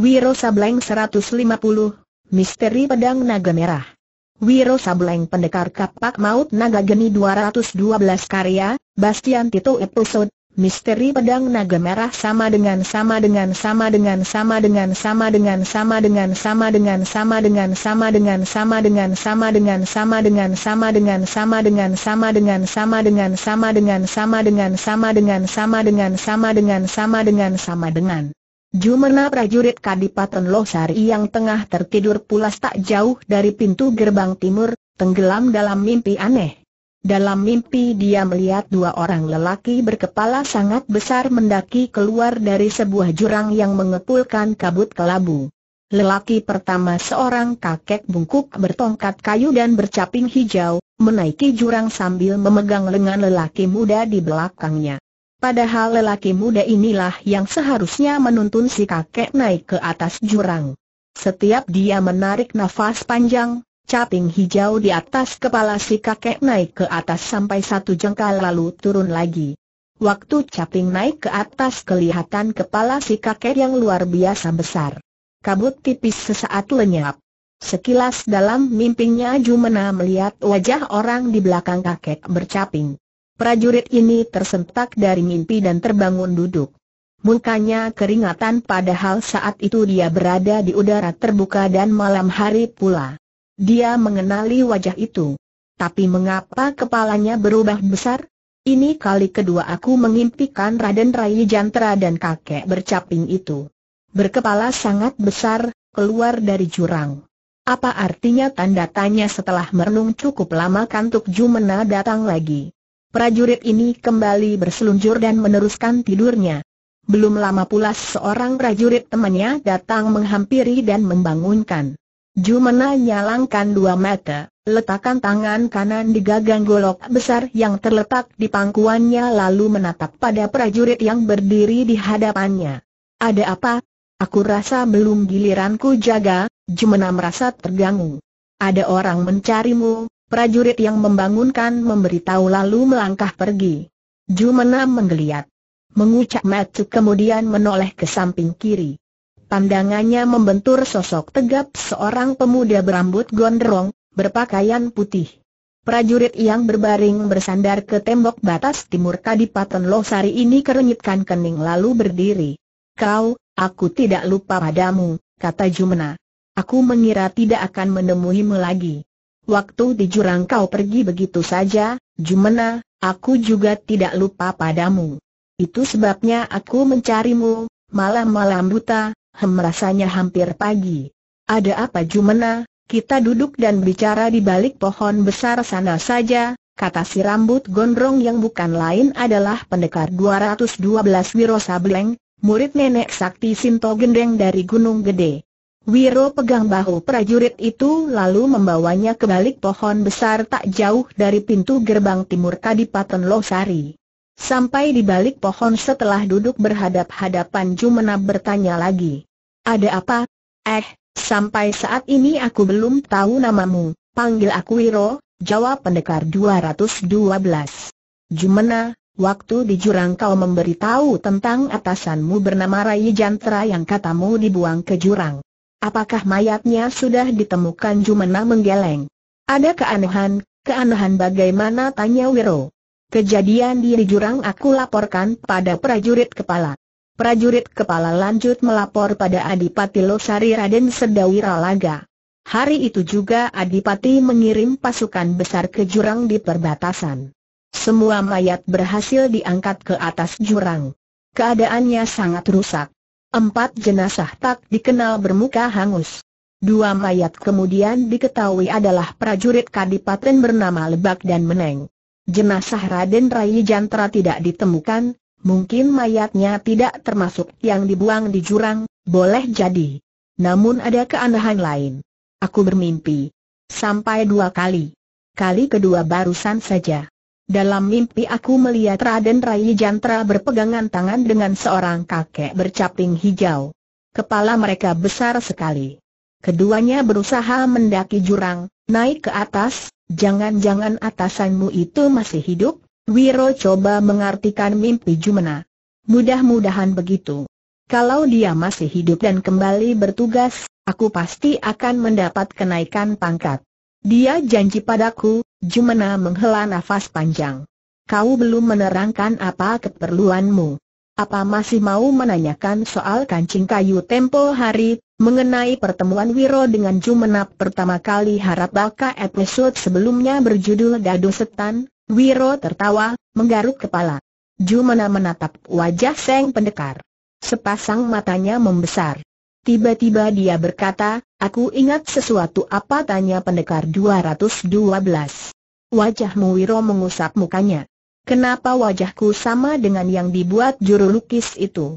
Wiro Sableng 150, Misteri Pedang Naga Merah. Wiro Sableng Pendekar Kapak Maut Naga Geni 212 karya Bastian Tito, episode Misteri Pedang Naga Merah sama dengan Jumena prajurit Kadipaten Losari yang tengah tertidur pulas tak jauh dari pintu gerbang timur, tenggelam dalam mimpi aneh. Dalam mimpi dia melihat dua orang lelaki berkepala sangat besar mendaki keluar dari sebuah jurang yang mengepulkan kabut kelabu. Lelaki pertama seorang kakek bungkuk bertongkat kayu dan bercaping hijau, menaiki jurang sambil memegang lengan lelaki muda di belakangnya. Padahal lelaki muda inilah yang seharusnya menuntun si kakek naik ke atas jurang. Setiap dia menarik nafas panjang, caping hijau di atas kepala si kakek naik ke atas sampai satu jengkal lalu turun lagi. Waktu caping naik ke atas kelihatan kepala si kakek yang luar biasa besar. Kabut tipis sesaat lenyap. Sekilas dalam mimpinya Jumena melihat wajah orang di belakang kakek bercaping. Prajurit ini tersentak dari mimpi dan terbangun duduk. Mukanya keringatan padahal saat itu dia berada di udara terbuka dan malam hari pula. Dia mengenali wajah itu. Tapi mengapa kepalanya berubah besar? Ini kali kedua aku mengimpikan Raden Rai Jantera dan kakek bercaping itu. Berkepala sangat besar, keluar dari jurang. Apa artinya, tanda tanya? Setelah merenung cukup lama, kantuk Jumena datang lagi. Prajurit ini kembali berselunjur dan meneruskan tidurnya. Belum lama pula seorang prajurit temannya datang menghampiri dan membangunkan. Jumena nyalangkan dua mata, letakkan tangan kanan di gagang golok besar yang terletak di pangkuannya lalu menatap pada prajurit yang berdiri di hadapannya. Ada apa? Aku rasa belum giliranku jaga. Jumena merasa terganggu. Ada orang mencarimu. Prajurit yang membangunkan memberitahu lalu melangkah pergi. Jumena menggeliat, mengucap mata kemudian menoleh ke samping kiri. Pandangannya membentur sosok tegap seorang pemuda berambut gondrong, berpakaian putih. Prajurit yang berbaring bersandar ke tembok batas timur Kadipaten Losari ini kerenyitkan kening lalu berdiri. Kau, aku tidak lupa padamu, kata Jumena. Aku mengira tidak akan menemuimu lagi. Waktu di jurang kau pergi begitu saja, Jumena, aku juga tidak lupa padamu. Itu sebabnya aku mencarimu, malam-malam buta, rasanya hampir pagi. Ada apa Jumena? Kita duduk dan bicara di balik pohon besar sana saja, kata si rambut gondrong yang bukan lain adalah pendekar 212 Wiro Sableng, murid nenek sakti Sinto Gendeng dari Gunung Gede. Wiro pegang bahu prajurit itu lalu membawanya ke balik pohon besar tak jauh dari pintu gerbang timur Kadipaten Losari. Sampai di balik pohon setelah duduk berhadap-hadapan Jumena bertanya lagi. Ada apa? Sampai saat ini aku belum tahu namamu. Panggil aku Wiro, jawab pendekar 212. Jumena, waktu di jurang kau memberitahu tentang atasanmu bernama Rai Jantera yang katamu dibuang ke jurang. Apakah mayatnya sudah ditemukan? Jumena menggeleng. Ada keanehan. Keanehan bagaimana? Tanya Wiro. Kejadian di jurang aku laporkan pada prajurit kepala. Prajurit kepala lanjut melapor pada Adipati Losari Raden Sedawiralaga. Hari itu juga Adipati mengirim pasukan besar ke jurang di perbatasan. Semua mayat berhasil diangkat ke atas jurang. Keadaannya sangat rusak. 4 jenazah tak dikenal bermuka hangus. 2 mayat kemudian diketahui adalah prajurit Kadipaten bernama Lebak dan Meneng. Jenazah Raden Rai Jantera tidak ditemukan, mungkin mayatnya tidak termasuk yang dibuang di jurang, boleh jadi. Namun ada keanehan lain. Aku bermimpi. Sampai 2 kali. Kali kedua barusan saja. Dalam mimpi aku melihat Raden Rai Jantera berpegangan tangan dengan seorang kakek bercaping hijau. Kepala mereka besar sekali. Keduanya berusaha mendaki jurang, naik ke atas. Jangan-jangan atasanmu itu masih hidup? Wiro coba mengartikan mimpi Jumena. Mudah-mudahan begitu. Kalau dia masih hidup dan kembali bertugas, aku pasti akan mendapat kenaikan pangkat. Dia janji padaku." Jumena menghela nafas panjang. "Kau belum menerangkan apa keperluanmu. Apa masih mau menanyakan soal kancing kayu tempo hari?" Mengenai pertemuan Wiro dengan Jumena pertama kali harap baka episode sebelumnya berjudul Gaduh Setan, Wiro tertawa, menggaruk kepala. Jumena menatap wajah Seng Pendekar. Sepasang matanya membesar. Tiba-tiba dia berkata, "Aku ingat sesuatu." "Apa?" tanya Pendekar 212. "Wajahmu." Wiro mengusap mukanya. "Kenapa wajahku sama dengan yang dibuat juru lukis itu?"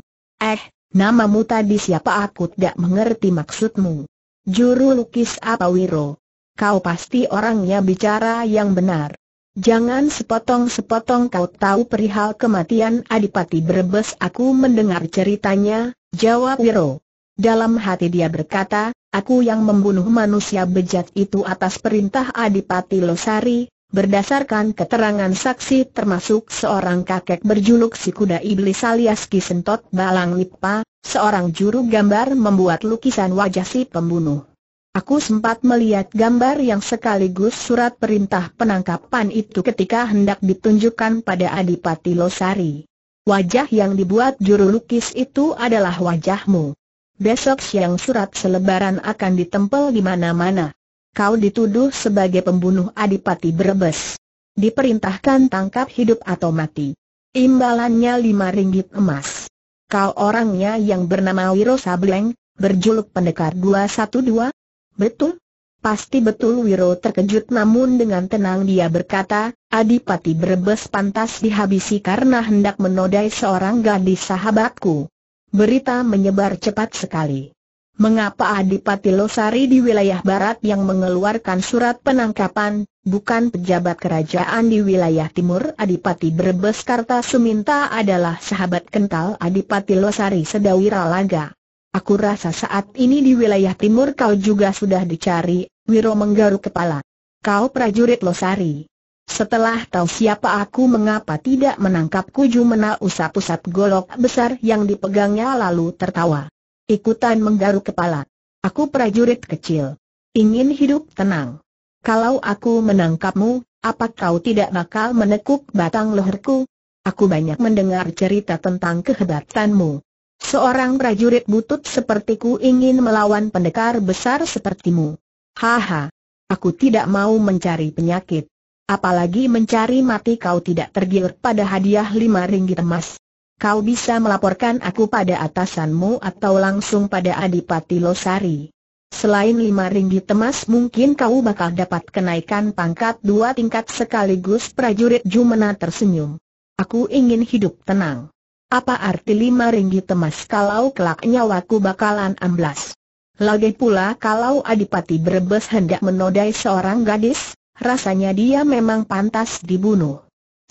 "Namamu tadi siapa?" "Aku tidak mengerti maksudmu." "Juru lukis apa, Wiro? Kau pasti orangnya, bicara yang benar. Jangan sepotong-sepotong." "Kau tahu perihal kematian Adipati Brebes?" "Aku mendengar ceritanya," jawab Wiro. Dalam hati dia berkata, "Aku yang membunuh manusia bejat itu atas perintah Adipati Losari, berdasarkan keterangan saksi termasuk seorang kakek berjuluk si kuda iblis alias Ki Sentot Balang Lipa, seorang juru gambar membuat lukisan wajah si pembunuh. Aku sempat melihat gambar yang sekaligus surat perintah penangkapan itu ketika hendak ditunjukkan pada Adipati Losari. Wajah yang dibuat juru lukis itu adalah wajahmu. Besok siang surat selebaran akan ditempel di mana-mana. Kau dituduh sebagai pembunuh Adipati Brebes. Diperintahkan tangkap hidup atau mati. Imbalannya RM5 emas. Kau orangnya yang bernama Wiro Sableng, berjuluk Pendekar 212? "Betul." "Pasti betul." Wiro terkejut, namun dengan tenang dia berkata, "Adipati Brebes pantas dihabisi karena hendak menodai seorang gadis sahabatku." Berita menyebar cepat sekali. Mengapa Adipati Losari di wilayah barat yang mengeluarkan surat penangkapan, bukan pejabat kerajaan di wilayah timur? Adipati Brebes Kartasuminta adalah sahabat kental Adipati Losari Sedawiralaga. "Aku rasa saat ini di wilayah timur kau juga sudah dicari." Wiro menggaruk kepala. "Kau prajurit Losari. Setelah tahu siapa aku, mengapa tidak menangkapku?" Jumena usap-usap golok besar yang dipegangnya lalu tertawa. Ikutan menggaruk kepala. "Aku prajurit kecil. Ingin hidup tenang. Kalau aku menangkapmu, apa kau tidak bakal menekuk batang leherku? Aku banyak mendengar cerita tentang kehebatanmu. Seorang prajurit butut sepertiku ingin melawan pendekar besar sepertimu. Haha. Aku tidak mau mencari penyakit. Apalagi mencari mati." "Kau tidak tergiur pada hadiah RM5 emas. Kau bisa melaporkan aku pada atasanmu atau langsung pada Adipati Losari. Selain RM5 emas, mungkin kau bakal dapat kenaikan pangkat 2 tingkat sekaligus prajurit." Jumena tersenyum. "Aku ingin hidup tenang. Apa arti RM5 emas kalau kelak nyawaku bakalan amblas? Lagi pula kalau Adipati Brebes hendak menodai seorang gadis, rasanya dia memang pantas dibunuh.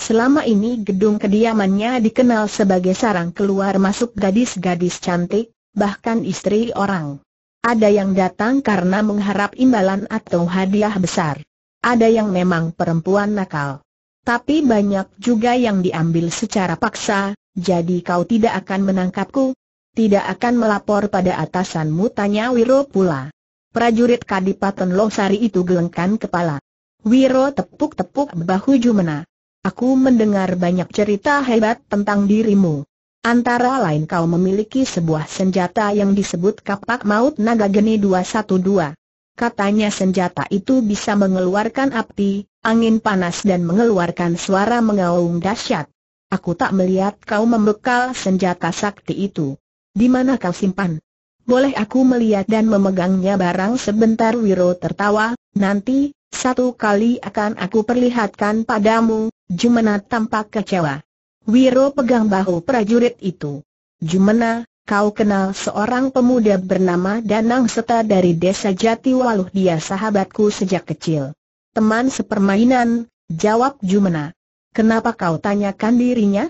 Selama ini gedung kediamannya dikenal sebagai sarang keluar masuk gadis-gadis cantik, bahkan istri orang. Ada yang datang karena mengharap imbalan atau hadiah besar. Ada yang memang perempuan nakal. Tapi banyak juga yang diambil secara paksa. Jadi kau tidak akan menangkapku? Tidak akan melapor pada atasanmu?" tanya Wiro pula. Prajurit Kadipaten Losari itu gelengkan kepala. Wiro tepuk-tepuk bahu Jumena. "Aku mendengar banyak cerita hebat tentang dirimu. Antara lain kau memiliki sebuah senjata yang disebut kapak maut naga geni 212. Katanya senjata itu bisa mengeluarkan api, angin panas dan mengeluarkan suara mengaum dahsyat. Aku tak melihat kau membekal senjata sakti itu. Di mana kau simpan? Boleh aku melihat dan memegangnya barang sebentar?" Wiro tertawa. "Nanti, satu kali akan aku perlihatkan padamu." Jumena tampak kecewa. Wiro pegang bahu prajurit itu. "Jumena, kau kenal seorang pemuda bernama Danang Seta dari desa Jatiwaluh? Dia sahabatku sejak kecil. Teman sepermainan," jawab Jumena. "Kenapa kau tanyakan dirinya?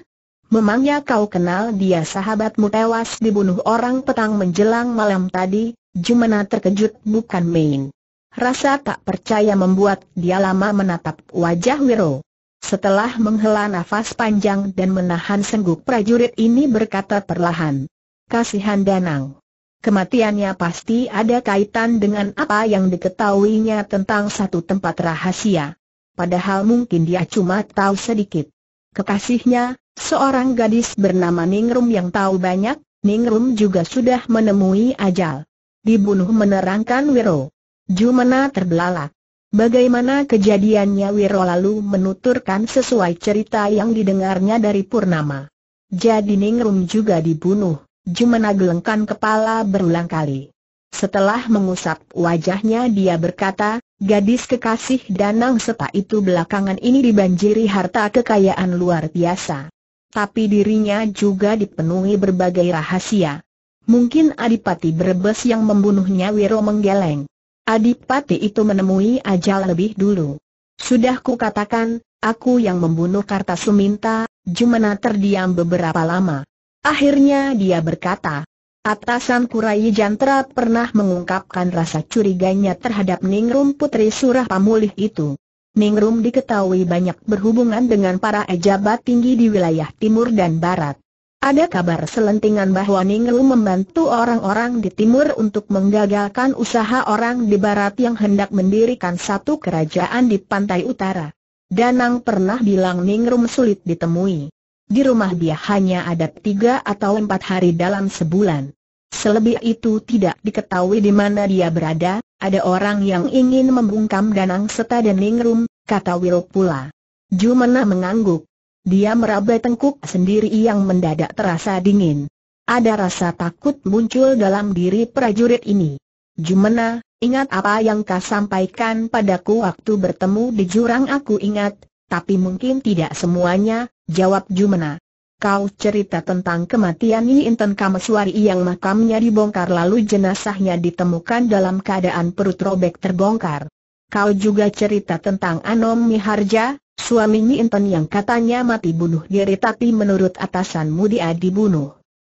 Memangnya kau kenal dia?" "Sahabatmu tewas dibunuh orang petang menjelang malam tadi." Jumena terkejut bukan main. Rasa tak percaya membuat dia lama menatap wajah Wiro. Setelah menghela nafas panjang dan menahan sengguk, prajurit ini berkata perlahan, Kasihan Danang. Kematiannya pasti ada kaitan dengan apa yang diketahuinya tentang satu tempat rahasia. Padahal mungkin dia cuma tahu sedikit. Kekasihnya, seorang gadis bernama Ningrum yang tahu banyak, Ningrum juga sudah menemui ajal. Dibunuh, menerangkan Wiro. Jumena terbelalak. Bagaimana kejadiannya? Wiro lalu menuturkan sesuai cerita yang didengarnya dari Purnama. Jadi Ningrum juga dibunuh. Jumena gelengkan kepala berulang kali. Setelah mengusap wajahnya dia berkata, gadis kekasih Danang Seta itu belakangan ini dibanjiri harta kekayaan luar biasa. Tapi dirinya juga dipenuhi berbagai rahasia. Mungkin Adipati Brebes yang membunuhnya. Wiro menggeleng. Adipati itu menemui ajal lebih dulu. Sudah kukatakan, aku yang membunuh Kartasuminta. Jumena terdiam beberapa lama. Akhirnya dia berkata, atasan Kurai Jantra pernah mengungkapkan rasa curiganya terhadap Ningrum putri Surah Pamulih itu. Ningrum diketahui banyak berhubungan dengan para pejabat tinggi di wilayah timur dan barat. Ada kabar selentingan bahwa Ningrum membantu orang-orang di timur untuk menggagalkan usaha orang di barat yang hendak mendirikan satu kerajaan di pantai utara. Danang pernah bilang Ningrum sulit ditemui. Di rumah dia hanya ada 3 atau 4 hari dalam sebulan. Selebih itu tidak diketahui di mana dia berada. Ada orang yang ingin membungkam Danang Seta dan Ningrum, kata Wiro pula. Jumena mengangguk. Dia meraba tengkuk sendiri yang mendadak terasa dingin. Ada rasa takut muncul dalam diri prajurit ini. Jumena, ingat apa yang kau sampaikan padaku waktu bertemu di jurang? Aku ingat, tapi mungkin tidak semuanya, jawab Jumena. Kau cerita tentang kematian Intan Kameswari yang makamnya dibongkar lalu jenazahnya ditemukan dalam keadaan perut robek terbongkar. Kau juga cerita tentang Anom Miharja, suaminya Intan yang katanya mati bunuh diri tapi menurut atasanmu dia dibunuh.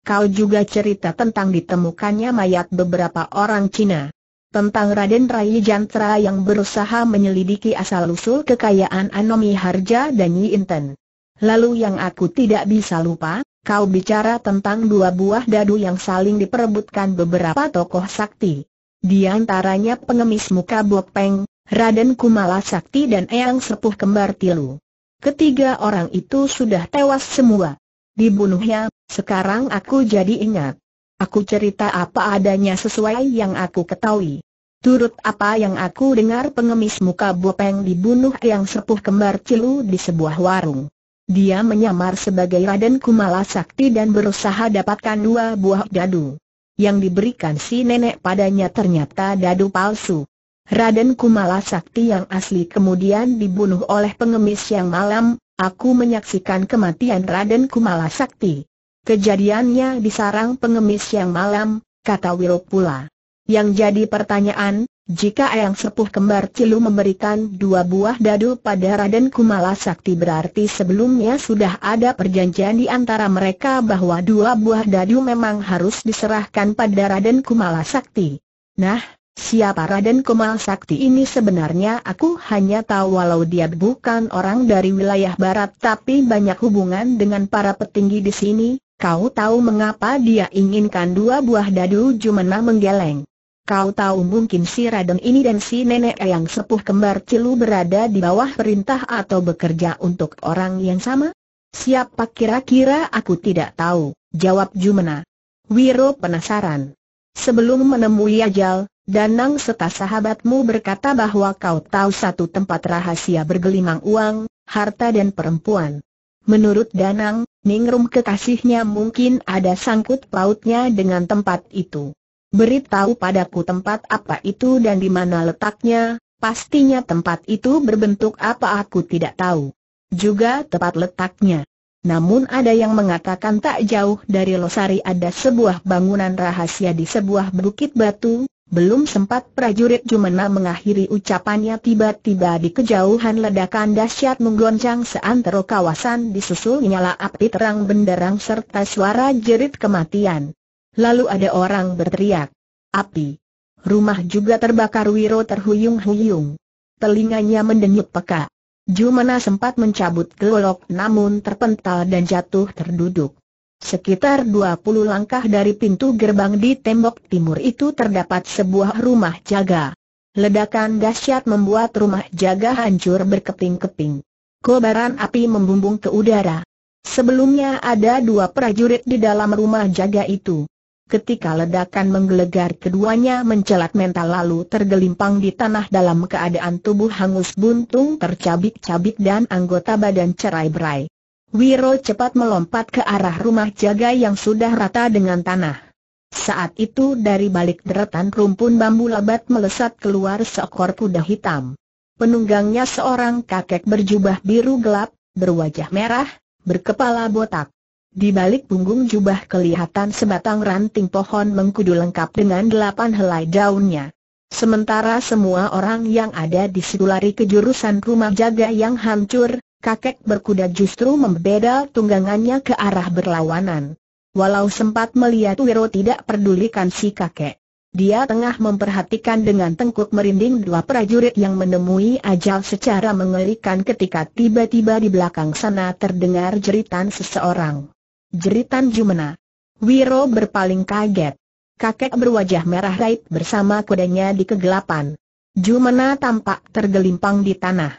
Kau juga cerita tentang ditemukannya mayat beberapa orang Cina. Tentang Raden Rai Jantra yang berusaha menyelidiki asal-usul kekayaan Anom Miharja dan Nyi Intan. Lalu yang aku tidak bisa lupa, kau bicara tentang 2 buah dadu yang saling diperebutkan beberapa tokoh sakti. Di antaranya pengemis muka Bopeng, Raden Kumala Sakti dan Eyang Sepuh Kembar Tilu. Ketiga orang itu sudah tewas semua. Dibunuhnya, sekarang aku jadi ingat. Aku cerita apa adanya sesuai yang aku ketahui. Turut apa yang aku dengar, pengemis muka Bopeng dibunuh Eyang Sepuh Kembar Tilu di sebuah warung. Dia menyamar sebagai Raden Kumala Sakti dan berusaha dapatkan 2 buah dadu. Yang diberikan si nenek padanya ternyata dadu palsu. Raden Kumala Sakti yang asli kemudian dibunuh oleh pengemis yang malam. Aku menyaksikan kematian Raden Kumala Sakti. Kejadiannya di sarang pengemis yang malam, kata Wiro pula. Yang jadi pertanyaan, jika Eyang Sepuh Kembar Tilu memberikan 2 buah dadu pada Raden Kumala Sakti berarti sebelumnya sudah ada perjanjian di antara mereka bahwa 2 buah dadu memang harus diserahkan pada Raden Kumala Sakti. Nah, siapa Raden Kumala Sakti ini sebenarnya? Aku hanya tahu walau dia bukan orang dari wilayah barat tapi banyak hubungan dengan para petinggi di sini. Kau tahu mengapa dia inginkan 2 buah dadu? Jumena menggeleng. Kau tahu mungkin si Raden ini dan si nenek yang sepuh Kembar Tilu berada di bawah perintah atau bekerja untuk orang yang sama? Siapa kira-kira? Aku tidak tahu, jawab Jumena. Wiro penasaran. Sebelum menemui ajal, Danang Seta sahabatmu berkata bahwa kau tahu satu tempat rahasia bergelimang uang, harta dan perempuan. Menurut Danang, Ningrum kekasihnya mungkin ada sangkut pautnya dengan tempat itu. Beritahu padaku tempat apa itu dan di mana letaknya. Pastinya tempat itu berbentuk apa aku tidak tahu. Juga tepat letaknya. Namun ada yang mengatakan tak jauh dari Losari ada sebuah bangunan rahasia di sebuah bukit batu. Belum sempat prajurit Jumena mengakhiri ucapannya tiba-tiba di kejauhan ledakan dahsyat menggoncang seantero kawasan, disusul nyala api terang benderang serta suara jerit kematian. Lalu ada orang berteriak, "Api! Rumah juga terbakar!" Wiro terhuyung-huyung. Telinganya mendenyut peka. Jumena sempat mencabut golok namun terpental dan jatuh terduduk. Sekitar 20 langkah dari pintu gerbang di tembok timur itu terdapat sebuah rumah jaga. Ledakan dahsyat membuat rumah jaga hancur berkeping-keping. Kobaran api membumbung ke udara. Sebelumnya ada dua prajurit di dalam rumah jaga itu. Ketika ledakan menggelegar, keduanya mencelat mental lalu tergelimpang di tanah dalam keadaan tubuh hangus buntung tercabik-cabik dan anggota badan cerai-berai. Wiro cepat melompat ke arah rumah jaga yang sudah rata dengan tanah. Saat itu dari balik deretan rumpun bambu lebat melesat keluar seekor kuda hitam. Penunggangnya seorang kakek berjubah biru gelap, berwajah merah, berkepala botak. Di balik punggung jubah kelihatan sebatang ranting pohon mengkudu lengkap dengan 8 helai daunnya. Sementara semua orang yang ada di situ lari ke jurusan rumah jaga yang hancur, kakek berkuda justru membedal tunggangannya ke arah berlawanan. Walau sempat melihat Wiro, tidak pedulikan si kakek. Dia tengah memperhatikan dengan tengkuk merinding dua prajurit yang menemui ajal secara mengerikan ketika tiba-tiba di belakang sana terdengar jeritan seseorang. Jeritan Jumena. Wiro berpaling kaget. Kakek berwajah merah raib bersama kudanya di kegelapan. Jumena tampak tergelimpang di tanah.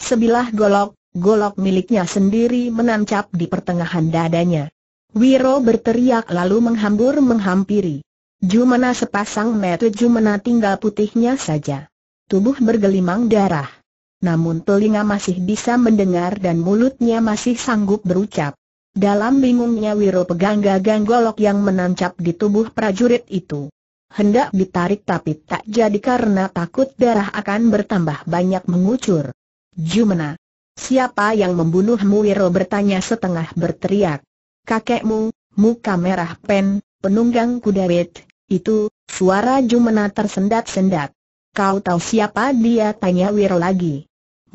Sebilah golok miliknya sendiri menancap di pertengahan dadanya. Wiro berteriak lalu menghambur menghampiri Jumena. Sepasang mata Jumena tinggal putihnya saja. Tubuh bergelimang darah. Namun telinga masih bisa mendengar dan mulutnya masih sanggup berucap. Dalam bingungnya Wiro pegang gagang golok yang menancap di tubuh prajurit itu. Hendak ditarik tapi tak jadi karena takut darah akan bertambah banyak mengucur. Jumena. Siapa yang membunuhmu? Wiro bertanya setengah berteriak. Kakekmu, muka merah pen, penunggang kuda bed, itu. Suara Jumena tersendat-sendat. Kau tahu siapa dia? Tanya Wiro lagi.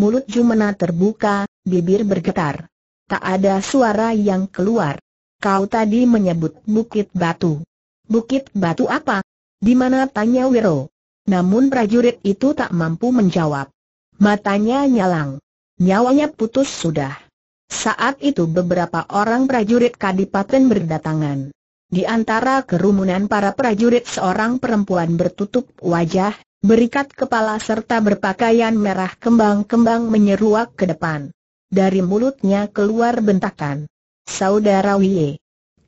Mulut Jumena terbuka, bibir bergetar. Tak ada suara yang keluar. Kau tadi menyebut Bukit Batu. Bukit Batu apa? Di mana? Tanya Wiro. Namun prajurit itu tak mampu menjawab. Matanya nyalang. Nyawanya putus sudah. Saat itu beberapa orang prajurit kadipaten berdatangan. Di antara kerumunan para prajurit seorang perempuan bertutup wajah, berikat kepala serta berpakaian merah kembang-kembang menyeruak ke depan. Dari mulutnya keluar bentakan. Saudara Wie,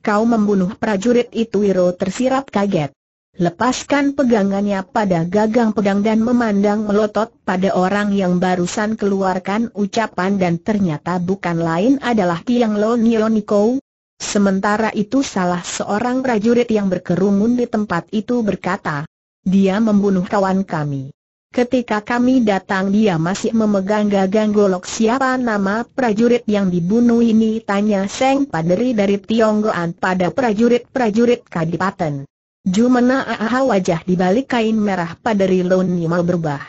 kau membunuh prajurit itu. Wiro tersirap kaget. Lepaskan pegangannya pada gagang pedang dan memandang melotot pada orang yang barusan keluarkan ucapan dan ternyata bukan lain adalah Tiang Lo Nioniko. Sementara itu salah seorang prajurit yang berkerumun di tempat itu berkata, dia membunuh kawan kami. Ketika kami datang dia masih memegang gagang golok. Siapa nama prajurit yang dibunuh ini? Tanya Seng Paderi dari Tionggoan pada prajurit-prajurit kadipaten. Jumena. Wajah di balik kain merah Paderi Loni mau berubah.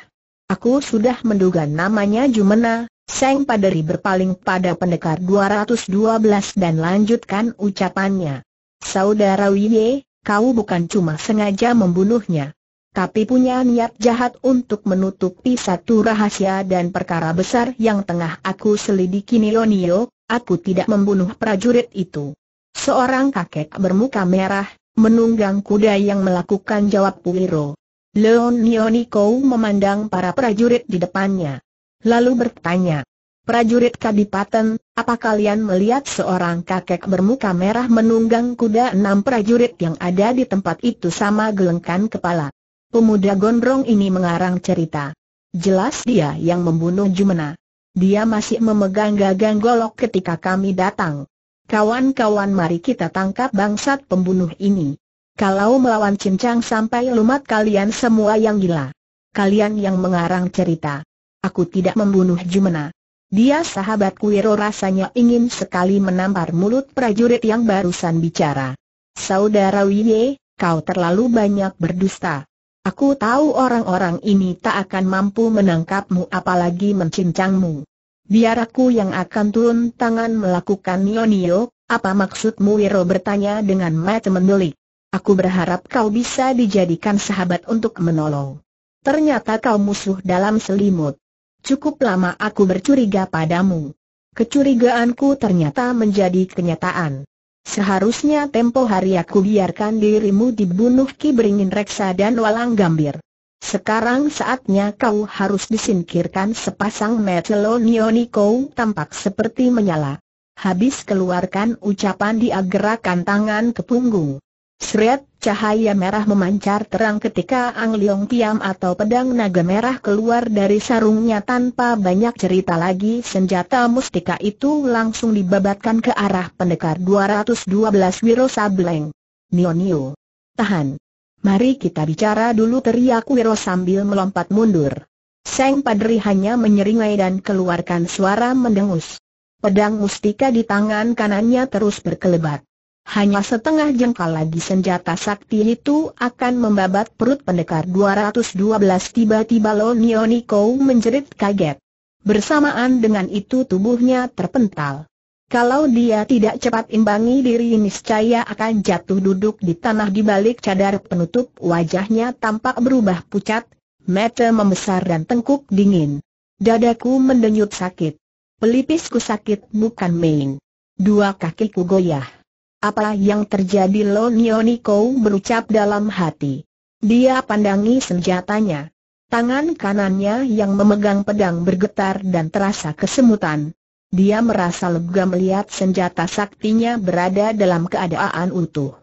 Aku sudah menduga namanya Jumena. Seng Paderi berpaling pada pendekar 212 dan lanjutkan ucapannya. Saudara Wiye, kau bukan cuma sengaja membunuhnya, tapi punya niat jahat untuk menutupi satu rahasia dan perkara besar yang tengah aku selidiki. Nionio, aku tidak membunuh prajurit itu. Seorang kakek bermuka merah menunggang kuda yang melakukan jawab Wiro. Leon Nioniko memandang para prajurit di depannya, lalu bertanya, prajurit kadipaten, apa kalian melihat seorang kakek bermuka merah menunggang kuda? 6 prajurit yang ada di tempat itu sama gelengkan kepala. Pemuda gondrong ini mengarang cerita. Jelas dia yang membunuh Jumena. Dia masih memegang gagang golok ketika kami datang. Kawan-kawan, mari kita tangkap bangsat pembunuh ini. Kalau melawan cincang sampai lumat kalian semua yang gila. Kalian yang mengarang cerita. Aku tidak membunuh Jumena. Dia sahabatku. Wiro rasanya ingin sekali menampar mulut prajurit yang barusan bicara. Saudara Wiye, kau terlalu banyak berdusta. Aku tahu orang-orang ini tak akan mampu menangkapmu apalagi mencincangmu. Biar aku yang akan turun tangan melakukan. Nionio, apa maksudmu? Wiro bertanya dengan mata mendelik. Aku berharap kau bisa dijadikan sahabat untuk menolong. Ternyata kau musuh dalam selimut. Cukup lama aku bercuriga padamu. Kecurigaanku ternyata menjadi kenyataan. Seharusnya tempo hari aku biarkan dirimu dibunuh Ki Beringin Reksa dan Walang Gambir. Sekarang saatnya kau harus disingkirkan." Sepasang mata Lonioniko tampak seperti menyala. Habis keluarkan ucapan dia gerakan tangan ke punggung. Seret, cahaya merah memancar terang ketika Ang Leong Tiam atau pedang naga merah keluar dari sarungnya. Tanpa banyak cerita lagi, senjata mustika itu langsung dibabatkan ke arah pendekar 212 Wiro Sableng. "Nio-nio, tahan. Mari kita bicara dulu," teriak Wiro sambil melompat mundur. Seng Padri hanya menyeringai dan keluarkan suara mendengus. Pedang mustika di tangan kanannya terus berkelebat. Hanya setengah jengkal lagi senjata sakti itu akan membabat perut pendekar 212. Tiba-tiba Lonioniko menjerit kaget. Bersamaan dengan itu tubuhnya terpental. Kalau dia tidak cepat imbangi diri, niscaya akan jatuh duduk di tanah. Di balik cadar penutup wajahnya tampak berubah pucat, mata membesar dan tengkuk dingin. "Dadaku mendenyut sakit. Pelipisku sakit bukan main. Dua kakiku goyah." "Apa yang terjadi?" Lonioniko berucap dalam hati. Dia pandangi senjatanya. Tangan kanannya yang memegang pedang bergetar dan terasa kesemutan. Dia merasa lega melihat senjata saktinya berada dalam keadaan utuh.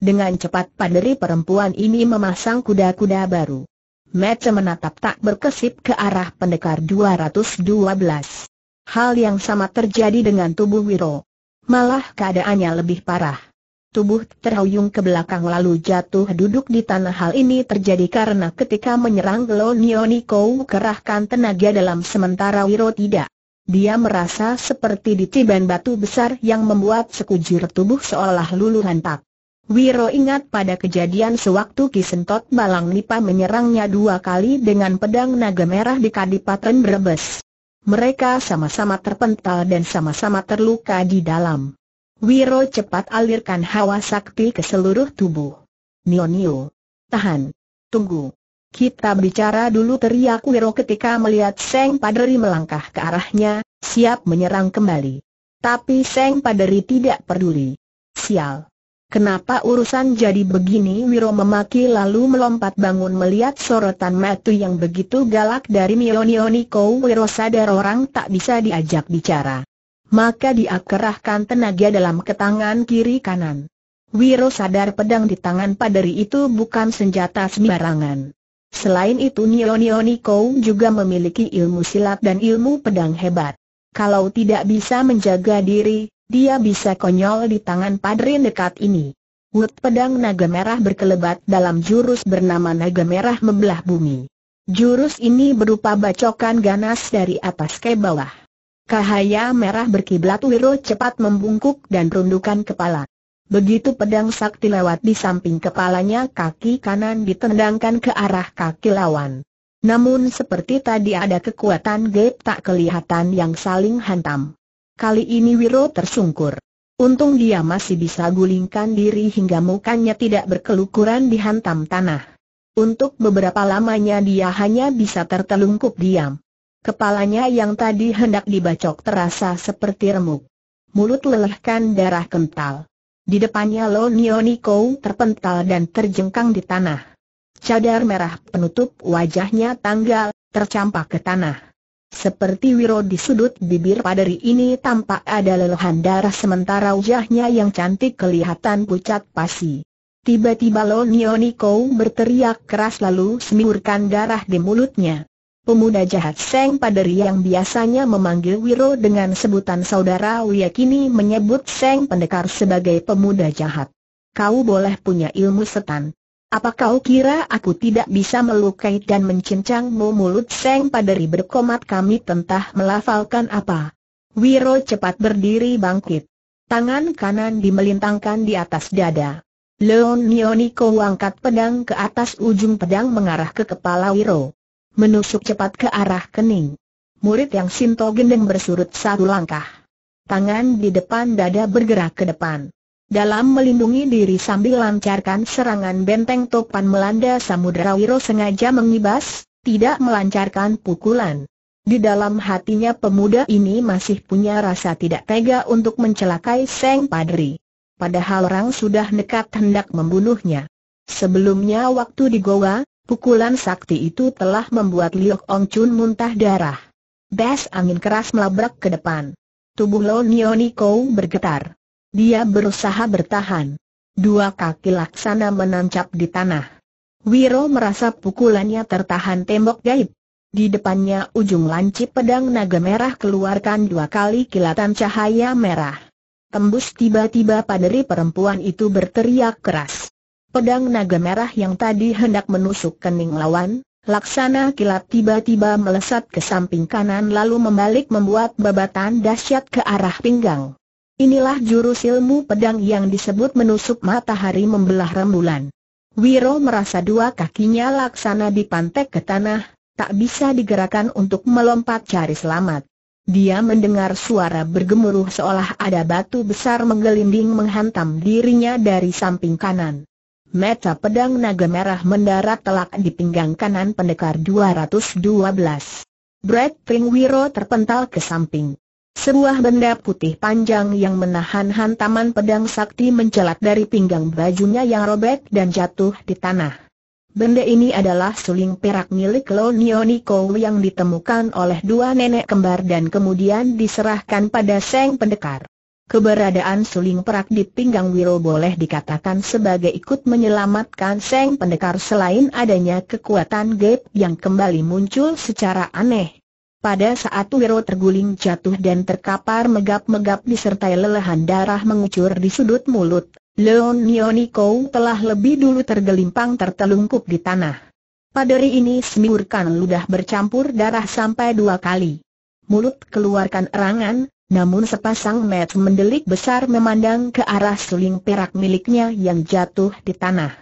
Dengan cepat paderi perempuan ini memasang kuda-kuda baru. Mata menatap tak berkesip ke arah pendekar 212. Hal yang sama terjadi dengan tubuh Wiro. Malah keadaannya lebih parah. Tubuh terhuyung ke belakang lalu jatuh duduk di tanah. Hal ini terjadi karena ketika menyerang Lonioniko kerahkan tenaga dalam, sementara Wiro tidak. Dia merasa seperti ditiban batu besar yang membuat sekujur tubuh seolah luluh hantak. Wiro ingat pada kejadian sewaktu Ki Sentot Balang Nipa menyerangnya dua kali dengan pedang naga merah di Kadipaten Brebes. Mereka sama-sama terpental dan sama-sama terluka di dalam. Wiro cepat alirkan hawa sakti ke seluruh tubuh. "Nio-nio, tahan. Tunggu. Kita bicara dulu," teriak Wiro ketika melihat Seng Paderi melangkah ke arahnya, siap menyerang kembali. Tapi Seng Paderi tidak peduli. "Sial. Kenapa urusan jadi begini?" Wiro memaki lalu melompat bangun melihat sorotan mata yang begitu galak dari Lonioniko. Wiro sadar orang tak bisa diajak bicara. Maka dia kerahkan tenaga dalam ke tangan kiri kanan. Wiro sadar pedang di tangan Paderi itu bukan senjata sembarangan. Selain itu Lonioniko juga memiliki ilmu silat dan ilmu pedang hebat. Kalau tidak bisa menjaga diri, dia bisa konyol di tangan padrin dekat ini. Wut, pedang naga merah berkelebat dalam jurus bernama Naga Merah Membelah Bumi. Jurus ini berupa bacokan ganas dari atas ke bawah. Cahaya merah berkiblat. Wiro cepat membungkuk dan rundukan kepala. Begitu pedang sakti lewat di samping kepalanya, kaki kanan ditendangkan ke arah kaki lawan. Namun seperti tadi ada kekuatan gap tak kelihatan yang saling hantam. Kali ini Wiro tersungkur. Untung dia masih bisa gulingkan diri hingga mukanya tidak berkelukuran dihantam tanah. Untuk beberapa lamanya dia hanya bisa tertelungkup diam. Kepalanya yang tadi hendak dibacok terasa seperti remuk. Mulut lelehkan darah kental. Di depannya Lonioniko terpental dan terjengkang di tanah. Cadar merah penutup wajahnya tanggal, tercampak ke tanah. Seperti Wiro di sudut bibir Paderi ini tampak ada lelehan darah, sementara wajahnya yang cantik kelihatan pucat pasi. Tiba-tiba Lonioniko berteriak keras lalu semburkan darah di mulutnya. Pemuda jahat Seng Paderi yang biasanya memanggil Wiro dengan sebutan saudara Wia kini menyebut Seng Pendekar sebagai pemuda jahat. "Kau boleh punya ilmu setan. Apa kau kira aku tidak bisa melukai dan mencincangmu?" Mulut Seng Paderi berkomat, "Kami tentah melafalkan apa?" Wiro cepat berdiri bangkit. Tangan kanan dimelintangkan di atas dada. Lonioniko angkat pedang ke atas, ujung pedang mengarah ke kepala Wiro. Menusuk cepat ke arah kening. Murid yang Sinto Gendeng bersurut satu langkah. Tangan di depan dada bergerak ke depan. Dalam melindungi diri sambil lancarkan serangan benteng topan melanda samudera, Wiro sengaja mengibas, tidak melancarkan pukulan. Di dalam hatinya pemuda ini masih punya rasa tidak tega untuk mencelakai Seng Padri. padahal orang sudah nekat hendak membunuhnya. Sebelumnya waktu di goa, pukulan sakti itu telah membuat Liok Ong Chun muntah darah. Bas angin keras melabrak ke depan. Tubuh Lo Nioniko bergetar. Dia berusaha bertahan. Dua kaki laksana menancap di tanah. Wiro merasa pukulannya tertahan tembok gaib. Di depannya ujung lancip pedang naga merah keluarkan dua kali kilatan cahaya merah. Tembus tiba-tiba paderi perempuan itu berteriak keras. Pedang naga merah yang tadi hendak menusuk kening lawan, laksana kilat tiba-tiba melesat ke samping kanan lalu membalik membuat babatan dahsyat ke arah pinggang. Inilah jurus ilmu pedang yang disebut menusuk matahari membelah rembulan. Wiro merasa dua kakinya laksana dipantek ke tanah. Tak bisa digerakkan untuk melompat cari selamat. Dia mendengar suara bergemuruh seolah ada batu besar menggelinding menghantam dirinya dari samping kanan. Mata pedang naga merah mendarat telak di pinggang kanan pendekar 212. Brad Pring Wiro terpental ke samping. Sebuah benda putih panjang yang menahan hantaman pedang sakti mencelat dari pinggang bajunya yang robek dan jatuh di tanah. Benda ini adalah suling perak milik Lo Nioniko yang ditemukan oleh dua nenek kembar dan kemudian diserahkan pada sang pendekar. Keberadaan suling perak di pinggang Wiro boleh dikatakan sebagai ikut menyelamatkan sang pendekar selain adanya kekuatan gaib yang kembali muncul secara aneh. Pada saat Wiro terguling jatuh dan terkapar megap-megap disertai lelehan darah mengucur di sudut mulut, Lo Nioniko telah lebih dulu tergelimpang tertelungkup di tanah. Paderi ini semiurkan ludah bercampur darah sampai dua kali. Mulut keluarkan erangan, namun sepasang mata mendelik besar memandang ke arah suling perak miliknya yang jatuh di tanah.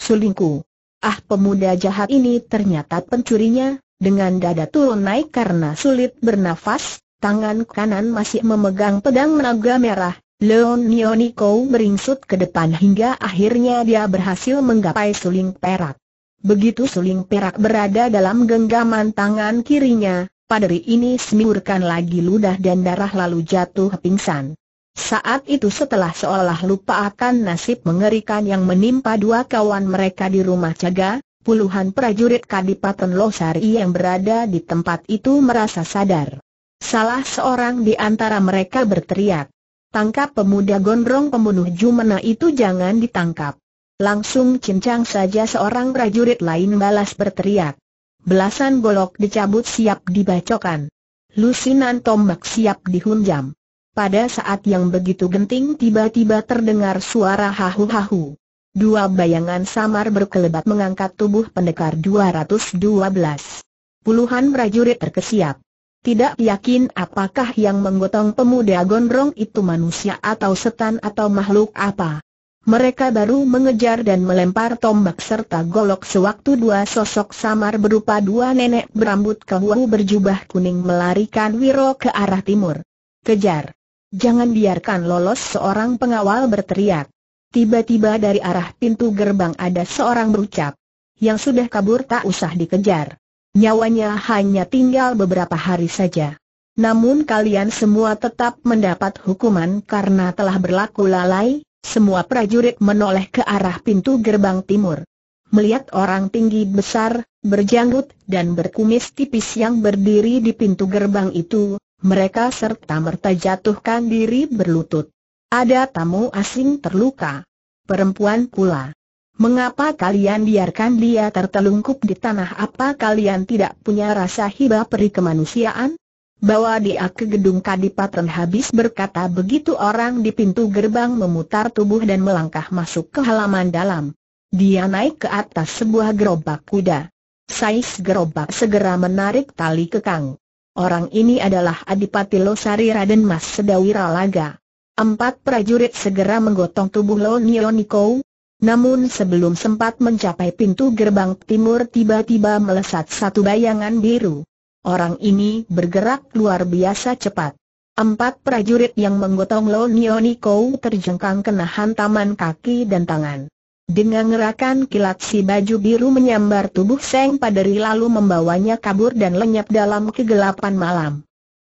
"Sulingku!" "Ah, pemuda jahat ini ternyata pencurinya." Dengan dada turun naik karena sulit bernafas, tangan kanan masih memegang pedang naga merah, Lo Nioniko beringsut ke depan hingga akhirnya dia berhasil menggapai suling perak. Begitu suling perak berada dalam genggaman tangan kirinya, paderi ini semiurkan lagi ludah dan darah lalu jatuh pingsan. Saat itu setelah seolah lupa akan nasib mengerikan yang menimpa dua kawan mereka di rumah jaga, puluhan prajurit Kadipaten Losari yang berada di tempat itu merasa sadar. Salah seorang di antara mereka berteriak, "Tangkap pemuda gondrong pembunuh Jumena itu, jangan ditangkap. Langsung cincang saja!" Seorang prajurit lain balas berteriak, "Belasan golok dicabut siap dibacokan. Lusinan tombak siap dihunjam." Pada saat yang begitu genting tiba-tiba terdengar suara hahu-hahu. Dua bayangan samar berkelebat mengangkat tubuh pendekar 212. Puluhan prajurit terkesiap. Tidak yakin apakah yang menggotong pemuda gondrong itu manusia atau setan atau makhluk apa. Mereka baru mengejar dan melempar tombak serta golok sewaktu dua sosok samar berupa dua nenek berambut kehwu berjubah kuning melarikan Wiro ke arah timur. "Kejar! Jangan biarkan lolos!" seorang pengawal berteriak. Tiba-tiba dari arah pintu gerbang ada seorang berucap, "Yang sudah kabur tak usah dikejar. Nyawanya hanya tinggal beberapa hari saja. Namun kalian semua tetap mendapat hukuman karena telah berlaku lalai." Semua prajurit menoleh ke arah pintu gerbang timur. Melihat orang tinggi besar, berjanggut dan berkumis tipis yang berdiri di pintu gerbang itu, mereka serta-merta jatuhkan diri berlutut. "Ada tamu asing terluka. Perempuan pula. Mengapa kalian biarkan dia tertelungkup di tanah? Apa kalian tidak punya rasa hiba peri kemanusiaan? Bawa dia ke gedung Kadipaten!" Habis berkata begitu, orang di pintu gerbang memutar tubuh dan melangkah masuk ke halaman dalam. Dia naik ke atas sebuah gerobak kuda. Sais gerobak segera menarik tali kekang. Orang ini adalah Adipati Losari Raden Mas Sedawira Laga. Empat prajurit segera menggotong tubuh Lo Nioniko. Namun sebelum sempat mencapai pintu gerbang timur tiba-tiba melesat satu bayangan biru. Orang ini bergerak luar biasa cepat. Empat prajurit yang menggotong Lo Nioniko terjengkang kena hantaman kaki dan tangan. Dengan gerakan kilat si baju biru menyambar tubuh sang paderi lalu membawanya kabur dan lenyap dalam kegelapan malam.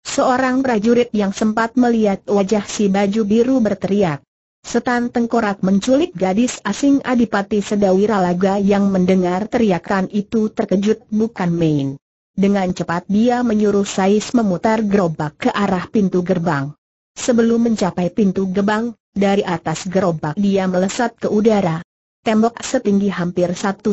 Seorang prajurit yang sempat melihat wajah si baju biru berteriak, Setan Tengkorak menculik gadis asing. Adipati Sedawiralaga yang mendengar teriakan itu terkejut bukan main. Dengan cepat dia menyuruh Sais memutar gerobak ke arah pintu gerbang. Sebelum mencapai pintu gerbang, dari atas gerobak dia melesat ke udara. Tembok setinggi hampir 1,5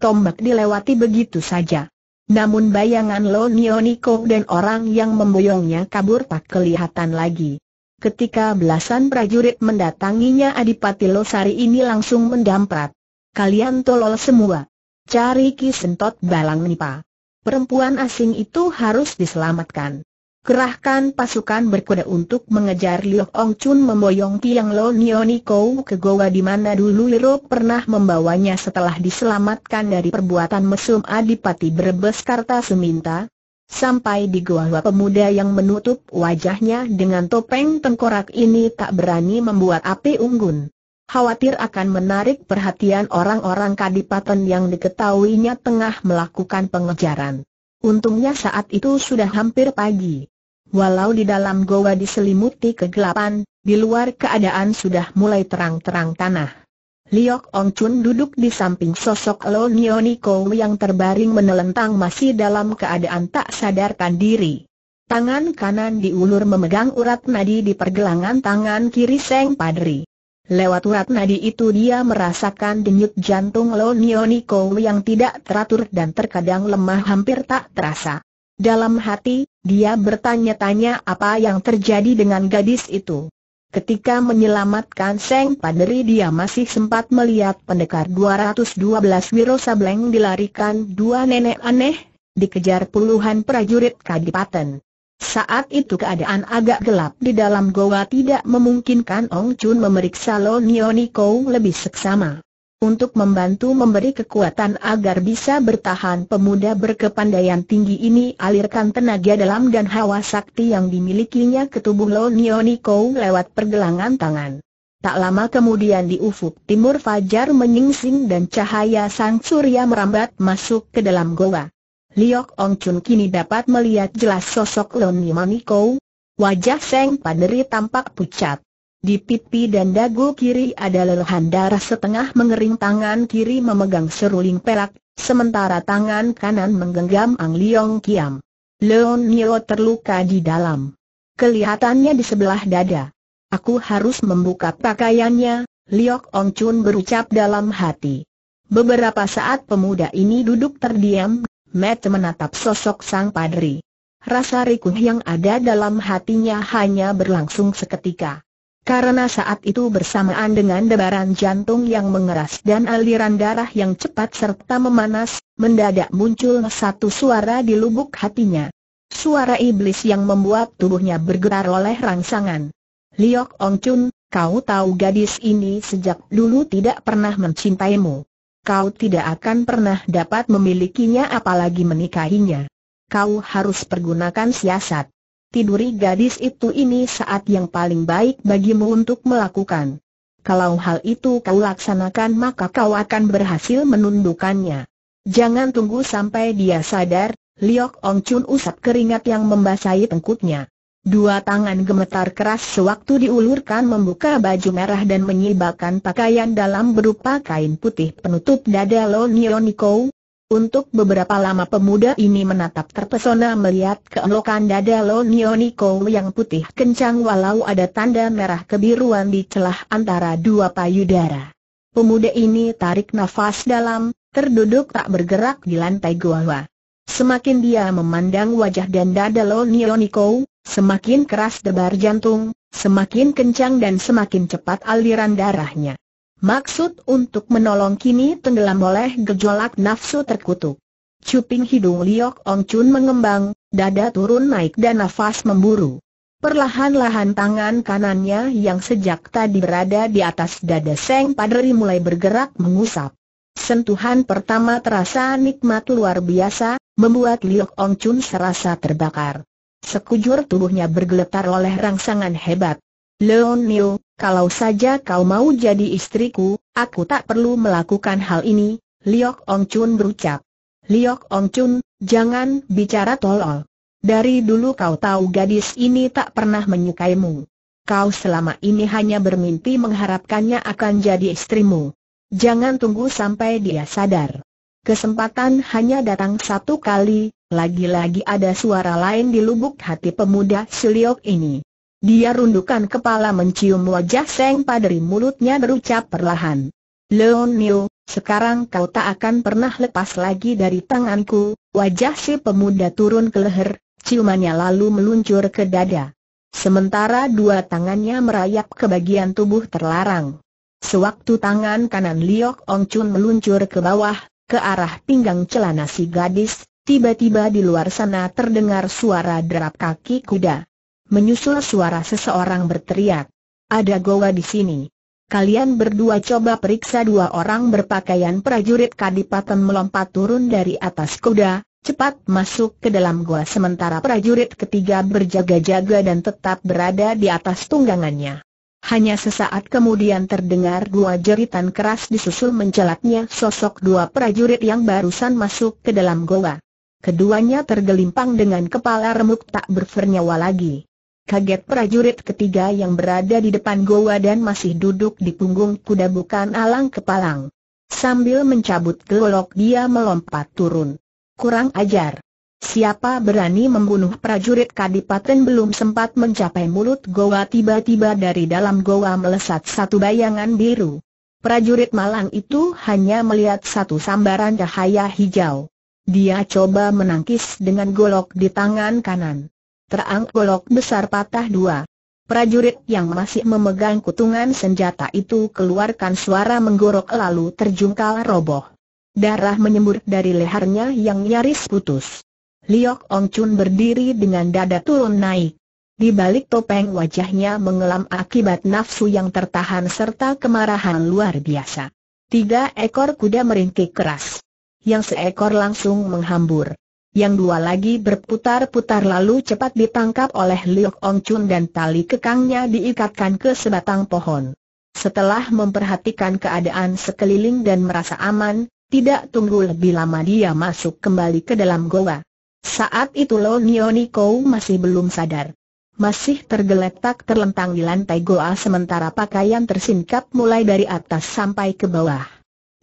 tombak dilewati begitu saja. Namun bayangan Lonioniko dan orang yang memboyongnya kabur tak kelihatan lagi. Ketika belasan prajurit mendatanginya, Adipati Losari ini langsung mendamprat. "Kalian tolol semua. Cari Ki Sentot Balang Nipa. Perempuan asing itu harus diselamatkan. Kerahkan pasukan berkuda untuk mengejar Liok Ong Chun memboyong Tiang Lonioniko ke goa di mana dulu Liro pernah membawanya setelah diselamatkan dari perbuatan mesum Adipati Brebes Kartaseminta." Sampai di goa, pemuda yang menutup wajahnya dengan topeng tengkorak ini tak berani membuat api unggun. Khawatir akan menarik perhatian orang-orang kadipaten yang diketahuinya tengah melakukan pengejaran. Untungnya saat itu sudah hampir pagi. Walau di dalam goa diselimuti kegelapan, di luar keadaan sudah mulai terang-terang tanah. Liok Ong Chun duduk di samping sosok Lonioniko yang terbaring menelentang masih dalam keadaan tak sadarkan diri. Tangan kanan diulur memegang urat nadi di pergelangan tangan kiri Seng Padri. Lewat urat nadi itu dia merasakan denyut jantung Lonioniko yang tidak teratur dan terkadang lemah hampir tak terasa. Dalam hati, dia bertanya-tanya apa yang terjadi dengan gadis itu. Ketika menyelamatkan Seng Padri, dia masih sempat melihat pendekar 212 Wiro Sableng dilarikan dua nenek aneh, dikejar puluhan prajurit kadipaten. Saat itu keadaan agak gelap di dalam goa tidak memungkinkan Ong Chun memeriksa Lonioniko lebih seksama. Untuk membantu memberi kekuatan agar bisa bertahan, pemuda berkepandaian tinggi ini alirkan tenaga dalam dan hawa sakti yang dimilikinya ke tubuh Lonioniko lewat pergelangan tangan. Tak lama kemudian di ufuk timur fajar menyingsing dan cahaya sang surya merambat masuk ke dalam goa. Liok Ong Chun kini dapat melihat jelas sosok Lonioniko. Wajah Seng Padri tampak pucat. Di pipi dan dagu kiri ada lelehan darah setengah mengering. Tangan kiri memegang seruling perak, sementara tangan kanan menggenggam Ang Liong Kiam. Leonio terluka di dalam. Kelihatannya di sebelah dada. "Aku harus membuka pakaiannya," Liok Ong Chun berucap dalam hati. Beberapa saat pemuda ini duduk terdiam, mata menatap sosok sang padri. Rasa rikuh yang ada dalam hatinya hanya berlangsung seketika. Karena saat itu bersamaan dengan debaran jantung yang mengeras dan aliran darah yang cepat serta memanas, mendadak muncul satu suara di lubuk hatinya. Suara iblis yang membuat tubuhnya bergetar oleh rangsangan. "Liok Ong Chun, kau tahu gadis ini sejak dulu tidak pernah mencintaimu. Kau tidak akan pernah dapat memilikinya apalagi menikahinya. Kau harus pergunakan siasat. Tiduri gadis itu ini saat yang paling baik bagimu untuk melakukan. Kalau hal itu kau laksanakan maka kau akan berhasil menundukkannya. Jangan tunggu sampai dia sadar." Liok Ong Chun usap keringat yang membasahi tengkuknya. Dua tangan gemetar keras sewaktu diulurkan membuka baju merah dan menyibakkan pakaian dalam berupa kain putih penutup dada Lonioniko. Untuk beberapa lama pemuda ini menatap terpesona melihat keelokan dada Lonioniko yang putih kencang walau ada tanda merah kebiruan di celah antara dua payudara. Pemuda ini tarik nafas dalam, terduduk tak bergerak di lantai goa. Semakin dia memandang wajah dan dada Lonioniko, semakin keras debar jantung, semakin kencang dan semakin cepat aliran darahnya. Maksud untuk menolong kini tenggelam oleh gejolak nafsu terkutuk. Cuping hidung Liok Ong Chun mengembang, dada turun naik dan nafas memburu. Perlahan-lahan tangan kanannya yang sejak tadi berada di atas dada Seng Padri mulai bergerak mengusap. Sentuhan pertama terasa nikmat luar biasa, membuat Liok Ong Chun serasa terbakar. Sekujur tubuhnya bergeletar oleh rangsangan hebat. "Leonio, kalau saja kau mau jadi istriku, aku tak perlu melakukan hal ini," Liok Ong Chun berucap. "Liok Ong Chun, jangan bicara tolol. Dari dulu kau tahu gadis ini tak pernah menyukaimu. Kau selama ini hanya bermimpi mengharapkannya akan jadi istrimu. Jangan tunggu sampai dia sadar. Kesempatan hanya datang satu kali." Lagi-lagi ada suara lain di lubuk hati pemuda Suliok ini. Dia rundukan kepala mencium wajah Seng Padri, mulutnya berucap perlahan, "Leonio, sekarang kau tak akan pernah lepas lagi dari tanganku." Wajah si pemuda turun ke leher, ciumannya lalu meluncur ke dada. Sementara dua tangannya merayap ke bagian tubuh terlarang. Sewaktu tangan kanan Liok Ong Chun meluncur ke bawah, ke arah pinggang celana si gadis, tiba-tiba di luar sana terdengar suara derap kaki kuda. Menyusul suara seseorang berteriak, "Ada goa di sini. Kalian berdua coba periksa." Dua orang berpakaian prajurit kadipaten melompat turun dari atas kuda, cepat masuk ke dalam goa, sementara prajurit ketiga berjaga-jaga dan tetap berada di atas tunggangannya. Hanya sesaat kemudian terdengar dua jeritan keras disusul mencelatnya sosok dua prajurit yang barusan masuk ke dalam goa. Keduanya tergelimpang dengan kepala remuk tak bernyawa lagi. Kaget prajurit ketiga yang berada di depan goa dan masih duduk di punggung kuda bukan alang kepalang. Sambil mencabut golok dia melompat turun. "Kurang ajar. Siapa berani membunuh prajurit kadipaten?" Belum sempat mencapai mulut goa, tiba-tiba dari dalam goa melesat satu bayangan biru. Prajurit malang itu hanya melihat satu sambaran cahaya hijau. Dia coba menangkis dengan golok di tangan kanan. Terang golok besar patah dua. Prajurit yang masih memegang kutungan senjata itu keluarkan suara menggorok lalu terjungkal roboh. Darah menyembur dari lehernya yang nyaris putus. Liok Ong Chun berdiri dengan dada turun naik. Di balik topeng wajahnya mengelam akibat nafsu yang tertahan serta kemarahan luar biasa. Tiga ekor kuda meringkik keras. Yang seekor langsung menghambur. Yang dua lagi berputar-putar lalu cepat ditangkap oleh Liok Ong Chun dan tali kekangnya diikatkan ke sebatang pohon. Setelah memperhatikan keadaan sekeliling dan merasa aman, tidak tunggu lebih lama dia masuk kembali ke dalam goa. Saat itu Leonio Nikou masih belum sadar. Masih tergeletak terlentang di lantai goa sementara pakaian tersingkap mulai dari atas sampai ke bawah.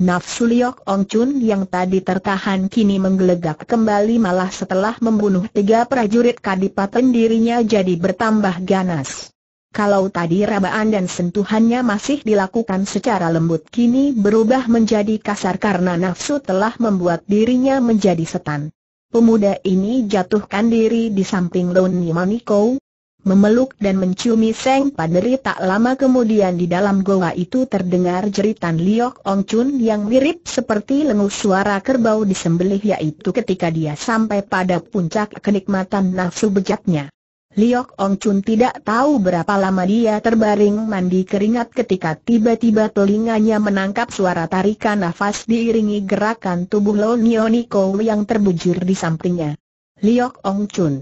Nafsu Liok Ong Chun yang tadi tertahan kini menggelegak kembali, malah setelah membunuh tiga prajurit kadipaten dirinya jadi bertambah ganas. Kalau tadi rabaan dan sentuhannya masih dilakukan secara lembut, kini berubah menjadi kasar karena nafsu telah membuat dirinya menjadi setan. Pemuda ini jatuhkan diri di samping Leonio Nikou, memeluk dan menciumi Seng Padri. Tak lama kemudian di dalam goa itu terdengar jeritan Liok Ong Chun yang mirip seperti lenguh suara kerbau disembelih, yaitu ketika dia sampai pada puncak kenikmatan nafsu bejatnya. Liok Ong Chun tidak tahu berapa lama dia terbaring mandi keringat ketika tiba-tiba telinganya menangkap suara tarikan nafas diiringi gerakan tubuh Leonio Nikou yang terbujur di sampingnya. "Liok Ong Chun,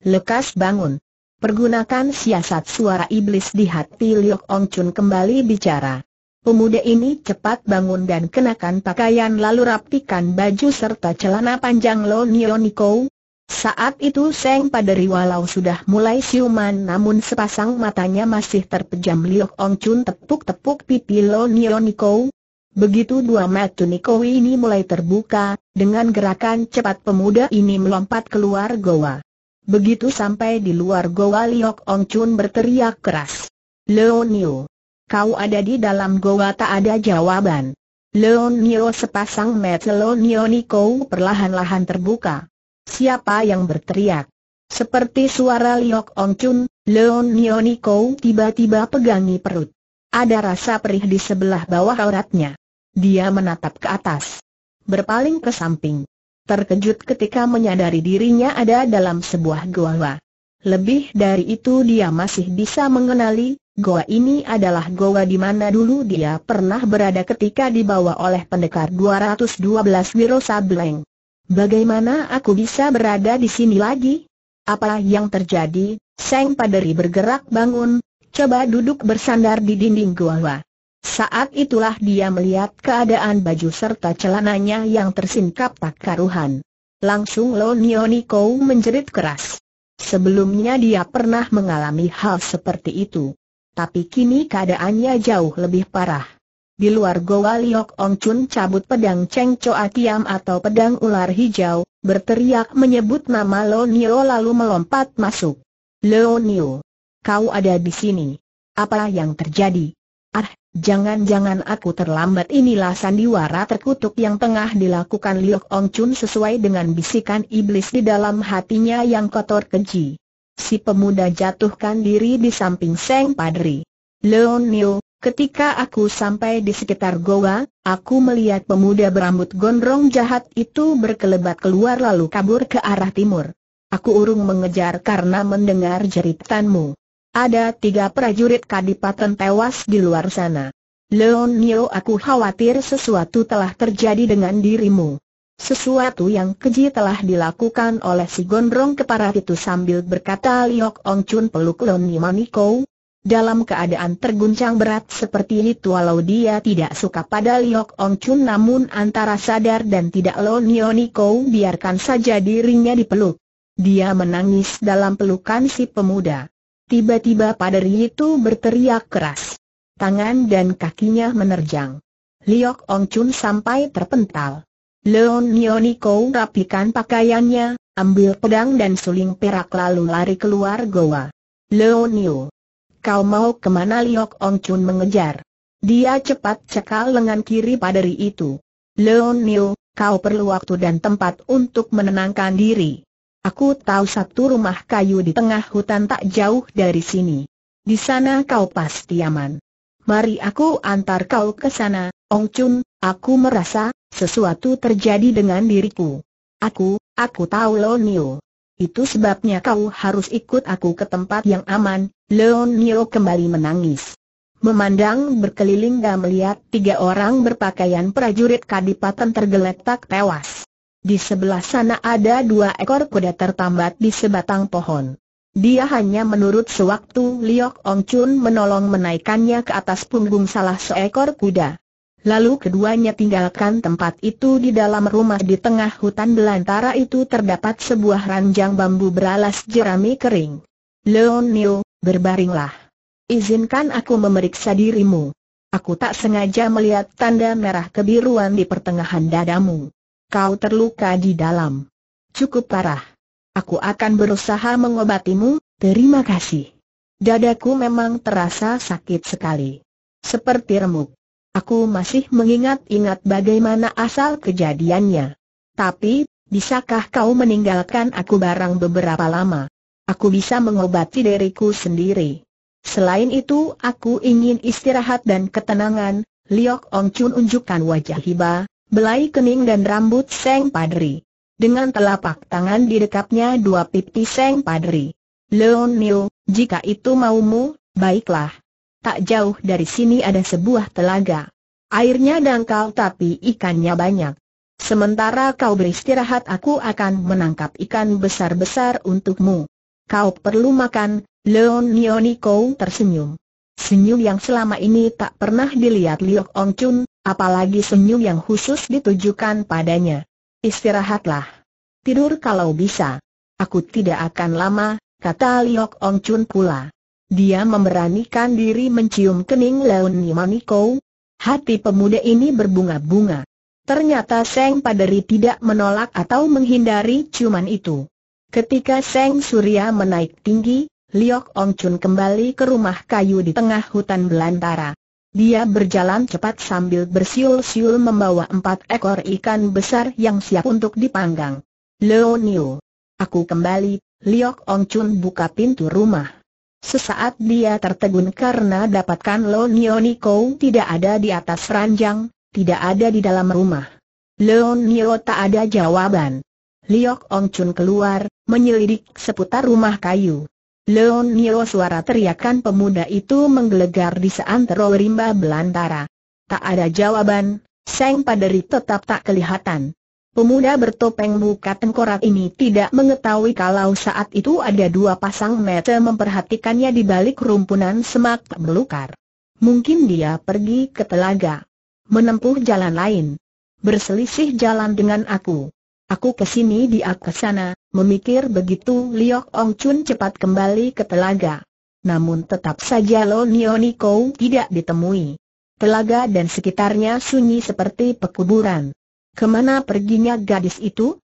lekas bangun. Pergunakan siasat." Suara iblis di hati Liok Ong Chun kembali bicara. Pemuda ini cepat bangun dan kenakan pakaian lalu rapikan baju serta celana panjang Leonio Nikou. Saat itu Seng Padri walau sudah mulai siuman namun sepasang matanya masih terpejam. Liok Ong Chun tepuk-tepuk pipi Leonio Nikou. Begitu dua mata Nikou ini mulai terbuka, dengan gerakan cepat pemuda ini melompat keluar goa. Begitu sampai di luar goa, Liok Ong Chun berteriak keras, "Leonio, kau ada di dalam goa?" Tak ada jawaban. Leonio sepasang mata Leonio Nikou perlahan-lahan terbuka. "Siapa yang berteriak?" Seperti suara Liok Ong Chun, Leonio Nikou tiba-tiba pegangi perut. Ada rasa perih di sebelah bawah auratnya. Dia menatap ke atas, berpaling ke samping. Terkejut ketika menyadari dirinya ada dalam sebuah goa. Lebih dari itu dia masih bisa mengenali, goa ini adalah goa di mana dulu dia pernah berada ketika dibawa oleh pendekar 212 Wiro Sableng. "Bagaimana aku bisa berada di sini lagi? Apa yang terjadi?" Seng Padri bergerak bangun, coba duduk bersandar di dinding goa. Saat itulah dia melihat keadaan baju serta celananya yang tersingkap tak karuhan. Langsung Leonio Nikou menjerit keras. Sebelumnya dia pernah mengalami hal seperti itu. tapi kini keadaannya jauh lebih parah. Di luar goa Liok Ong Chun cabut pedang Cheng Choa Tiam atau pedang ular hijau, berteriak menyebut nama Lo Nio lalu melompat masuk. Lo Nio, kau ada di sini. Apa yang terjadi? Ah, jangan-jangan aku terlambat. Inilah sandiwara terkutuk yang tengah dilakukan Liok Ong Chun sesuai dengan bisikan iblis di dalam hatinya yang kotor keji. Si pemuda jatuhkan diri di samping Seng Padri. Lo Nio, ketika aku sampai di sekitar goa, aku melihat pemuda berambut gondrong jahat itu berkelebat keluar lalu kabur ke arah timur. Aku urung mengejar karena mendengar jeritanmu. Ada 3 prajurit Kadipaten tewas di luar sana. Lo Nio, aku khawatir sesuatu telah terjadi dengan dirimu. Sesuatu yang keji telah dilakukan oleh si gondrong kepala itu. Sambil berkata Liok Ong Chun peluk Lo Nio. Dalam keadaan terguncang berat seperti itu, walau dia tidak suka pada Liok Ong Chun, namun antara sadar dan tidak Lo Nio biarkan saja dirinya dipeluk. Dia menangis dalam pelukan si pemuda. Tiba-tiba padri itu berteriak keras. Tangan dan kakinya menerjang. Liok Ong Chun sampai terpental. Lo Nio rapikan pakaiannya, ambil pedang dan suling perak lalu lari keluar goa. Lo Nio, kau mau kemana? Liok Ong Chun mengejar. Dia cepat cekal lengan kiri padri itu. Lo Nio, kau perlu waktu dan tempat untuk menenangkan diri. Aku tahu satu rumah kayu di tengah hutan tak jauh dari sini. Di sana kau pasti aman. Mari aku antar kau ke sana. Ong Chun, aku merasa sesuatu terjadi dengan diriku. Aku tahu Lo Nio. Itu sebabnya kau harus ikut aku ke tempat yang aman. Lo Nio kembali menangis. Memandang berkeliling dan melihat 3 orang berpakaian prajurit Kadipaten tergeletak tewas. Di sebelah sana ada 2 ekor kuda tertambat di sebatang pohon. Dia hanya menurut sewaktu Liok Ong Chun menolong menaikannya ke atas punggung salah seekor kuda. Lalu keduanya tinggalkan tempat itu. Di dalam rumah di tengah hutan belantara itu terdapat sebuah ranjang bambu beralas jerami kering. Lo Nio, berbaringlah. Izinkan aku memeriksa dirimu. Aku tak sengaja melihat tanda merah kebiruan di pertengahan dadamu. Kau terluka di dalam. Cukup parah. Aku akan berusaha mengobatimu. Terima kasih. Dadaku memang terasa sakit sekali. Seperti remuk. Aku masih mengingat-ingat bagaimana asal kejadiannya. Tapi, bisakah kau meninggalkan aku barang beberapa lama? Aku bisa mengobati diriku sendiri. Selain itu, aku ingin istirahat dan ketenangan. Liok Ong Chun unjukkan wajah hiba, belai kening dan rambut Seng Padri. Dengan telapak tangan didekapnya 2 pipi Seng Padri. Lo Nio, jika itu maumu, baiklah. Tak jauh dari sini ada sebuah telaga. Airnya dangkal tapi ikannya banyak. Sementara kau beristirahat, aku akan menangkap ikan besar-besar untukmu. Kau perlu makan. Lo Nio tersenyum. Senyum yang selama ini tak pernah dilihat Liok Ong Chun, apalagi senyum yang khusus ditujukan padanya. Istirahatlah. Tidur kalau bisa. Aku tidak akan lama, kata Liok Ong Chun pula. Dia memberanikan diri mencium kening Lo Nio. Hati pemuda ini berbunga-bunga. Ternyata Seng Padri tidak menolak atau menghindari ciuman itu. Ketika Seng Surya menaik tinggi, Liok Ong Chun kembali ke rumah kayu di tengah hutan belantara. Dia berjalan cepat sambil bersiul-siul membawa 4 ekor ikan besar yang siap untuk dipanggang. Lo Nio, aku kembali. Liok Ong Chun buka pintu rumah. Sesaat dia tertegun karena dapatkan Lo Nio tidak ada di atas ranjang, tidak ada di dalam rumah. Lo Nio tak ada jawaban. Liok Ong Chun keluar, menyelidik seputar rumah kayu. Lo Nio, suara teriakan pemuda itu menggelegar di seantero rimba belantara. Tak ada jawaban. Seng Padri tetap tak kelihatan. Pemuda bertopeng muka tengkorak ini tidak mengetahui kalau saat itu ada 2 pasang mata memperhatikannya di balik rumpunan semak belukar. Mungkin dia pergi ke telaga, menempuh jalan lain. Berselisih jalan dengan aku. Aku ke sini, dia ke sana. Memikir begitu, Liok Ong Chun cepat kembali ke telaga. namun tetap saja Lonionikou tidak ditemui. Telaga dan sekitarnya sunyi seperti pekuburan. Kemana perginya gadis itu?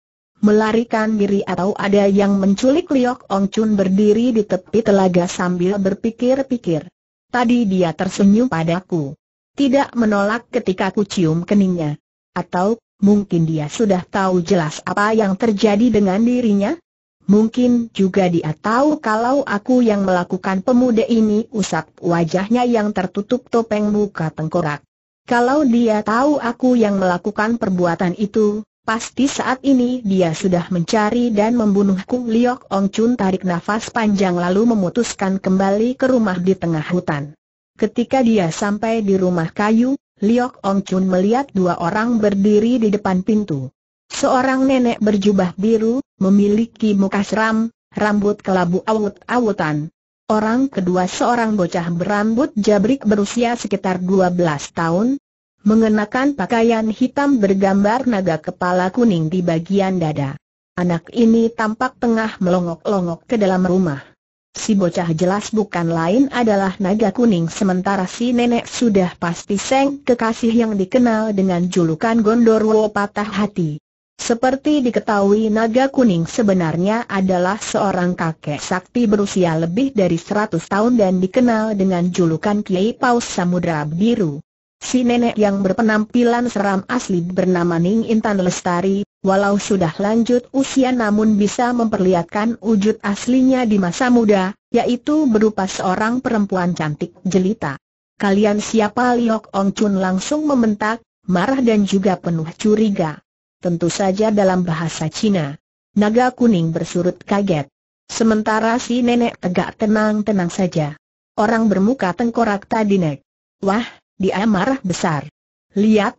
Melarikan diri atau ada yang menculik? Liok Ong Chun berdiri di tepi telaga sambil berpikir-pikir. Tadi dia tersenyum padaku. Tidak menolak ketika ku cium keningnya. Atau, mungkin dia sudah tahu jelas apa yang terjadi dengan dirinya? Mungkin juga dia tahu kalau aku yang melakukan. Pemuda ini usap wajahnya yang tertutup topeng muka tengkorak. Kalau dia tahu aku yang melakukan perbuatan itu, pasti saat ini dia sudah mencari dan membunuhku. Liok Ong Chun tarik nafas panjang lalu memutuskan kembali ke rumah di tengah hutan. Ketika dia sampai di rumah kayu, Liok Ong Chun melihat dua orang berdiri di depan pintu. Seorang nenek berjubah biru, memiliki muka seram, rambut kelabu awut-awutan. Orang kedua seorang bocah berambut jabrik berusia sekitar 12 tahun, mengenakan pakaian hitam bergambar naga kepala kuning di bagian dada. Anak ini tampak tengah melongok-longok ke dalam rumah. Si bocah jelas bukan lain adalah naga kuning, sementara si nenek sudah pasti Seng Kekasih yang dikenal dengan julukan Gondorwo Patah Hati. Seperti diketahui, naga kuning sebenarnya adalah seorang kakek sakti berusia lebih dari 100 tahun dan dikenal dengan julukan Kiai Paus Samudra Biru. Si nenek yang berpenampilan seram asli bernama Ning Intan Lestari, walau sudah lanjut usia namun bisa memperlihatkan wujud aslinya di masa muda, yaitu berupa seorang perempuan cantik jelita. Kalian siapa? Liok Ong Chun langsung membentak, marah dan juga penuh curiga. Tentu saja dalam bahasa Cina. Naga kuning bersurut kaget. Sementara si nenek tegak tenang-tenang saja. Orang bermuka tengkorak tadi nek. Wah! Dia marah besar. Lihat,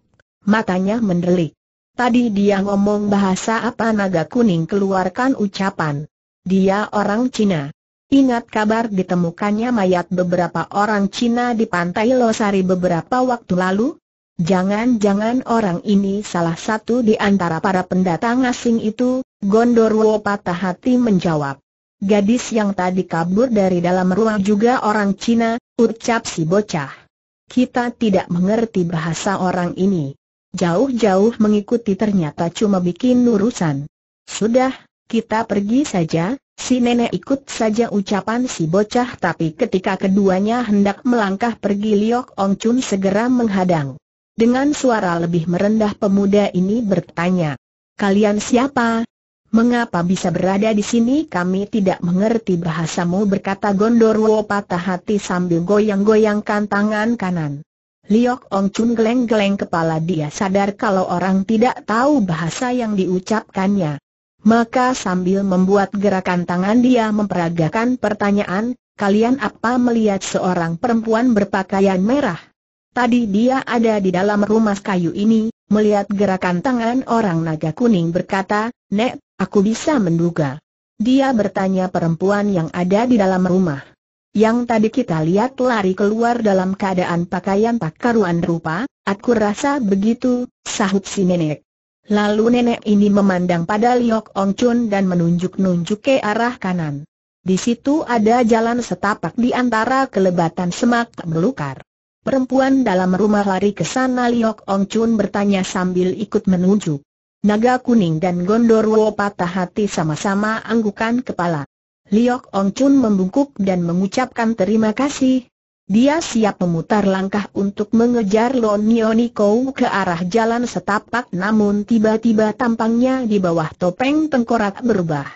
matanya mendelik. Tadi dia ngomong bahasa apa? Naga kuning keluarkan ucapan. Dia orang Cina. Ingat kabar ditemukannya mayat beberapa orang Cina di pantai Losari beberapa waktu lalu? Jangan-jangan orang ini salah satu di antara para pendatang asing itu? Gondorwo Patah Hati menjawab. Gadis yang tadi kabur dari dalam rumah juga orang Cina, ucap si bocah. Kita tidak mengerti bahasa orang ini. Jauh-jauh mengikuti ternyata cuma bikin urusan. Sudah, kita pergi saja. Si nenek ikut saja ucapan si bocah, tapi ketika keduanya hendak melangkah pergi, Liok Ong Chun segera menghadang. Dengan suara lebih merendah pemuda ini bertanya, "Kalian siapa? Mengapa bisa berada di sini?" "Kami tidak mengerti bahasamu," berkata Gondorwo Patah Hati sambil goyang-goyangkan tangan kanan. Liok Ong Chun geleng-geleng kepala. Dia sadar kalau orang tidak tahu bahasa yang diucapkannya. Maka sambil membuat gerakan tangan dia memperagakan pertanyaan, "Kalian apa?" Melihat seorang perempuan berpakaian merah. Tadi dia ada di dalam rumah kayu ini. Melihat gerakan tangan orang, naga kuning berkata, "Nek, aku bisa menduga." Dia bertanya, "Perempuan yang ada di dalam rumah yang tadi kita lihat lari keluar dalam keadaan pakaian tak karuan rupa?" "Aku rasa begitu," sahut si nenek. Lalu nenek ini memandang pada Liok Ong Chun dan menunjuk-nunjuk ke arah kanan. Di situ ada jalan setapak di antara kelebatan semak belukar. "Perempuan dalam rumah lari ke sana?" Liok Ong Chun bertanya sambil ikut menunjuk. Naga kuning dan Gondorwo Patah Hati sama-sama anggukan kepala. Liok Ong Chun membungkuk dan mengucapkan terima kasih. Dia siap memutar langkah untuk mengejar Lonionikou ke arah jalan setapak, namun tiba-tiba tampangnya di bawah topeng tengkorak berubah.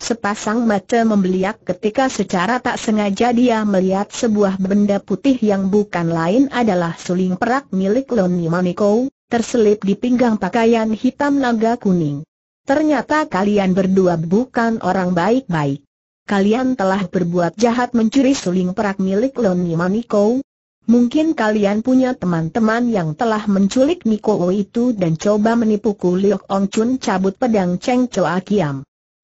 Sepasang mata membeliak ketika secara tak sengaja dia melihat sebuah benda putih yang bukan lain adalah suling perak milik Lonionikou, terselip di pinggang pakaian hitam naga kuning. "Ternyata kalian berdua bukan orang baik-baik. Kalian telah berbuat jahat mencuri suling perak milik Lonionikou. Mungkin kalian punya teman-teman yang telah menculik Niko itu dan coba menipuku." Liok Ong Chun cabut pedang Cheng Choa Kiam.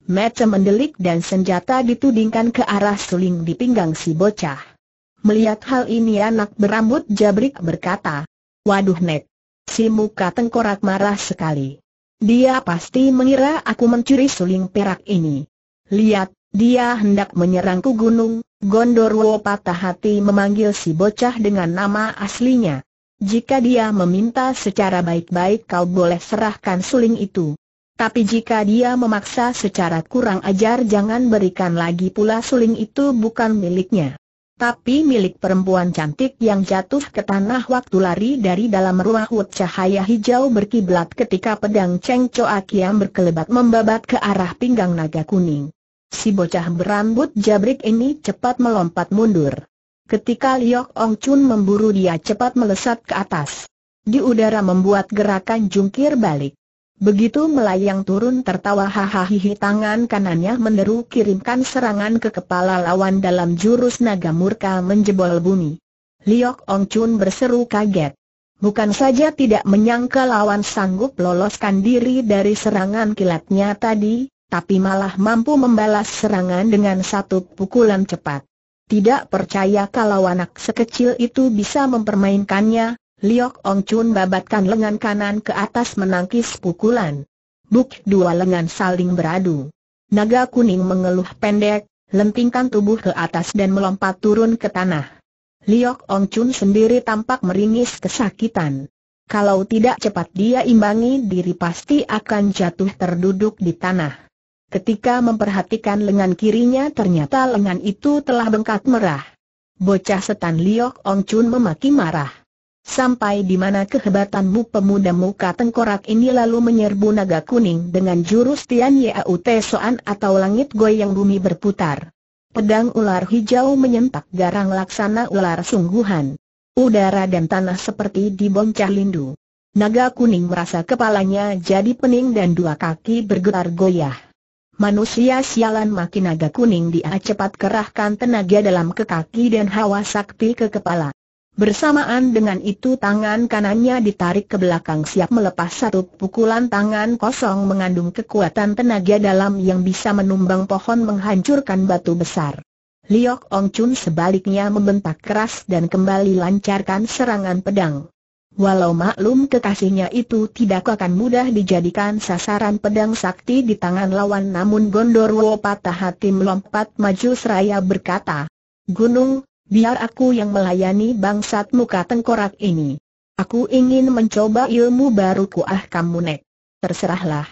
Mata mendelik dan senjata ditudingkan ke arah suling di pinggang si bocah. Melihat hal ini, anak berambut jabrik berkata, "Waduh nek." Si muka tengkorak marah sekali. "Dia pasti mengira aku mencuri suling perak ini. Lihat, dia hendak menyerangku." "Gunung, Gondorwo Patah Hati memanggil si bocah dengan nama aslinya. Jika dia meminta secara baik-baik, kau boleh serahkan suling itu. Tapi jika dia memaksa secara kurang ajar, jangan berikan lagi pula suling itu bukan miliknya, tapi milik perempuan cantik yang jatuh ke tanah waktu lari dari dalam ruang hut. Cahaya hijau berkiblat ketika pedang Cheng Choa Kiam berkelebat membabat ke arah pinggang naga kuning. Si bocah berambut jabrik ini cepat melompat mundur. Ketika Liok Ong Chun memburu, dia cepat melesat ke atas. Di udara membuat gerakan jungkir balik. Begitu melayang turun tertawa hahaha, tangan kanannya menderu kirimkan serangan ke kepala lawan dalam jurus naga murka menjebol bumi. Liok Ong Chun berseru kaget. Bukan saja tidak menyangka lawan sanggup loloskan diri dari serangan kilatnya tadi, tapi malah mampu membalas serangan dengan satu pukulan cepat. Tidak percaya kalau anak sekecil itu bisa mempermainkannya, Liok Ong Chun babatkan lengan kanan ke atas menangkis pukulan. Buk, dua lengan saling beradu. Naga kuning mengeluh pendek, lentingkan tubuh ke atas dan melompat turun ke tanah. Liok Ong Chun sendiri tampak meringis kesakitan. Kalau tidak cepat dia imbangi diri, pasti akan jatuh terduduk di tanah. Ketika memperhatikan lengan kirinya, ternyata lengan itu telah bengkak merah. Bocah setan, Liok Ong Chun memaki marah. Sampai di mana kehebatanmu? Pemuda muka tengkorak ini lalu menyerbu naga kuning dengan jurus Tian Yau Te Soan atau langit goyang bumi berputar. Pedang ular hijau menyentak garang laksana ular sungguhan. Udara dan tanah seperti diboncah lindu. Naga kuning merasa kepalanya jadi pening dan dua kaki bergetar goyah. Manusia sialan, maki naga kuning, dia cepat kerahkan tenaga dalam ke kaki dan hawa sakti ke kepala. Bersamaan dengan itu tangan kanannya ditarik ke belakang siap melepas satu pukulan. Tangan kosong mengandung kekuatan tenaga dalam yang bisa menumbang pohon, menghancurkan batu besar. Liok Ong Chun sebaliknya membentak keras dan kembali lancarkan serangan pedang. Walau maklum kekasihnya itu tidak akan mudah dijadikan sasaran pedang sakti di tangan lawan, namun Gondorwo Patah Hati melompat maju seraya berkata, "Gunung, biar aku yang melayani bangsat muka tengkorak ini. Aku ingin mencoba ilmu baruku." "Ah, kamu nek, terserahlah.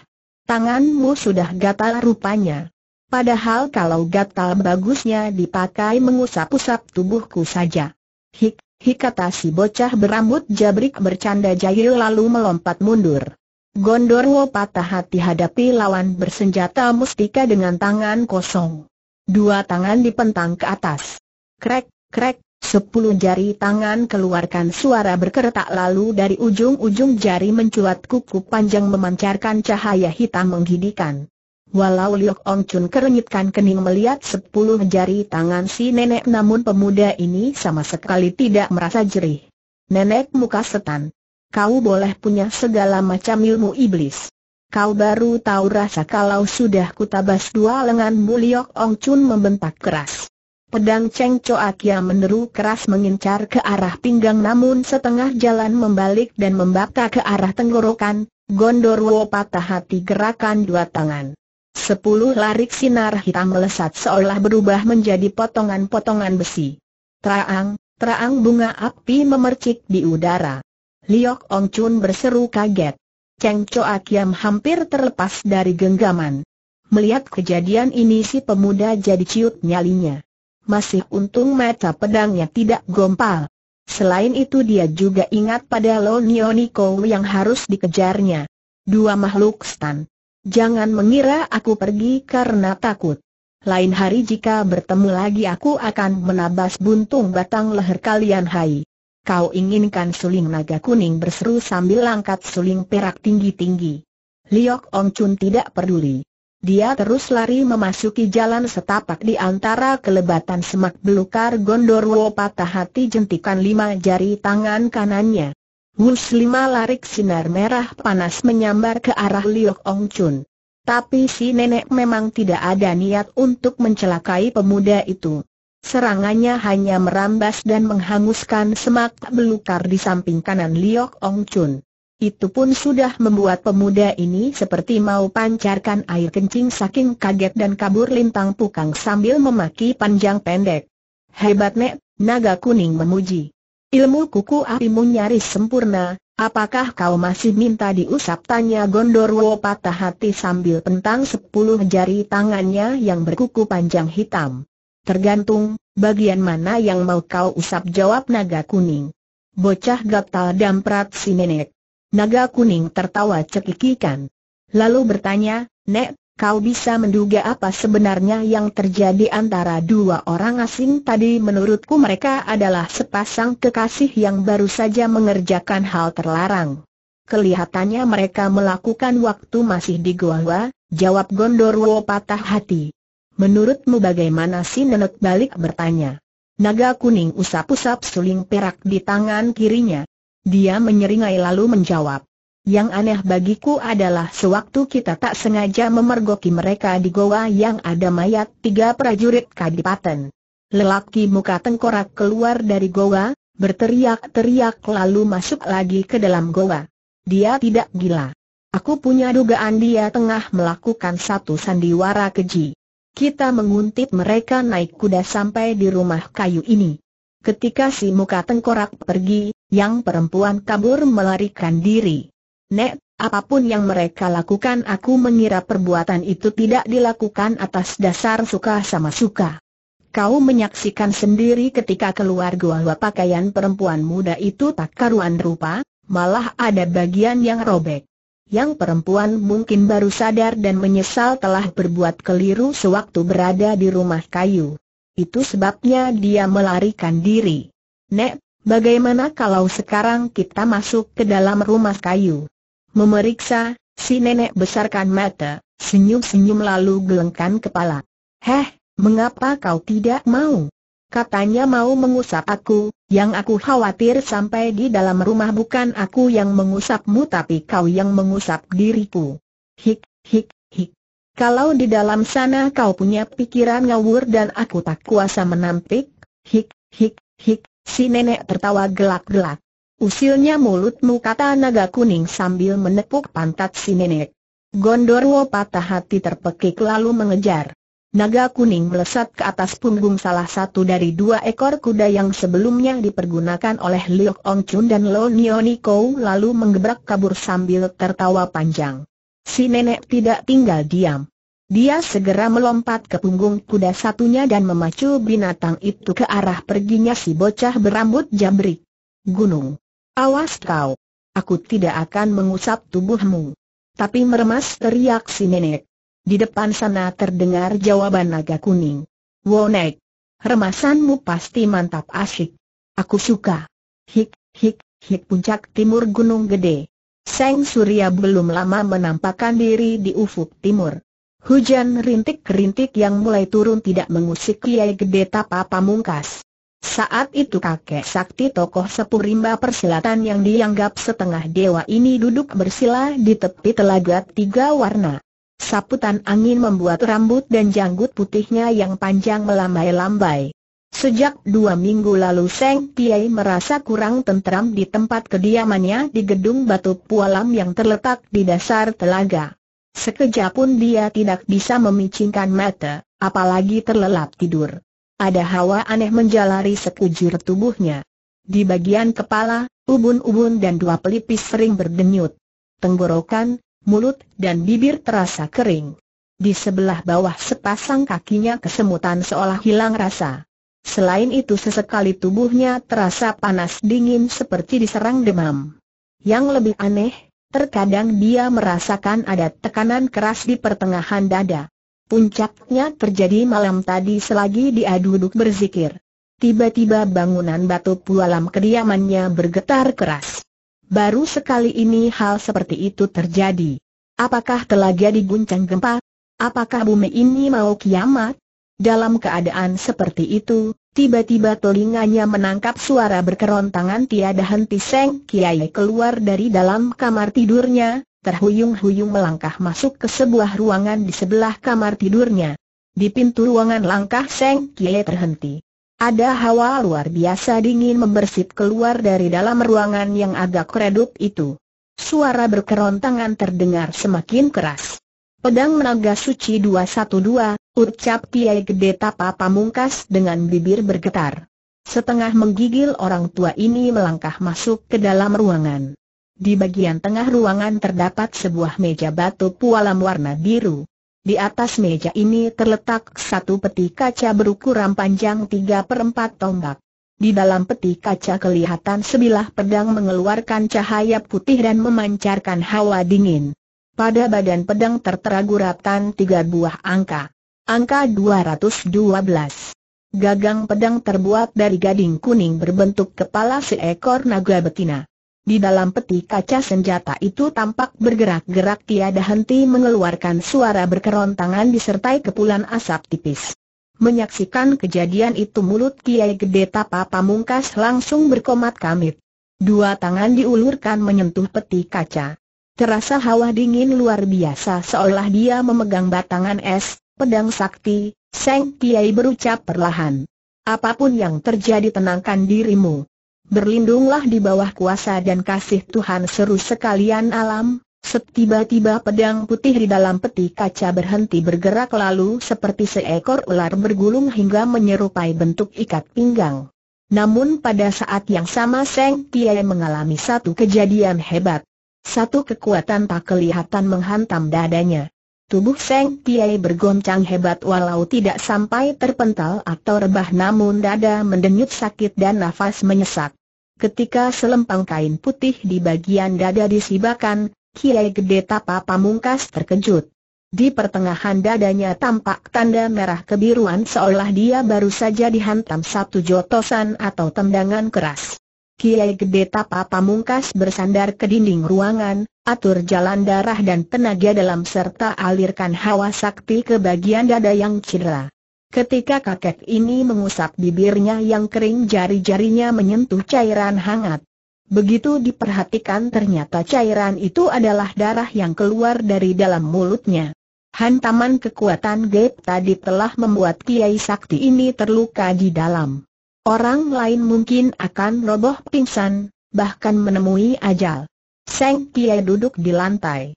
Tanganmu sudah gatal rupanya. Padahal kalau gatal bagusnya dipakai mengusap-usap tubuhku saja." "Hik, hik," kata si bocah berambut jabrik bercanda jahil lalu melompat mundur. Gondorwo Patah Hati hadapi lawan bersenjata mustika dengan tangan kosong. Dua tangan dipentang ke atas. Krek. Krek, 10 jari tangan keluarkan suara berkeretak, lalu dari ujung-ujung jari mencuat kuku panjang memancarkan cahaya hitam menghidikan. Walau Liok Ong Chun kerenyitkan kening melihat 10 jari tangan si nenek, namun pemuda ini sama sekali tidak merasa jerih. "Nenek muka setan, kau boleh punya segala macam ilmu iblis. Kau baru tahu rasa kalau sudah kutabas dua lenganmu." Liok Ong Chun membentak keras. Pedang Cheng Choa Kiam menderu keras mengincar ke arah pinggang, namun setengah jalan membalik dan membaka ke arah tenggorokan. Gondorwo Patah Hati gerakan dua tangan. 10 larik sinar hitam melesat seolah berubah menjadi potongan-potongan besi. Terang, terang bunga api memercik di udara. Liok Ong Chun berseru kaget. Cheng Choa Kiam hampir terlepas dari genggaman. Melihat kejadian ini si pemuda jadi ciut nyalinya. Masih untung mata pedangnya tidak gompal. Selain itu dia juga ingat pada Lonioniko yang harus dikejarnya. "Dua makhluk setan, jangan mengira aku pergi karena takut. Lain hari jika bertemu lagi aku akan menabas buntung batang leher kalian." "Hai, kau inginkan suling?" naga kuning berseru sambil angkat suling perak tinggi-tinggi. Liok Ong Chun tidak peduli. Dia terus lari memasuki jalan setapak di antara kelebatan semak belukar. Gondorwo Patah Hati jentikan 5 jari tangan kanannya. Wus, 5 larik sinar merah panas menyambar ke arah Liok Ong Chun. Tapi si nenek memang tidak ada niat untuk mencelakai pemuda itu. Serangannya hanya merambas dan menghanguskan semak belukar di samping kanan Liok Ong Chun. Itu pun sudah membuat pemuda ini seperti mau pancarkan air kencing saking kaget dan kabur lintang pukang sambil memaki panjang pendek. "Hebat Mek," naga kuning memuji. "Ilmu kuku apimu nyaris sempurna, apakah kau masih minta diusap?" tanya Gondorwo patah hati sambil pentang 10 jari tangannya yang berkuku panjang hitam. "Tergantung, bagian mana yang mau kau usap," jawab naga kuning. "Bocah gatal, damprat si nenek." Naga kuning tertawa cekikikan. Lalu bertanya, "Nek, kau bisa menduga apa sebenarnya yang terjadi antara dua orang asing tadi?" "Menurutku mereka adalah sepasang kekasih yang baru saja mengerjakan hal terlarang. Kelihatannya mereka melakukan waktu masih di goa," jawab Gondorwo patah hati. "Menurutmu bagaimana?" si nenek balik bertanya. Naga kuning usap-usap suling perak di tangan kirinya. Dia menyeringai lalu menjawab, "Yang aneh bagiku adalah sewaktu kita tak sengaja memergoki mereka di goa yang ada mayat 3 prajurit kadipaten." Lelaki muka tengkorak keluar dari goa, berteriak-teriak lalu masuk lagi ke dalam goa. "Dia tidak gila. Aku punya dugaan dia tengah melakukan satu sandiwara keji. Kita menguntit mereka naik kuda sampai di rumah kayu ini. Ketika si muka tengkorak pergi, yang perempuan kabur melarikan diri." "Nek, apapun yang mereka lakukan, aku mengira perbuatan itu tidak dilakukan atas dasar suka sama suka. Kau menyaksikan sendiri ketika keluar gua, pakaian perempuan muda itu tak karuan rupa, malah ada bagian yang robek. Yang perempuan mungkin baru sadar dan menyesal telah berbuat keliru sewaktu berada di rumah kayu. Itu sebabnya dia melarikan diri." "Nek, bagaimana kalau sekarang kita masuk ke dalam rumah kayu?" Memeriksa, si nenek besarkan mata, senyum-senyum lalu gelengkan kepala. "Heh, mengapa kau tidak mau?" "Katanya mau mengusap aku, yang aku khawatir sampai di dalam rumah bukan aku yang mengusapmu tapi kau yang mengusap diriku." "Hik, hik, hik. Kalau di dalam sana kau punya pikiran ngawur dan aku tak kuasa menampik, hik, hik, hik." Si nenek tertawa gelak-gelak. "Usilnya mulutmu," kata naga kuning sambil menepuk pantat si nenek. Gondorwo patah hati terpekik lalu mengejar. Naga kuning melesat ke atas punggung salah satu dari 2 ekor kuda yang sebelumnya dipergunakan oleh Liok Ong Chun dan Lo Nionikou lalu menggebrak kabur sambil tertawa panjang. Si nenek tidak tinggal diam. Dia segera melompat ke punggung kuda satunya dan memacu binatang itu ke arah perginya si bocah berambut jambrik. "Gunung, awas kau! Aku tidak akan mengusap tubuhmu." "Tapi meremas," teriak si nenek. Di depan sana terdengar jawaban naga kuning. "Wow Nek, remasanmu pasti mantap asyik. Aku suka. Hik, hik, hik." Puncak timur Gunung Gede. Seng Surya belum lama menampakkan diri di ufuk timur. Hujan rintik-rintik yang mulai turun tidak mengusik Kiai Gede Tapa Pamungkas. Saat itu kakek sakti tokoh sepuh rimba persilatan yang dianggap setengah dewa ini duduk bersila di tepi telaga 3 warna. Saputan angin membuat rambut dan janggut putihnya yang panjang melambai-lambai. Sejak 2 minggu lalu Seng Kiai merasa kurang tentram di tempat kediamannya di gedung batu pualam yang terletak di dasar telaga. Sekejap pun dia tidak bisa memicingkan mata, apalagi terlelap tidur. Ada hawa aneh menjalari sekujur tubuhnya. Di bagian kepala, ubun-ubun dan 2 pelipis sering berdenyut. Tenggorokan, mulut dan bibir terasa kering. Di sebelah bawah sepasang kakinya kesemutan seolah hilang rasa. Selain itu sesekali tubuhnya terasa panas dingin seperti diserang demam. Yang lebih aneh, terkadang dia merasakan ada tekanan keras di pertengahan dada. Puncaknya terjadi malam tadi selagi dia duduk berzikir. Tiba-tiba bangunan batu pualam kediamannya bergetar keras. Baru sekali ini hal seperti itu terjadi. Apakah telaga diguncang gempa? Apakah bumi ini mau kiamat? Dalam keadaan seperti itu, tiba-tiba telinganya menangkap suara berkerontangan tiada henti. Seng Kiai keluar dari dalam kamar tidurnya, terhuyung-huyung melangkah masuk ke sebuah ruangan di sebelah kamar tidurnya. Di pintu ruangan langkah Seng Kiai terhenti. Ada hawa luar biasa dingin membersit keluar dari dalam ruangan yang agak redup itu. Suara berkerontangan terdengar semakin keras. "Pedang Naga Suci 212, ucap Kiai Gede Tapa Pamungkas dengan bibir bergetar. Setengah menggigil orang tua ini melangkah masuk ke dalam ruangan. Di bagian tengah ruangan terdapat sebuah meja batu pualam warna biru. Di atas meja ini terletak satu peti kaca berukuran panjang 3/4 tombak. Di dalam peti kaca kelihatan sebilah pedang mengeluarkan cahaya putih dan memancarkan hawa dingin. Pada badan pedang tertera guratan 3 buah angka. Angka 212. Gagang pedang terbuat dari gading kuning berbentuk kepala seekor naga betina. Di dalam peti kaca senjata itu tampak bergerak-gerak tiada henti mengeluarkan suara berkerontangan disertai kepulan asap tipis. Menyaksikan kejadian itu mulut Kiai Gede Tapa Pamungkas langsung berkomat kamit. 2 tangan diulurkan menyentuh peti kaca. Terasa hawa dingin luar biasa seolah dia memegang batangan es, pedang sakti. Seng Kiai berucap perlahan, apapun yang terjadi tenangkan dirimu. Berlindunglah di bawah kuasa dan kasih Tuhan seru sekalian alam. Setiba-tiba pedang putih di dalam peti kaca berhenti bergerak lalu seperti seekor ular bergulung hingga menyerupai bentuk ikat pinggang. Namun pada saat yang sama Seng Kiai mengalami satu kejadian hebat. Satu kekuatan tak kelihatan menghantam dadanya. Tubuh Seng Kiai bergoncang hebat walau tidak sampai terpental atau rebah namun dada mendenyut sakit dan nafas menyesak. Ketika selempang kain putih di bagian dada disibakan, Kiai Gede Tapa Pamungkas terkejut. Di pertengahan dadanya tampak tanda merah kebiruan seolah dia baru saja dihantam satu jotosan atau tendangan keras. Kiai Gede Tapa Pamungkas bersandar ke dinding ruangan. Atur jalan darah dan tenaga dalam serta alirkan hawa sakti ke bagian dada yang cedera. Ketika kakek ini mengusap bibirnya yang kering jari-jarinya menyentuh cairan hangat. Begitu diperhatikan ternyata cairan itu adalah darah yang keluar dari dalam mulutnya. Hantaman kekuatan gaib tadi telah membuat Kiai Sakti ini terluka di dalam. Orang lain mungkin akan roboh pingsan, bahkan menemui ajal. Seng Kiai duduk di lantai.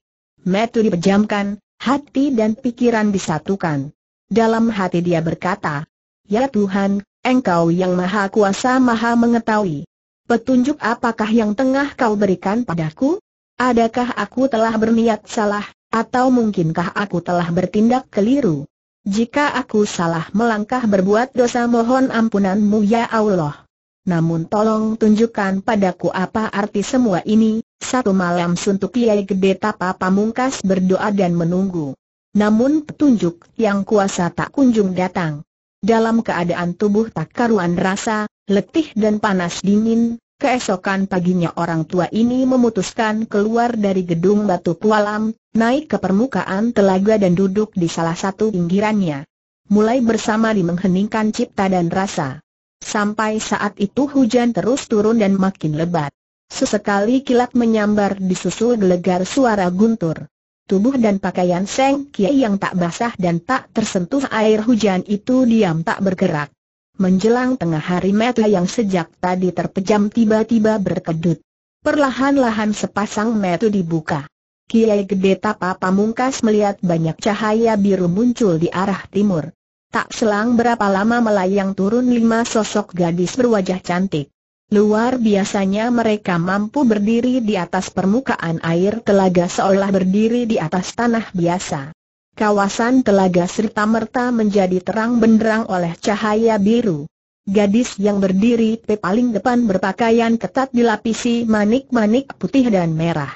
Mata dipejamkan, hati dan pikiran disatukan. Dalam hati dia berkata, "Ya Tuhan, Engkau yang Maha Kuasa Maha Mengetahui. Petunjuk apakah yang tengah Kau berikan padaku? Adakah aku telah berniat salah, atau mungkinkah aku telah bertindak keliru? Jika aku salah melangkah berbuat dosa mohon ampunan-Mu ya Allah. Namun tolong tunjukkan padaku apa arti semua ini." Satu malam suntuk Kiai Gede Tapa Pamungkas berdoa dan menunggu. Namun petunjuk yang kuasa tak kunjung datang. Dalam keadaan tubuh tak karuan rasa, letih dan panas dingin, keesokan paginya orang tua ini memutuskan keluar dari gedung batu pualam, naik ke permukaan telaga dan duduk di salah satu pinggirannya. Mulai bersamadi mengheningkan cipta dan rasa. Sampai saat itu hujan terus turun dan makin lebat. Sesekali kilat menyambar disusul gelegar suara guntur. Tubuh dan pakaian Seng Kiai yang tak basah dan tak tersentuh air hujan itu diam tak bergerak. Menjelang tengah hari mata yang sejak tadi terpejam tiba-tiba berkedut. Perlahan-lahan sepasang mata dibuka. Kiai Gede Tapa Pamungkas melihat banyak cahaya biru muncul di arah timur. Tak selang berapa lama melayang turun 5 sosok gadis berwajah cantik. Luar biasanya mereka mampu berdiri di atas permukaan air telaga seolah berdiri di atas tanah biasa. Kawasan telaga serta-merta menjadi terang benderang oleh cahaya biru. Gadis yang berdiri paling depan berpakaian ketat dilapisi manik-manik putih dan merah.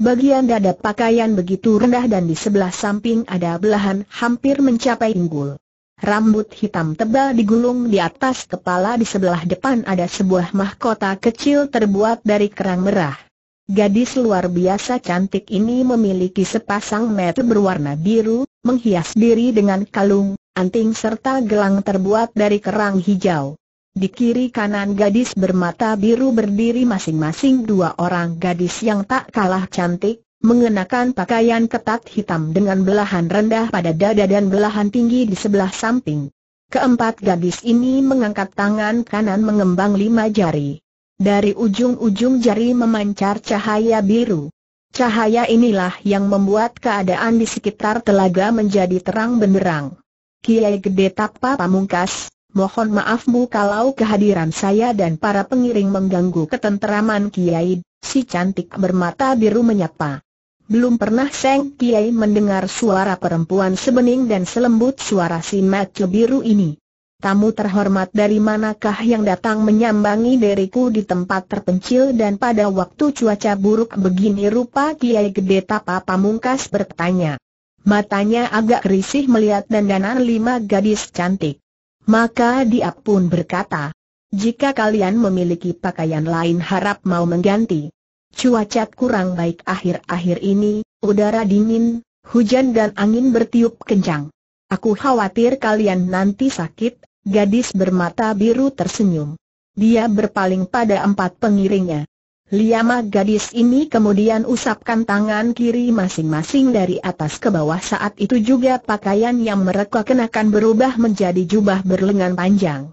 Bagian dada pakaian begitu rendah dan di sebelah samping ada belahan hampir mencapai pinggul. Rambut hitam tebal digulung di atas kepala di sebelah depan ada sebuah mahkota kecil terbuat dari kerang merah. Gadis luar biasa cantik ini memiliki sepasang mata berwarna biru, menghias diri dengan kalung, anting serta gelang terbuat dari kerang hijau. Di kiri kanan gadis bermata biru berdiri masing-masing 2 orang gadis yang tak kalah cantik. Mengenakan pakaian ketat hitam dengan belahan rendah pada dada dan belahan tinggi di sebelah samping. Keempat gadis ini mengangkat tangan kanan mengembang 5 jari. Dari ujung-ujung jari memancar cahaya biru. Cahaya inilah yang membuat keadaan di sekitar telaga menjadi terang benderang. Kiai Gede Tapa Pamungkas, mohon maafmu kalau kehadiran saya dan para pengiring mengganggu ketenteraman Kiai. Si cantik bermata biru menyapa. Belum pernah Seng Kiai mendengar suara perempuan sebening dan selembut suara si mata biru ini. Tamu terhormat dari manakah yang datang menyambangi diriku di tempat terpencil dan pada waktu cuaca buruk begini rupa? Kiai Gede Tapa Pamungkas bertanya. Matanya agak risih melihat dandanan lima gadis cantik. Maka dia pun berkata, jika kalian memiliki pakaian lain harap mau mengganti. Cuaca kurang baik akhir-akhir ini, udara dingin, hujan dan angin bertiup kencang. Aku khawatir kalian nanti sakit. Gadis bermata biru tersenyum. Dia berpaling pada empat pengiringnya. Lima gadis ini kemudian usapkan tangan kiri masing-masing dari atas ke bawah. Saat itu juga pakaian yang mereka kenakan berubah menjadi jubah berlengan panjang,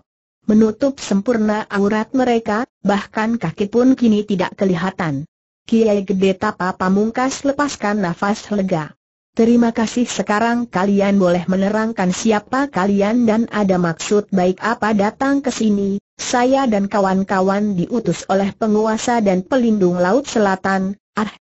menutup sempurna aurat mereka, bahkan kaki pun kini tidak kelihatan. Kiai Gede Tapa Pamungkas lepaskan nafas lega. Terima kasih, sekarang kalian boleh menerangkan siapa kalian dan ada maksud baik apa datang ke sini. Saya dan kawan-kawan diutus oleh penguasa dan pelindung Laut Selatan.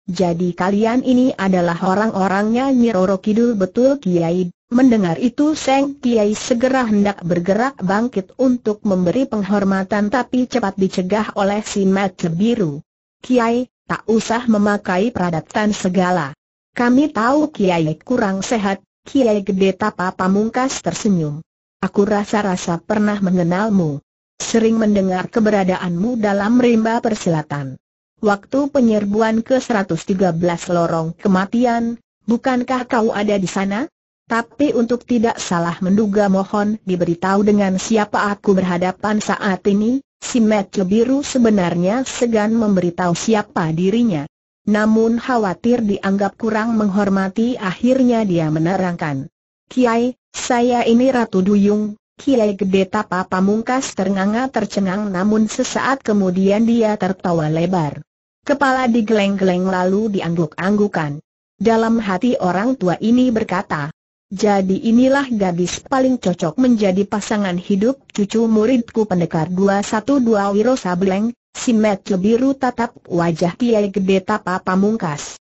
Jadi kalian ini adalah orang-orangnya Nyi Roro Kidul, betul Kiai? Mendengar itu Seng Kiai segera hendak bergerak bangkit untuk memberi penghormatan, tapi cepat dicegah oleh si mata biru. Kiai, tak usah memakai peradatan segala. Kami tahu Kiai kurang sehat. Kiai Gede Tapa Pamungkas tersenyum. Aku rasa-rasa pernah mengenalmu. Sering mendengar keberadaanmu dalam rimba persilatan. Waktu penyerbuan ke 113 lorong kematian, bukankah kau ada di sana? Tapi untuk tidak salah menduga mohon diberitahu dengan siapa aku berhadapan saat ini. Si mata biru sebenarnya segan memberitahu siapa dirinya. Namun khawatir dianggap kurang menghormati, akhirnya dia menerangkan. Kiai, saya ini Ratu Duyung. Kiai Gede Tapa Pamungkas ternganga tercengang, namun sesaat kemudian dia tertawa lebar. Kepala digeleng-geleng lalu diangguk-anggukan. Dalam hati orang tua ini berkata, jadi inilah gadis paling cocok menjadi pasangan hidup cucu muridku Pendekar 212 Wirosableng. Si mata biru tatap wajah Kiai Gede Tapa Pamungkas.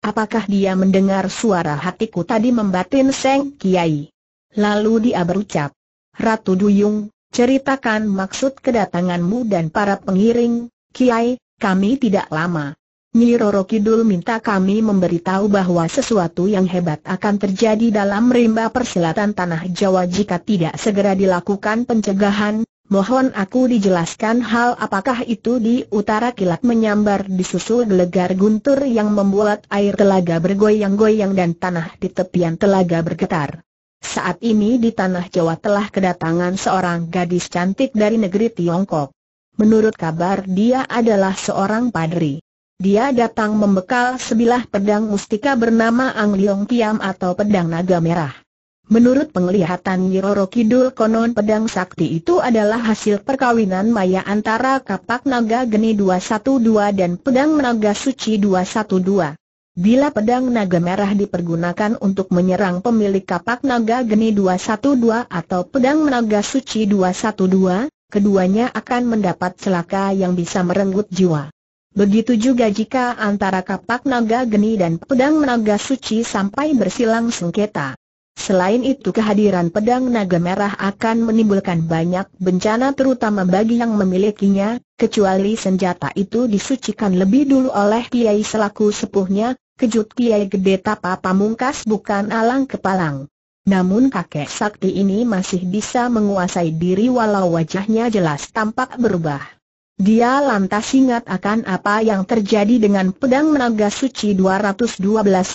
Apakah dia mendengar suara hatiku tadi, membatin Seng Kiai. Lalu dia berucap, Ratu Duyung, ceritakan maksud kedatanganmu dan para pengiring. Kiai, kami tidak lama. Nyi Roro Kidul minta kami memberitahu bahwa sesuatu yang hebat akan terjadi dalam rimba persilatan Tanah Jawa jika tidak segera dilakukan pencegahan. Mohon aku dijelaskan hal apakah itu. Di utara kilat menyambar disusul gelegar guntur yang membuat air telaga bergoyang-goyang dan tanah di tepian telaga bergetar. Saat ini di Tanah Jawa telah kedatangan seorang gadis cantik dari negeri Tiongkok. Menurut kabar dia adalah seorang padri. Dia datang membekal sebilah pedang mustika bernama Ang Liong Kiam atau pedang naga merah. Menurut penglihatan Nyi Roro Kidul, konon pedang sakti itu adalah hasil perkawinan maya antara kapak naga geni 212 dan pedang naga suci 212. Bila pedang naga merah dipergunakan untuk menyerang pemilik kapak naga geni 212 atau pedang naga suci 212, keduanya akan mendapat celaka yang bisa merenggut jiwa. Begitu juga jika antara kapak naga geni dan pedang naga suci sampai bersilang sengketa. Selain itu kehadiran pedang naga merah akan menimbulkan banyak bencana terutama bagi yang memilikinya, kecuali senjata itu disucikan lebih dulu oleh Kiai selaku sepuhnya. Kejut Kiai Gede Tapa Pamungkas bukan alang kepalang. Namun kakek sakti ini masih bisa menguasai diri walau wajahnya jelas tampak berubah. Dia lantas ingat akan apa yang terjadi dengan pedang naga suci 212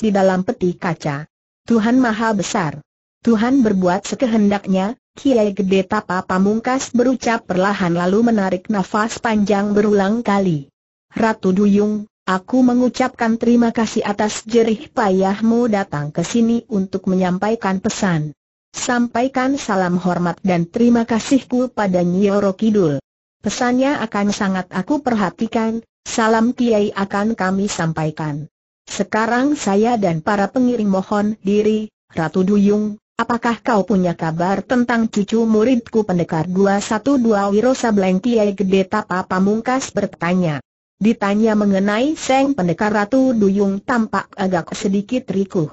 di dalam peti kaca. Tuhan Maha Besar. Tuhan berbuat sekehendaknya. Kiai Gede Tapa Pamungkas berucap perlahan lalu menarik nafas panjang berulang kali. Ratu Duyung, aku mengucapkan terima kasih atas jerih payahmu datang ke sini untuk menyampaikan pesan. Sampaikan salam hormat dan terima kasihku pada Nyi Roro Kidul. Pesannya akan sangat aku perhatikan. Salam Kiai akan kami sampaikan. Sekarang saya dan para pengiring mohon diri. Ratu Duyung, Apakah kau punya kabar tentang cucu muridku pendekar 212 Wirosableng Kiai Gede Tapa Pamungkas bertanya. Ditanya mengenai Seng Pendekar Ratu Duyung tampak agak sedikit rikuh.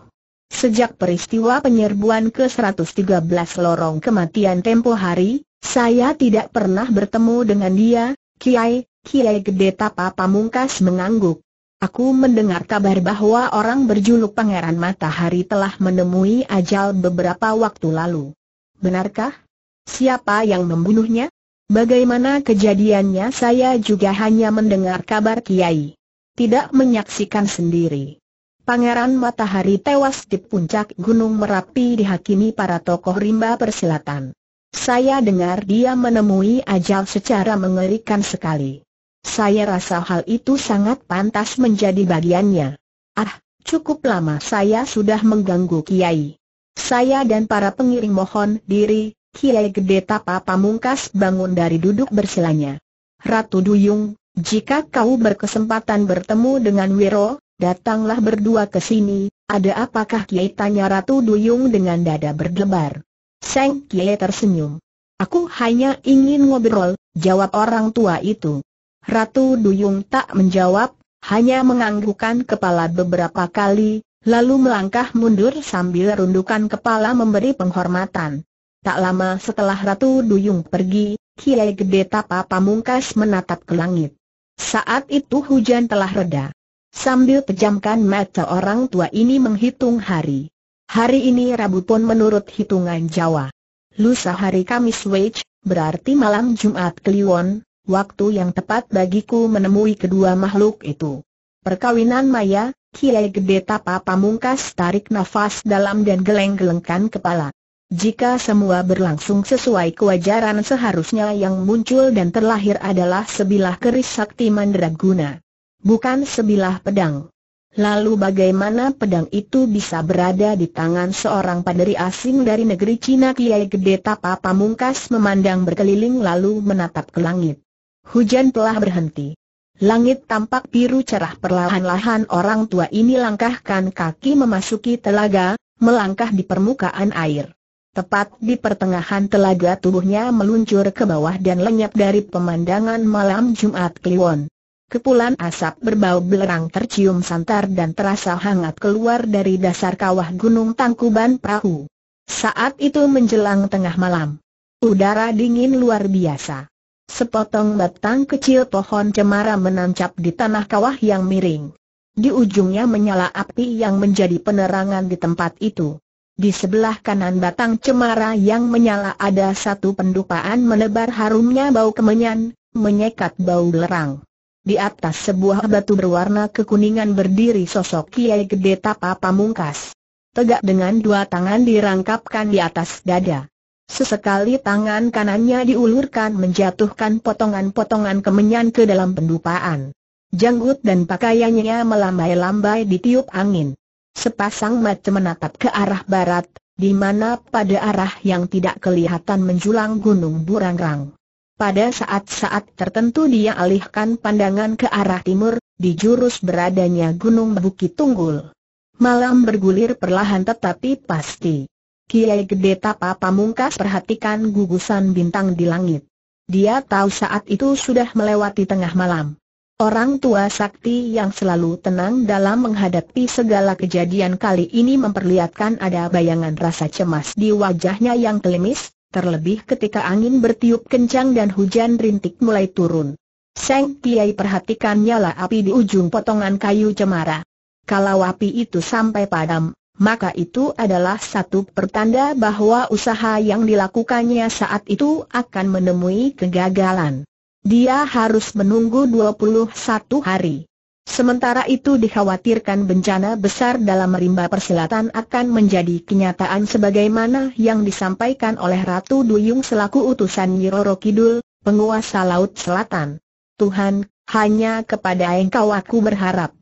Sejak peristiwa penyerbuan ke-113 lorong kematian tempo hari, saya tidak pernah bertemu dengan dia, Kiai Gede Tapa Pamungkas mengangguk. Aku mendengar kabar bahwa orang berjuluk Pangeran Matahari telah menemui ajal beberapa waktu lalu. Benarkah? Siapa yang membunuhnya? Bagaimana kejadiannya? Saya juga hanya mendengar kabar Kiai, tidak menyaksikan sendiri. Pangeran Matahari tewas di puncak Gunung Merapi dihakimi para tokoh rimba persilatan. Saya dengar dia menemui ajal secara mengerikan sekali. Saya rasa hal itu sangat pantas menjadi bagiannya. Ah, cukup lama saya sudah mengganggu Kiai. Saya dan para pengiring mohon diri. Kiai Gede Tapa Pamungkas bangun dari duduk bersilanya. Ratu Duyung, jika kau berkesempatan bertemu dengan Wiro, datanglah berdua ke sini. Ada apakah Kiai? Tanya Ratu Duyung dengan dada berdebar. Seng Kiai tersenyum. Aku hanya ingin ngobrol, jawab orang tua itu. Ratu Duyung tak menjawab, hanya menganggukkan kepala beberapa kali, lalu melangkah mundur sambil rundukan kepala memberi penghormatan. Tak lama setelah Ratu Duyung pergi, Kiai Gede Tapa Pamungkas menatap ke langit. Saat itu hujan telah reda. Sambil pejamkan mata, orang tua ini menghitung hari. Hari ini Rabu Pon menurut hitungan Jawa. Lusa hari Kamis Wage, berarti malam Jumat Kliwon. Waktu yang tepat bagiku menemui kedua makhluk itu. Perkawinan maya. Kiai Gede Tapa Pamungkas tarik nafas dalam dan geleng-gelengkan kepala. Jika semua berlangsung sesuai kewajaran, seharusnya yang muncul dan terlahir adalah sebilah keris sakti mandraguna, bukan sebilah pedang. Lalu bagaimana pedang itu bisa berada di tangan seorang paderi asing dari negeri Cina? Kiai Gede Tapa Pamungkas memandang berkeliling lalu menatap ke langit. Hujan telah berhenti. Langit tampak biru cerah. Perlahan-lahan orang tua ini langkahkan kaki memasuki telaga, melangkah di permukaan air. Tepat di pertengahan telaga tubuhnya meluncur ke bawah dan lenyap dari pemandangan malam Jumat Kliwon. Kepulan asap berbau belerang tercium santar dan terasa hangat keluar dari dasar kawah Gunung Tangkuban Perahu. Saat itu menjelang tengah malam. Udara dingin luar biasa. Sepotong batang kecil pohon cemara menancap di tanah kawah yang miring. Di ujungnya menyala api yang menjadi penerangan di tempat itu. Di sebelah kanan batang cemara yang menyala ada satu pendupaan menebar harumnya bau kemenyan, menyekat bau belerang. Di atas sebuah batu berwarna kekuningan berdiri sosok Kiai Gede Tapa Pamungkas. Tegak dengan dua tangan dirangkapkan di atas dada. Sesekali tangan kanannya diulurkan menjatuhkan potongan-potongan kemenyan ke dalam pendupaan. Janggut dan pakaiannya melambai-lambai ditiup angin. Sepasang mata menatap ke arah barat, di mana pada arah yang tidak kelihatan menjulang Gunung Burangrang. Pada saat-saat tertentu dia alihkan pandangan ke arah timur, di jurus beradanya Gunung Bukit Tunggul. Malam bergulir perlahan tetapi pasti. Kiai Gede Tapa Pamungkas perhatikan gugusan bintang di langit. Dia tahu saat itu sudah melewati tengah malam. Orang tua sakti yang selalu tenang dalam menghadapi segala kejadian kali ini memperlihatkan ada bayangan rasa cemas di wajahnya yang gelimis, terlebih ketika angin bertiup kencang dan hujan rintik mulai turun. Seng Kiai perhatikan nyala api di ujung potongan kayu cemara. Kalau api itu sampai padam, maka itu adalah satu pertanda bahwa usaha yang dilakukannya saat itu akan menemui kegagalan. Dia harus menunggu 21 hari. Sementara itu dikhawatirkan bencana besar dalam rimba persilatan akan menjadi kenyataan sebagaimana yang disampaikan oleh Ratu Duyung selaku utusan Nyiroro Kidul, penguasa Laut Selatan. Tuhan, hanya kepada Engkau aku berharap.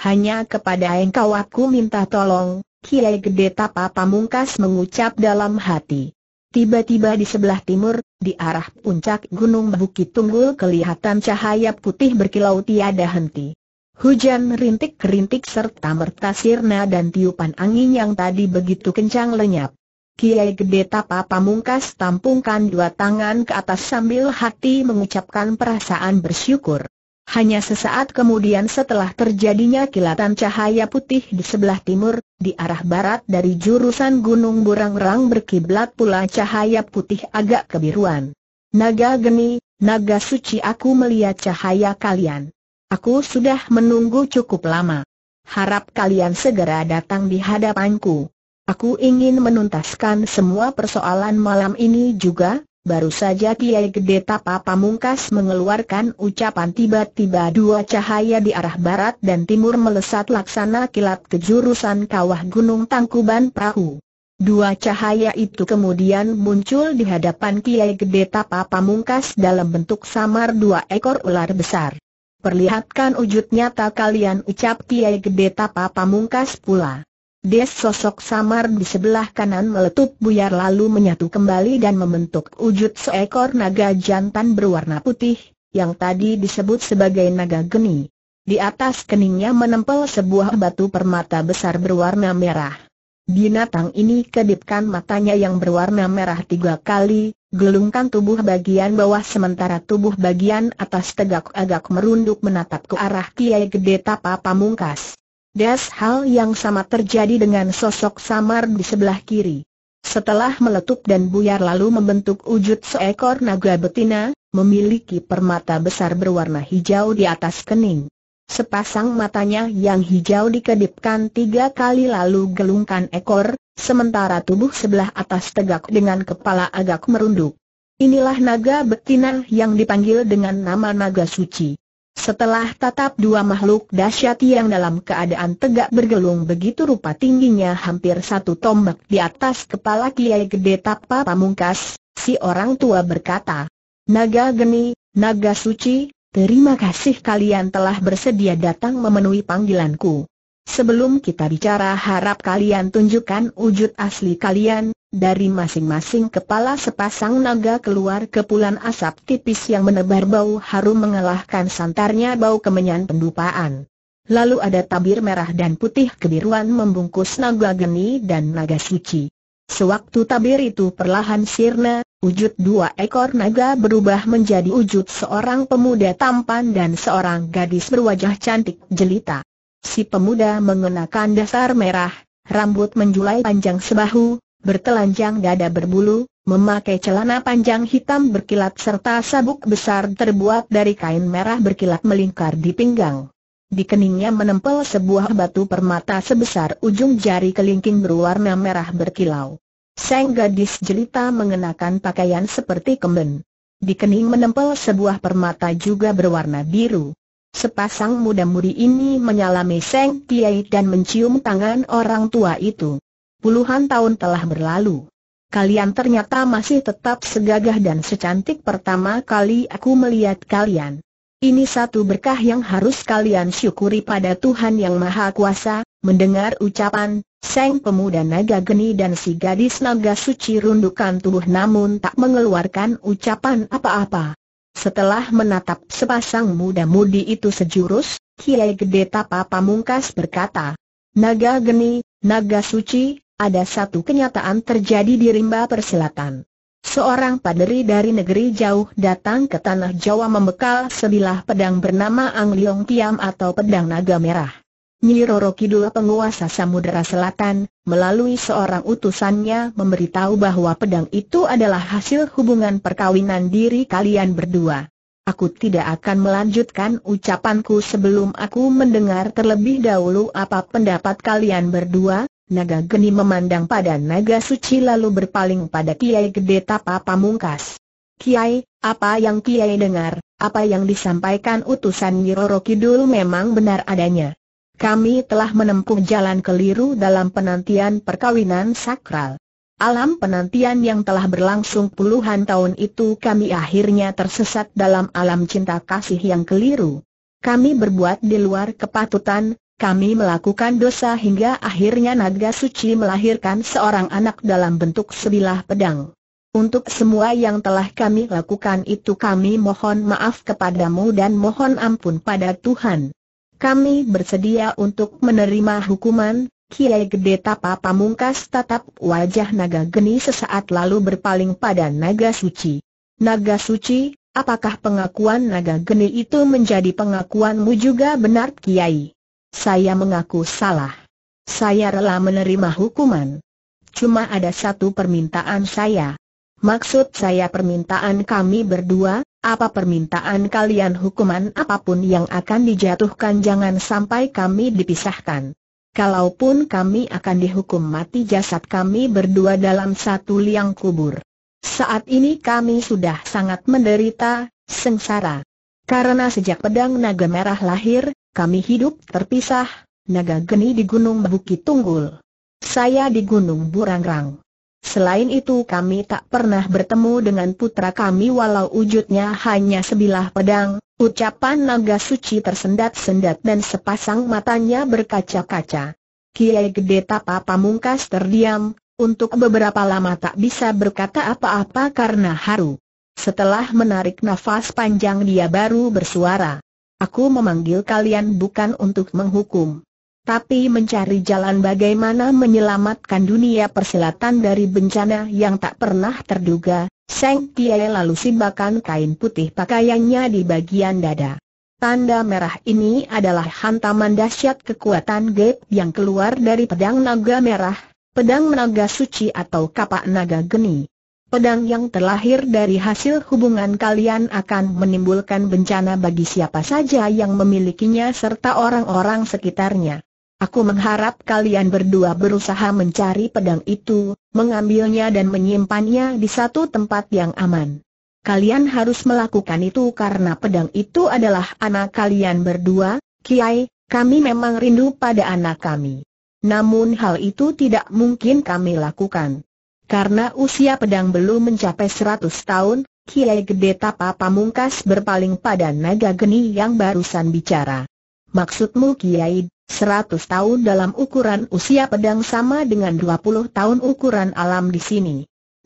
Hanya kepada Engkau aku minta tolong. Kiai Gede Tapa Pamungkas mengucap dalam hati. Tiba-tiba di sebelah timur, di arah puncak Gunung Bukit Tunggul kelihatan cahaya putih berkilau tiada henti. Hujan rintik-rintik serta merta sirna dan tiupan angin yang tadi begitu kencang lenyap. Kiai Gede Tapa Pamungkas tampungkan dua tangan ke atas sambil hati mengucapkan perasaan bersyukur. Hanya sesaat kemudian setelah terjadinya kilatan cahaya putih di sebelah timur, di arah barat dari jurusan Gunung Burangrang berkiblat pula cahaya putih agak kebiruan. Naga Geni, Naga Suci, aku melihat cahaya kalian. Aku sudah menunggu cukup lama. Harap kalian segera datang di hadapanku. Aku ingin menuntaskan semua persoalan malam ini juga. Baru saja Kiai Gede Tapa Pamungkas mengeluarkan ucapan, tiba-tiba dua cahaya di arah barat dan timur melesat laksana kilat ke jurusan kawah Gunung Tangkuban Perahu. Dua cahaya itu kemudian muncul di hadapan Kiai Gede Tapa Pamungkas dalam bentuk samar dua ekor ular besar. Perlihatkan wujud nyata kalian, ucap Kiai Gede Tapa Pamungkas pula. Des sosok samar di sebelah kanan meletup buyar lalu menyatu kembali dan membentuk wujud seekor naga jantan berwarna putih, yang tadi disebut sebagai Naga Geni. Di atas keningnya menempel sebuah batu permata besar berwarna merah. Binatang ini kedipkan matanya yang berwarna merah tiga kali, gelungkan tubuh bagian bawah sementara tubuh bagian atas tegak agak merunduk menatap ke arah Kiai Gede Tapa Pamungkas. Das, hal yang sama terjadi dengan sosok samar di sebelah kiri. Setelah meletup dan buyar lalu membentuk wujud seekor naga betina, memiliki permata besar berwarna hijau di atas kening. Sepasang matanya yang hijau dikedipkan tiga kali lalu gelungkan ekor, sementara tubuh sebelah atas tegak dengan kepala agak merunduk. Inilah naga betina yang dipanggil dengan nama Naga Suci. Setelah tatap dua makhluk dahsyat yang dalam keadaan tegak bergelung begitu rupa tingginya hampir satu tombak di atas kepala Kiai Gede Tapa Pamungkas, si orang tua berkata, Naga Geni, Naga Suci, terima kasih kalian telah bersedia datang memenuhi panggilanku. Sebelum kita bicara harap kalian tunjukkan wujud asli kalian. Dari masing-masing kepala sepasang naga keluar kepulan asap tipis yang menebar bau harum mengalahkan santarnya bau kemenyan pendupaan. Lalu ada tabir merah dan putih kebiruan membungkus Naga Geni dan Naga Suci. Sewaktu tabir itu perlahan sirna, wujud dua ekor naga berubah menjadi wujud seorang pemuda tampan dan seorang gadis berwajah cantik jelita. Si pemuda mengenakan dasar merah, rambut menjulai panjang sebahu, bertelanjang dada berbulu, memakai celana panjang hitam berkilat serta sabuk besar terbuat dari kain merah berkilat melingkar di pinggang. Di keningnya menempel sebuah batu permata sebesar ujung jari kelingking berwarna merah berkilau. Sang gadis jelita mengenakan pakaian seperti kemben. Di kening menempel sebuah permata juga berwarna biru. Sepasang muda-mudi ini menyalami sang kiai dan mencium tangan orang tua itu. Puluhan tahun telah berlalu. Kalian ternyata masih tetap segagah dan secantik pertama kali aku melihat kalian. Ini satu berkah yang harus kalian syukuri pada Tuhan Yang Maha Kuasa. Mendengar ucapan sang pemuda Naga Geni dan si gadis Naga Suci rundukan tubuh namun tak mengeluarkan ucapan apa-apa. Setelah menatap sepasang muda-mudi itu sejurus, Kiai Gede Tapa Pamungkas berkata, Naga Geni, Naga Suci, ada satu kenyataan terjadi di rimba persilatan. Seorang paderi dari negeri jauh datang ke tanah Jawa membekal sebilah pedang bernama Angliong Tiam atau pedang naga merah. Nyi Roro Kidul penguasa Samudera Selatan, melalui seorang utusannya memberitahu bahwa pedang itu adalah hasil hubungan perkawinan diri kalian berdua. Aku tidak akan melanjutkan ucapanku sebelum aku mendengar terlebih dahulu apa pendapat kalian berdua. Naga Geni memandang pada Naga Suci lalu berpaling pada Kiai Gede Tapa Pamungkas. Kiai, apa yang Kiai dengar, apa yang disampaikan utusan Nyi Roro Kidul memang benar adanya. Kami telah menempuh jalan keliru dalam penantian perkawinan sakral. Alam penantian yang telah berlangsung puluhan tahun itu kami akhirnya tersesat dalam alam cinta kasih yang keliru. Kami berbuat di luar kepatutan, kami melakukan dosa hingga akhirnya Naga Suci melahirkan seorang anak dalam bentuk sebilah pedang. Untuk semua yang telah kami lakukan itu kami mohon maaf kepadamu dan mohon ampun pada Tuhan. Kami bersedia untuk menerima hukuman, Kiai Gede Tapa Pamungkas tatap wajah naga geni sesaat lalu berpaling pada naga suci. Naga suci, apakah pengakuan naga geni itu menjadi pengakuanmu juga benar Kiai? Saya mengaku salah. Saya rela menerima hukuman. Cuma ada satu permintaan saya. Maksud saya permintaan kami berdua, apa permintaan kalian hukuman apapun yang akan dijatuhkan jangan sampai kami dipisahkan. Kalaupun kami akan dihukum mati jasad kami berdua dalam satu liang kubur. Saat ini kami sudah sangat menderita, sengsara. Karena sejak pedang naga merah lahir, kami hidup terpisah, naga geni di Gunung Bukit Tunggul. Saya di Gunung Burangrang. Selain itu kami tak pernah bertemu dengan putra kami walau wujudnya hanya sebilah pedang. Ucapan naga suci tersendat-sendat dan sepasang matanya berkaca-kaca. Kiai Gede Tapa Pamungkas terdiam, untuk beberapa lama tak bisa berkata apa-apa karena haru. Setelah menarik nafas panjang dia baru bersuara. Aku memanggil kalian bukan untuk menghukum, tapi mencari jalan bagaimana menyelamatkan dunia persilatan dari bencana yang tak pernah terduga. Seng Kiai lalu sibakan kain putih pakaiannya di bagian dada. Tanda merah ini adalah hantaman dahsyat kekuatan gaib yang keluar dari pedang naga merah, pedang naga suci atau kapak naga geni. Pedang yang terlahir dari hasil hubungan kalian akan menimbulkan bencana bagi siapa saja yang memilikinya serta orang-orang sekitarnya. Aku mengharap kalian berdua berusaha mencari pedang itu, mengambilnya dan menyimpannya di satu tempat yang aman. Kalian harus melakukan itu karena pedang itu adalah anak kalian berdua. Kiai, kami memang rindu pada anak kami. Namun hal itu tidak mungkin kami lakukan. Karena usia pedang belum mencapai 100 tahun, Kiai Gede Tapa Pamungkas berpaling pada naga geni yang barusan bicara. Maksudmu Kiai? 100 tahun dalam ukuran usia pedang sama dengan 20 tahun ukuran alam di sini.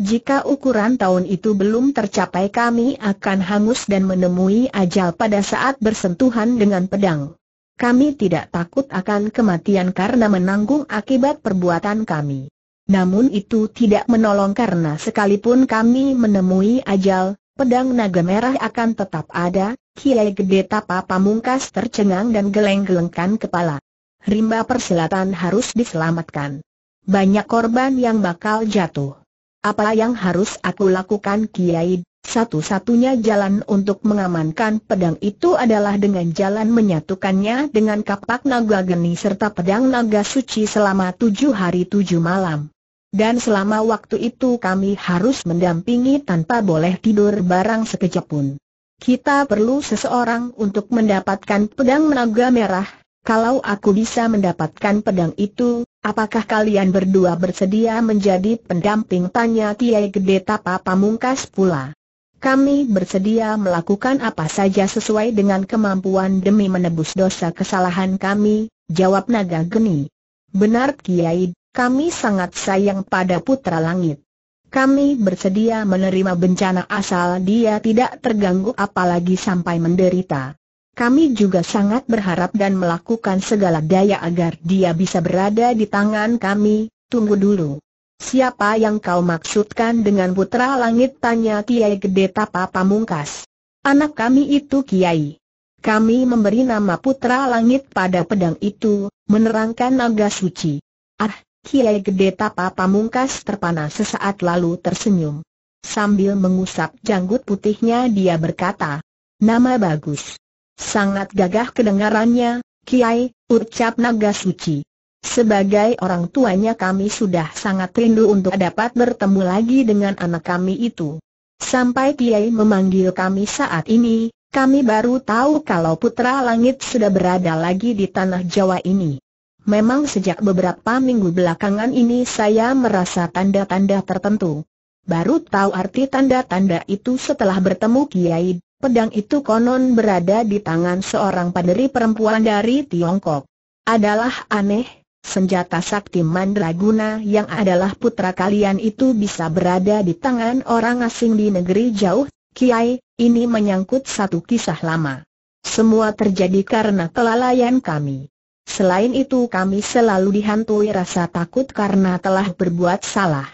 Jika ukuran tahun itu belum tercapai kami akan hangus dan menemui ajal pada saat bersentuhan dengan pedang. Kami tidak takut akan kematian karena menanggung akibat perbuatan kami. Namun itu tidak menolong karena sekalipun kami menemui ajal, pedang naga merah akan tetap ada. Kiai Gede Tapa Pamungkas tercengang dan geleng-gelengkan kepala. Rimba persilatan harus diselamatkan. Banyak korban yang bakal jatuh. Apa yang harus aku lakukan Kiai? Satu-satunya jalan untuk mengamankan pedang itu adalah dengan jalan menyatukannya dengan kapak naga geni serta pedang naga suci selama 7 hari 7 malam. Dan selama waktu itu kami harus mendampingi tanpa boleh tidur barang sekejap pun. Kita perlu seseorang untuk mendapatkan pedang naga merah. Kalau aku bisa mendapatkan pedang itu, apakah kalian berdua bersedia menjadi pendamping? Tanya Kiai Gede Tapa Pamungkas pula. Kami bersedia melakukan apa saja sesuai dengan kemampuan demi menebus dosa kesalahan kami, jawab naga geni. Benar Kiai, kami sangat sayang pada Putra Langit. Kami bersedia menerima bencana asal dia tidak terganggu apalagi sampai menderita. Kami juga sangat berharap dan melakukan segala daya agar dia bisa berada di tangan kami. Tunggu dulu. Siapa yang kau maksudkan dengan Putra Langit? Tanya Kiai Gede Tapa Pamungkas. Anak kami itu Kiai. Kami memberi nama Putra Langit pada pedang itu, menerangkan naga suci. Ah, Kiai Gede Tapa Pamungkas terpana sesaat lalu tersenyum. Sambil mengusap janggut putihnya dia berkata, nama bagus. Sangat gagah kedengarannya, Kiai, ucap naga suci. Sebagai orang tuanya kami sudah sangat rindu untuk dapat bertemu lagi dengan anak kami itu. Sampai Kiai memanggil kami saat ini, kami baru tahu kalau Putra Langit sudah berada lagi di tanah Jawa ini. Memang sejak beberapa minggu belakangan ini saya merasa tanda-tanda tertentu. Baru tahu arti tanda-tanda itu setelah bertemu Kiai. Pedang itu konon berada di tangan seorang paderi perempuan dari Tiongkok. Adalah aneh, senjata sakti Mandraguna yang adalah putra kalian itu bisa berada di tangan orang asing di negeri jauh. Kiai, ini menyangkut satu kisah lama. Semua terjadi karena kelalaian kami. Selain itu kami selalu dihantui rasa takut karena telah berbuat salah.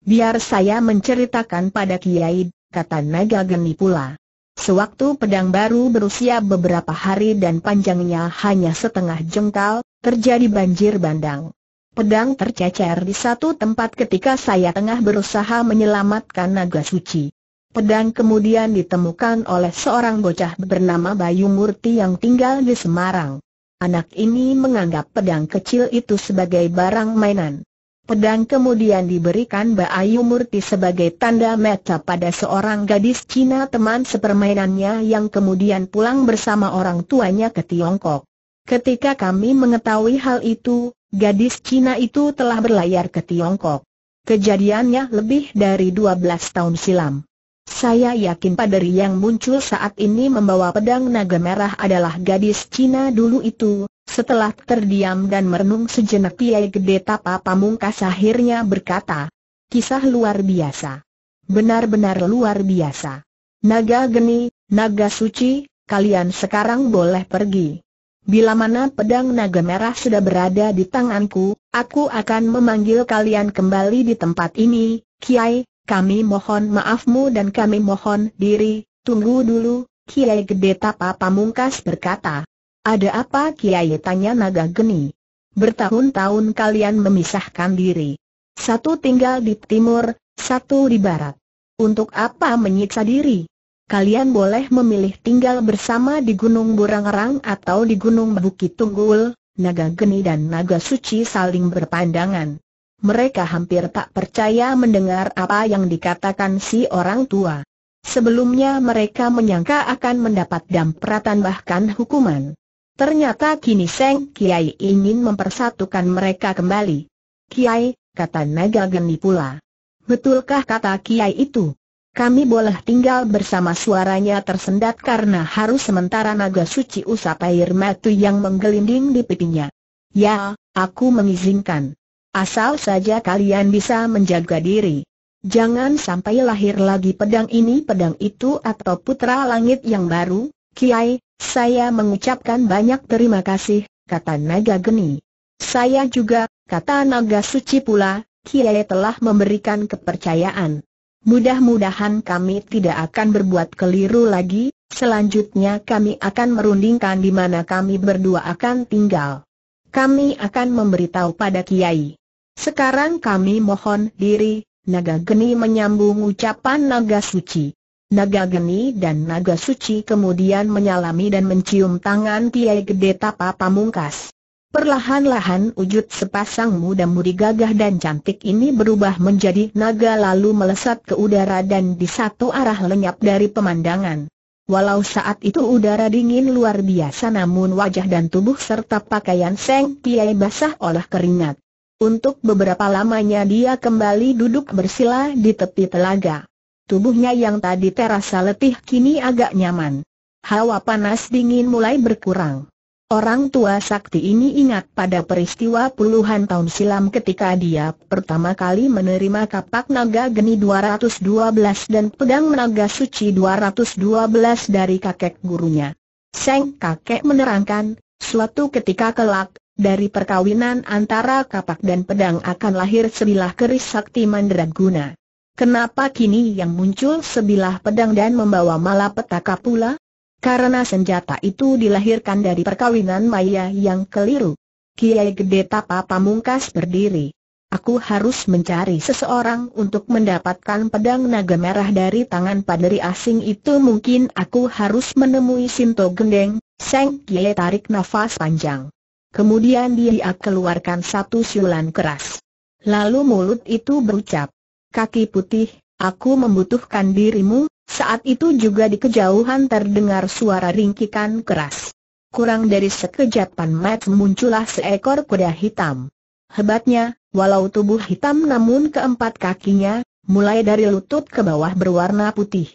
Biar saya menceritakan pada Kiai, kata naga geni pula. Sewaktu pedang baru berusia beberapa hari dan panjangnya hanya setengah jengkal, terjadi banjir bandang. Pedang tercecer di satu tempat ketika saya tengah berusaha menyelamatkan naga suci. Pedang kemudian ditemukan oleh seorang bocah bernama Bayu Murti yang tinggal di Semarang. Anak ini menganggap pedang kecil itu sebagai barang mainan. Pedang kemudian diberikan Bayu Murti sebagai tanda mata pada seorang gadis Cina teman sepermainannya yang kemudian pulang bersama orang tuanya ke Tiongkok. Ketika kami mengetahui hal itu, gadis Cina itu telah berlayar ke Tiongkok. Kejadiannya lebih dari 12 tahun silam. Saya yakin paderi yang muncul saat ini membawa pedang naga merah adalah gadis Cina dulu itu. Setelah terdiam dan merenung sejenak, Kiai Gede Tapa Pamungkas akhirnya berkata, "Kisah luar biasa. Benar-benar luar biasa. Naga geni, naga suci, kalian sekarang boleh pergi. Bila mana pedang naga merah sudah berada di tanganku, aku akan memanggil kalian kembali di tempat ini. Kiai, kami mohon maafmu dan kami mohon diri." "Tunggu dulu," Kiai Gede Tapa Pamungkas berkata. "Ada apa Kiai?" tanya naga geni. "Bertahun-tahun kalian memisahkan diri. Satu tinggal di timur, satu di barat. Untuk apa menyiksa diri? Kalian boleh memilih tinggal bersama di Gunung Burangrang atau di Gunung Bukit Tunggul." Naga geni dan naga suci saling berpandangan. Mereka hampir tak percaya mendengar apa yang dikatakan si orang tua. Sebelumnya mereka menyangka akan mendapat dampratan bahkan hukuman. Ternyata kini Seng Kiai ingin mempersatukan mereka kembali. "Kiai," kata naga geni pula. "Betulkah kata Kiai itu? Kami boleh tinggal bersama." Suaranya tersendat karena harus, sementara naga suci usap air mata yang menggelinding di pipinya. "Ya, aku mengizinkan. Asal saja kalian bisa menjaga diri. Jangan sampai lahir lagi pedang ini, pedang itu atau putra langit yang baru." "Kiai, saya mengucapkan banyak terima kasih," kata naga geni. "Saya juga," kata naga suci pula. "Kiai telah memberikan kepercayaan. Mudah-mudahan kami tidak akan berbuat keliru lagi. Selanjutnya kami akan merundingkan di mana kami berdua akan tinggal. Kami akan memberitahu pada Kiai. Sekarang kami mohon diri." Naga geni menyambung ucapan naga suci. Naga geni dan naga suci kemudian menyalami dan mencium tangan Kiai Gede Tapa Pamungkas. Perlahan-lahan wujud sepasang muda-mudi gagah dan cantik ini berubah menjadi naga lalu melesat ke udara dan di satu arah lenyap dari pemandangan. Walau saat itu udara dingin luar biasa, namun wajah dan tubuh serta pakaian Seng Kiai basah oleh keringat. Untuk beberapa lamanya dia kembali duduk bersila di tepi telaga. Tubuhnya yang tadi terasa letih kini agak nyaman. Hawa panas dingin mulai berkurang. Orang tua sakti ini ingat pada peristiwa puluhan tahun silam ketika dia pertama kali menerima kapak naga geni 212 dan pedang naga suci 212 dari kakek gurunya. Sang kakek menerangkan, suatu ketika kelak, dari perkawinan antara kapak dan pedang akan lahir sebilah keris sakti mandraguna. Kenapa kini yang muncul sebilah pedang dan membawa malapetaka pula? Karena senjata itu dilahirkan dari perkawinan maya yang keliru. Kiai Gede Tapa Pamungkas berdiri. "Aku harus mencari seseorang untuk mendapatkan pedang naga merah dari tangan paderi asing itu. Mungkin aku harus menemui Sinto Gendeng." Seng Kiai tarik nafas panjang. Kemudian dia keluarkan satu siulan keras. Lalu mulut itu berucap, "Kaki putih, aku membutuhkan dirimu." Saat itu juga di kejauhan terdengar suara ringkikan keras. Kurang dari sekejatan mata muncullah seekor kuda hitam. Hebatnya, walau tubuh hitam namun keempat kakinya, mulai dari lutut ke bawah berwarna putih.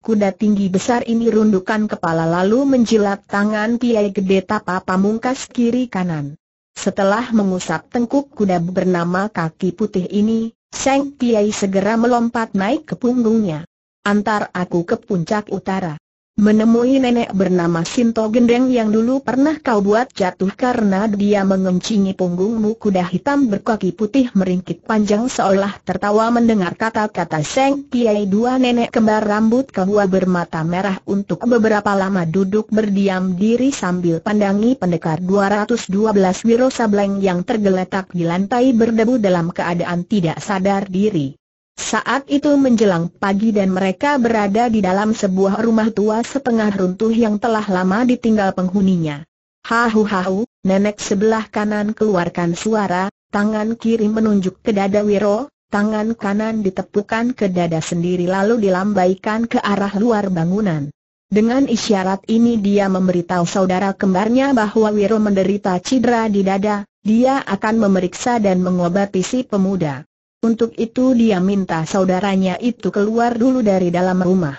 Kuda tinggi besar ini rundukan kepala lalu menjilat tangan Kiai Gede Tapa Pamungkas kiri kanan. Setelah mengusap tengkuk kuda bernama Kaki Putih ini, Seng Kiai segera melompat naik ke punggungnya. "Antar aku ke puncak utara. menemui nenek bernama Sinto Gendeng yang dulu pernah kau buat jatuh karena dia mengencingi punggungmu. Kuda hitam berkaki putih meringkik panjang seolah tertawa mendengar kata-kata Seng Kiai. Dua nenek kembar rambut kehua bermata merah untuk beberapa lama duduk berdiam diri sambil pandangi pendekar 212 Wiro Sableng yang tergeletak di lantai berdebu dalam keadaan tidak sadar diri. Saat itu menjelang pagi dan mereka berada di dalam sebuah rumah tua setengah runtuh yang telah lama ditinggal penghuninya. Hahu-hahu, nenek sebelah kanan keluarkan suara, tangan kiri menunjuk ke dada Wiro, tangan kanan ditepukan ke dada sendiri lalu dilambaikan ke arah luar bangunan. Dengan isyarat ini dia memberitahu saudara kembarnya bahwa Wiro menderita cedera di dada, dia akan memeriksa dan mengobati si pemuda. Untuk itu dia minta saudaranya itu keluar dulu dari dalam rumah.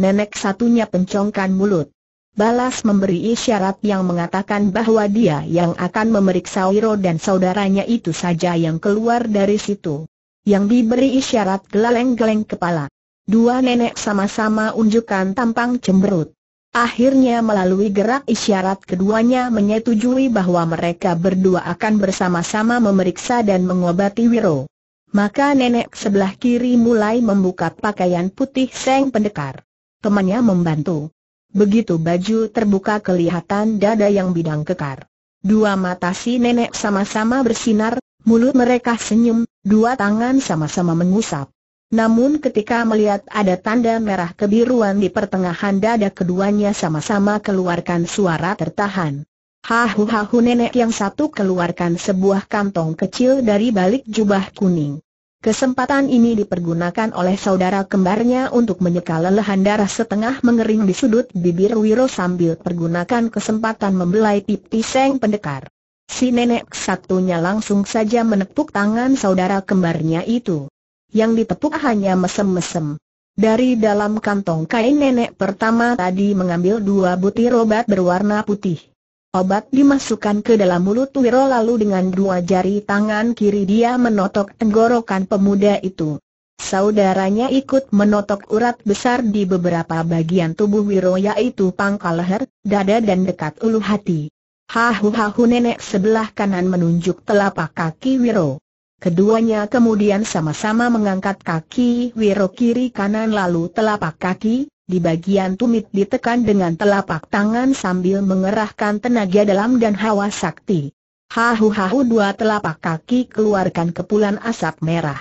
Nenek satunya pencongkan mulut. Balas memberi isyarat yang mengatakan bahwa dia yang akan memeriksa Wiro dan saudaranya itu saja yang keluar dari situ. Yang diberi isyarat geleng-geleng kepala. Dua nenek sama-sama unjukkan tampang cemberut. Akhirnya melalui gerak isyarat keduanya menyetujui bahwa mereka berdua akan bersama-sama memeriksa dan mengobati Wiro. Maka nenek sebelah kiri mulai membuka pakaian putih Seng Pendekar. Temannya membantu. Begitu baju terbuka kelihatan dada yang bidang kekar. Dua mata si nenek sama-sama bersinar, mulut mereka senyum, dua tangan sama-sama mengusap. Namun ketika melihat ada tanda merah kebiruan di pertengahan dada keduanya sama-sama keluarkan suara tertahan. Hahu-hahu. Nenek yang satu keluarkan sebuah kantong kecil dari balik jubah kuning. Kesempatan ini dipergunakan oleh saudara kembarnya untuk menyeka lelehan darah setengah mengering di sudut bibir Wiro sambil pergunakan kesempatan membelai pipi Seng Pendekar. Si nenek satunya langsung saja menepuk tangan saudara kembarnya itu. Yang ditepuk hanya mesem-mesem. Dari dalam kantong kain nenek pertama tadi mengambil dua butir obat berwarna putih. Obat dimasukkan ke dalam mulut Wiro lalu dengan dua jari tangan kiri dia menotok tenggorokan pemuda itu. Saudaranya ikut menotok urat besar di beberapa bagian tubuh Wiro yaitu pangkal leher, dada dan dekat ulu hati. Hahu-hahu. Nenek sebelah kanan menunjuk telapak kaki Wiro. Keduanya kemudian sama-sama mengangkat kaki Wiro kiri kanan lalu telapak kaki. Di bagian tumit ditekan dengan telapak tangan sambil mengerahkan tenaga dalam dan hawa sakti. Hahu-hahu. Dua telapak kaki keluarkan kepulan asap merah.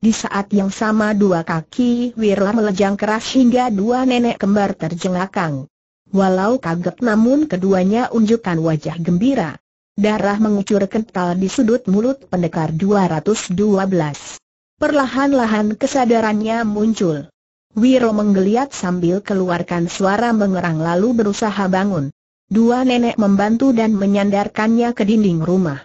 Di saat yang sama dua kaki Wiro melejang keras hingga dua nenek kembar terjengakang. Walau kaget namun keduanya unjukkan wajah gembira. Darah mengucur kental di sudut mulut pendekar 212. Perlahan-lahan kesadarannya muncul. Wiro menggeliat sambil keluarkan suara mengerang lalu berusaha bangun. Dua nenek membantu dan menyandarkannya ke dinding rumah.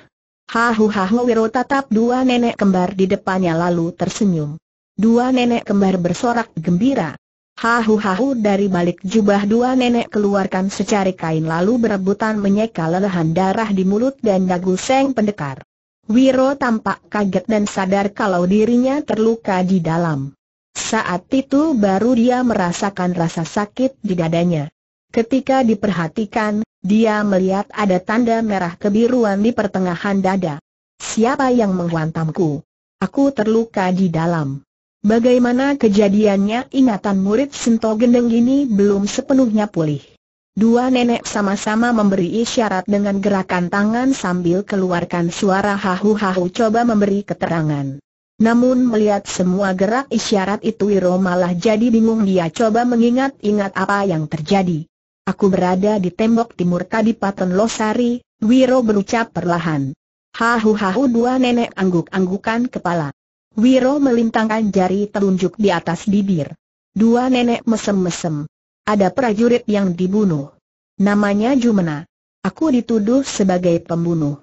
Hahu-hahu. Wiro tatap dua nenek kembar di depannya lalu tersenyum. Dua nenek kembar bersorak gembira. Hahu-hahu. Dari balik jubah dua nenek keluarkan secari kain lalu berebutan menyeka lelehan darah di mulut dan dagu Seng Pendekar. Wiro tampak kaget dan sadar kalau dirinya terluka di dalam. Saat itu baru dia merasakan rasa sakit di dadanya. Ketika diperhatikan, dia melihat ada tanda merah kebiruan di pertengahan dada. Siapa yang menghantamku? Aku terluka di dalam. Bagaimana kejadiannya? Ingatan murid Sinto Gendeng ini belum sepenuhnya pulih. Dua nenek sama-sama memberi isyarat dengan gerakan tangan sambil keluarkan suara hahu-hahu coba memberi keterangan. Namun melihat semua gerak isyarat itu Wiro malah jadi bingung. Dia coba mengingat-ingat apa yang terjadi. Aku berada di tembok timur Kadipaten Losari, Wiro berucap perlahan. Hahu-hahu. Dua nenek angguk-anggukan kepala. Wiro melintangkan jari telunjuk di atas bibir. Dua nenek mesem-mesem. Ada prajurit yang dibunuh. Namanya Jumena. Aku dituduh sebagai pembunuh.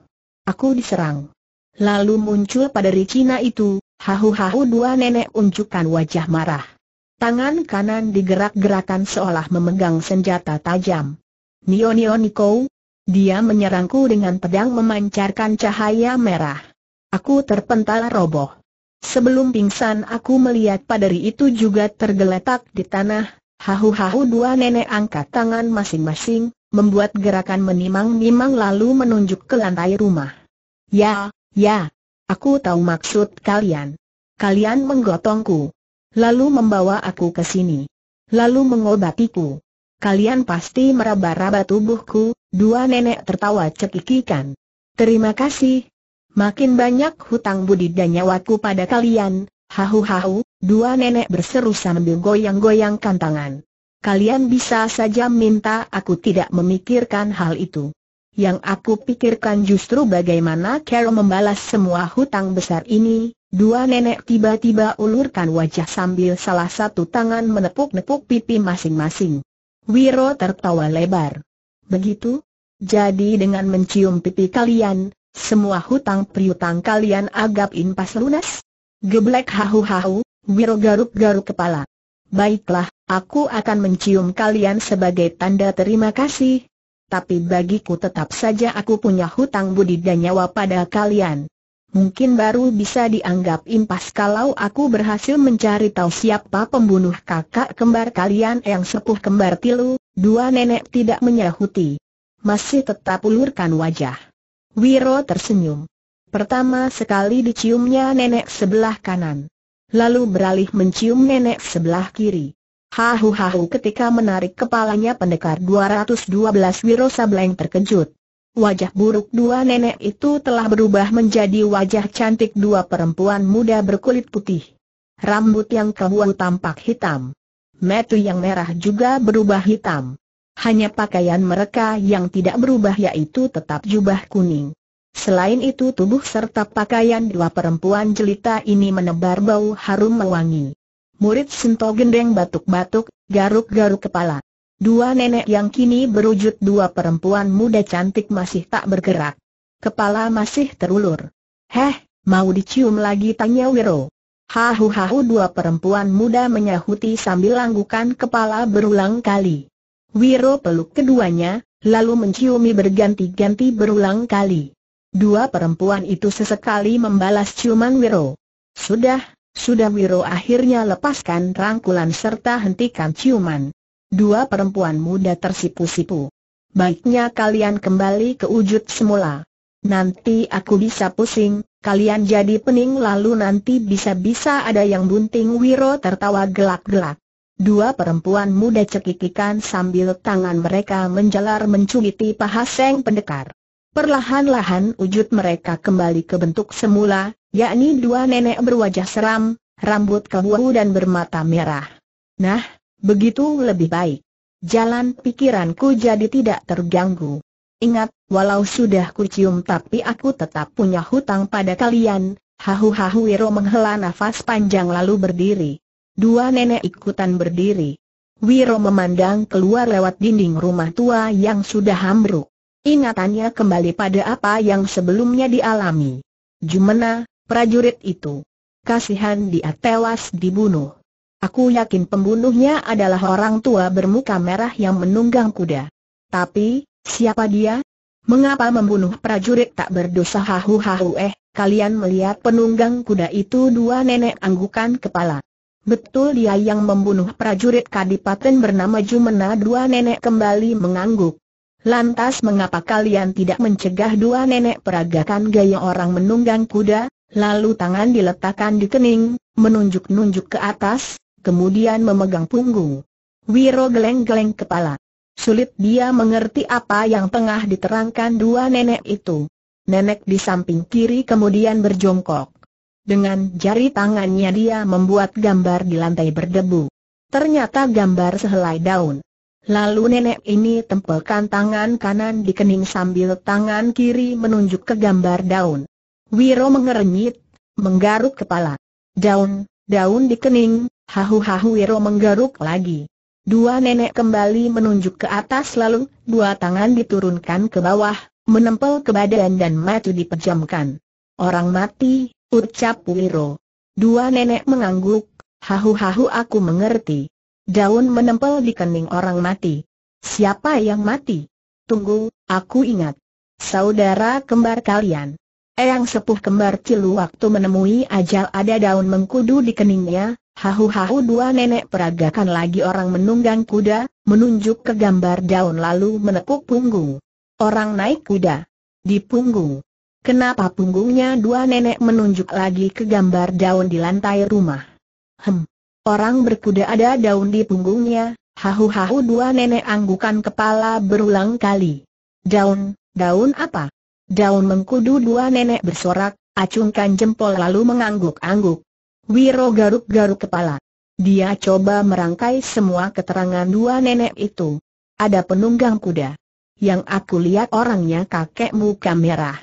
Aku diserang. Lalu muncul pada Ricina itu. Hahu-hahu. Dua nenek unjukkan wajah marah. Tangan kanan digerak-gerakan seolah memegang senjata tajam. Niko, dia menyerangku dengan pedang memancarkan cahaya merah. Aku terpental roboh. Sebelum pingsan aku melihat paderi itu juga tergeletak di tanah. Hahu-hahu dua nenek angkat tangan masing-masing, membuat gerakan menimang-nimang lalu menunjuk ke lantai rumah. Ya, aku tahu maksud kalian. Kalian menggotongku, lalu membawa aku ke sini, lalu mengobatiku. Kalian pasti meraba-raba tubuhku. Dua nenek tertawa cekikikan. Terima kasih. Makin banyak hutang budi dan nyawaku pada kalian. Hahu-hahu, dua nenek berseru sambil goyang-goyangkan tangan. Kalian bisa saja minta aku tidak memikirkan hal itu. Yang aku pikirkan justru bagaimana Carol membalas semua hutang besar ini. Dua nenek tiba-tiba ulurkan wajah sambil salah satu tangan menepuk-nepuk pipi masing-masing. Wiro tertawa lebar. Begitu? Jadi dengan mencium pipi kalian, semua hutang piutang kalian agak impas lunas? Geblek hahu-hahu, Wiro garuk-garuk kepala. Baiklah, aku akan mencium kalian sebagai tanda terima kasih. Tapi bagiku tetap saja aku punya hutang budi dan nyawa pada kalian. Mungkin baru bisa dianggap impas kalau aku berhasil mencari tahu siapa pembunuh kakak kembar kalian yang sepuh kembar Tilu. Dua nenek tidak menyahuti. Masih tetap ulurkan wajah. Wiro tersenyum. Pertama sekali diciumnya nenek sebelah kanan. Lalu beralih mencium nenek sebelah kiri. Hahu-hahu ketika menarik kepalanya pendekar 212 Wiro Sableng terkejut. Wajah buruk dua nenek itu telah berubah menjadi wajah cantik dua perempuan muda berkulit putih. Rambut yang kehuan tampak hitam. Mata yang merah juga berubah hitam. Hanya pakaian mereka yang tidak berubah yaitu tetap jubah kuning. Selain itu tubuh serta pakaian dua perempuan jelita ini menebar bau harum mewangi. Murid Sento Gendeng batuk-batuk, garuk-garuk kepala. Dua nenek yang kini berwujud dua perempuan muda cantik masih tak bergerak. Kepala masih terulur. Heh, mau dicium lagi? Tanya Wiro. Hahu-hahu dua perempuan muda menyahuti sambil langgukan kepala berulang kali. Wiro peluk keduanya, lalu menciumi berganti-ganti berulang kali. Dua perempuan itu sesekali membalas ciuman Wiro. Sudah Wiro akhirnya lepaskan rangkulan serta hentikan ciuman. Dua perempuan muda tersipu-sipu. Baiknya kalian kembali ke wujud semula. Nanti aku bisa pusing, kalian jadi pening lalu nanti bisa-bisa ada yang bunting. Wiro tertawa gelak-gelak. Dua perempuan muda cekikikan sambil tangan mereka menjalar mencubiti paha sang pendekar. Perlahan-lahan wujud mereka kembali ke bentuk semula, yakni dua nenek berwajah seram, rambut kebuau dan bermata merah. Nah, begitu lebih baik. Jalan pikiranku jadi tidak terganggu. Ingat, walau sudah kucium tapi aku tetap punya hutang pada kalian. Hahu-hahu. Wiro menghela nafas panjang lalu berdiri. Dua nenek ikutan berdiri. Wiro memandang keluar lewat dinding rumah tua yang sudah ambruk. Ingatannya kembali pada apa yang sebelumnya dialami. Jumena, prajurit itu. Kasihan dia tewas dibunuh. Aku yakin pembunuhnya adalah orang tua bermuka merah yang menunggang kuda. Tapi, siapa dia? Mengapa membunuh prajurit tak berdosa? Hahu-hahu. Kalian melihat penunggang kuda itu? Dua nenek anggukan kepala. Betul, dia yang membunuh prajurit kadipaten bernama Jumena. Dua nenek kembali mengangguk. Lantas mengapa kalian tidak mencegah? Dua nenek peragakan gaya orang menunggang kuda, lalu tangan diletakkan di kening, menunjuk-nunjuk ke atas, kemudian memegang punggung. Wiro geleng-geleng kepala. Sulit dia mengerti apa yang tengah diterangkan dua nenek itu. Nenek di samping kiri kemudian berjongkok. Dengan jari tangannya dia membuat gambar di lantai berdebu. Ternyata gambar sehelai daun. Lalu nenek ini tempelkan tangan kanan di kening sambil tangan kiri menunjuk ke gambar daun. Wiro mengernyit, menggaruk kepala. Daun di kening. Hahu-hahu. Wiro menggaruk lagi. Dua nenek kembali menunjuk ke atas lalu dua tangan diturunkan ke bawah, menempel ke badan dan mata dipejamkan. Orang mati, ucap Wiro. Dua nenek mengangguk. Hahu-hahu. Aku mengerti. Daun menempel di kening orang mati. Siapa yang mati? Tunggu, aku ingat. Saudara kembar kalian. Eyang sepuh kembar Tilu waktu menemui ajal ada daun mengkudu di keningnya, Hahu-hahu, dua nenek peragakan lagi orang menunggang kuda, menunjuk ke gambar daun lalu menekuk punggung. Orang naik kuda. Di punggung. Kenapa punggungnya? Dua nenek menunjuk lagi ke gambar daun di lantai rumah. Orang berkuda ada daun di punggungnya. Hahu-hahu, dua nenek anggukan kepala berulang kali. Daun, daun apa? Daun mengkudu, dua nenek bersorak, acungkan jempol lalu mengangguk-angguk. Wiro garuk-garuk kepala. Dia coba merangkai semua keterangan dua nenek itu. Ada penunggang kuda. Yang aku lihat orangnya kakek muka merah.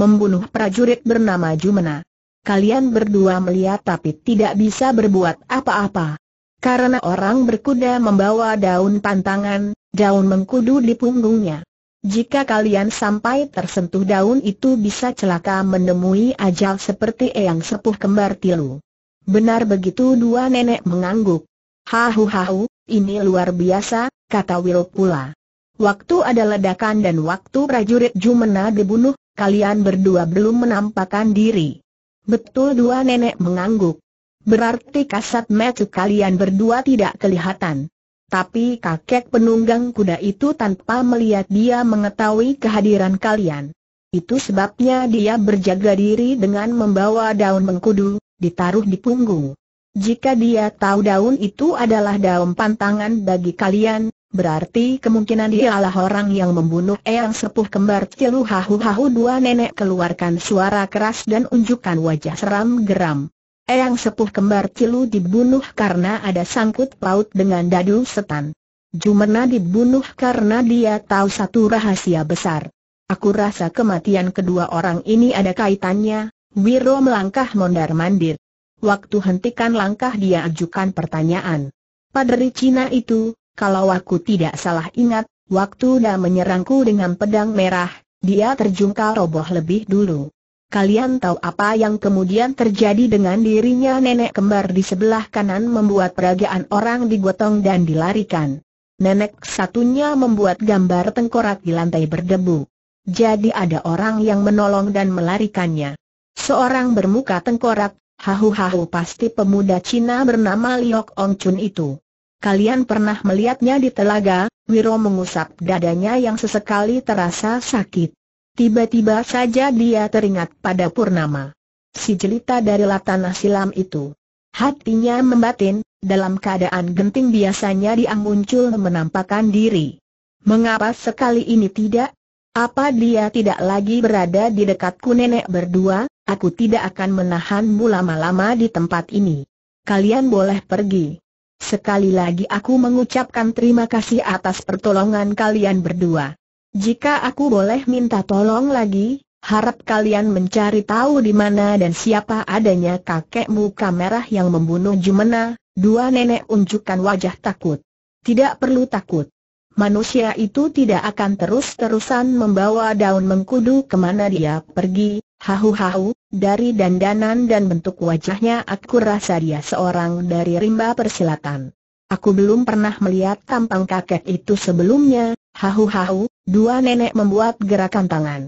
Membunuh prajurit bernama Jumena. Kalian berdua melihat tapi tidak bisa berbuat apa-apa. Karena orang berkuda membawa daun pantangan, daun mengkudu di punggungnya. Jika kalian sampai tersentuh daun itu bisa celaka menemui ajal seperti eyang sepuh kembar Tilu. Benar begitu, dua nenek mengangguk. Hahu-hahu, ini luar biasa, kata Wil pula. Waktu ada ledakan dan waktu prajurit Jumena dibunuh, kalian berdua belum menampakkan diri. Betul, dua nenek mengangguk. Berarti kasat mata kalian berdua tidak kelihatan. Tapi kakek penunggang kuda itu tanpa melihat dia mengetahui kehadiran kalian. Itu sebabnya dia berjaga diri dengan membawa daun mengkudu. Ditaruh di punggung. Jika dia tahu daun itu adalah daun pantangan bagi kalian, berarti kemungkinan dialah orang yang membunuh eyang sepuh kembar Tilu. Hahu-hahu, dua nenek keluarkan suara keras dan unjukkan wajah seram geram. Eyang sepuh kembar Tilu dibunuh karena ada sangkut paut dengan Dadu Setan. Jumena dibunuh karena dia tahu satu rahasia besar. Aku rasa kematian kedua orang ini ada kaitannya. Wiro melangkah mondar-mandir. Waktu hentikan langkah dia ajukan pertanyaan. Paderi Cina itu, kalau aku tidak salah ingat, waktu dia menyerangku dengan pedang merah, dia terjungkal roboh lebih dulu. Kalian tahu apa yang kemudian terjadi dengan dirinya? Nenek kembar di sebelah kanan membuat peragaan orang digotong dan dilarikan. Nenek satunya membuat gambar tengkorak di lantai berdebu. Jadi ada orang yang menolong dan melarikannya. Seorang bermuka tengkorak. Hahu-hahu, pasti pemuda Cina bernama Liok Ong Chun itu. Kalian pernah melihatnya di telaga. Wiro mengusap dadanya yang sesekali terasa sakit. Tiba-tiba saja dia teringat pada Purnama, si jelita dari Latanah Silam itu. Hatinya membatin, dalam keadaan genting biasanya dia muncul menampakkan diri. Mengapa sekali ini tidak? Apa dia tidak lagi berada di dekatku? Nenek berdua, aku tidak akan menahanmu lama-lama di tempat ini. Kalian boleh pergi. Sekali lagi aku mengucapkan terima kasih atas pertolongan kalian berdua. Jika aku boleh minta tolong lagi, harap kalian mencari tahu di mana dan siapa adanya kakek muka merah yang membunuh Jumena. Dua nenek unjukkan wajah takut. Tidak perlu takut. Manusia itu tidak akan terus-terusan membawa daun mengkudu kemana dia pergi. Hahu-hahu, dari dandanan dan bentuk wajahnya aku rasa dia seorang dari rimba persilatan. Aku belum pernah melihat tampang kakek itu sebelumnya. Hahu-hahu, dua nenek membuat gerakan tangan.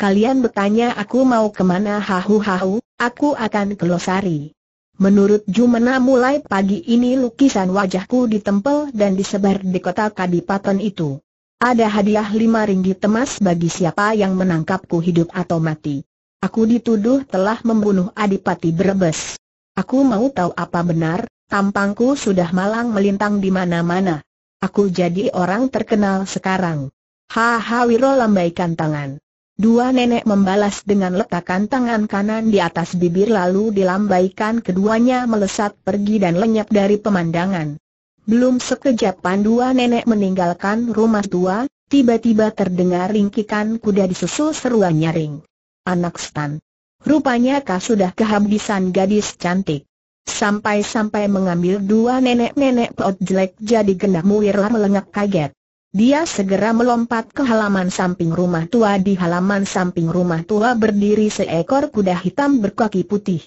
Kalian bertanya aku mau kemana? Hahu-hahu, aku akan ke Losari. Menurut Jumena mulai pagi ini lukisan wajahku ditempel dan disebar di kota Kadipaten itu. Ada hadiah RM5 emas bagi siapa yang menangkapku hidup atau mati. Aku dituduh telah membunuh Adipati Brebes. Aku mau tahu apa benar, tampangku sudah malang melintang di mana-mana. Aku jadi orang terkenal sekarang. Haha, Wiro lambaikan tangan. Dua nenek membalas dengan letakkan tangan kanan di atas bibir lalu dilambaikan. Keduanya melesat pergi dan lenyap dari pemandangan. Belum sekejapan dua nenek meninggalkan rumah tua, tiba-tiba terdengar ringkikan kuda disusul seruan nyaring. Anak setan. Rupanya kau sudah kehabisan gadis cantik. Sampai-sampai mengambil dua nenek-nenek pot jelek jadi gendakmu. Wira melengak kaget. Dia segera melompat ke halaman samping rumah tua. Di halaman samping rumah tua berdiri seekor kuda hitam berkaki putih.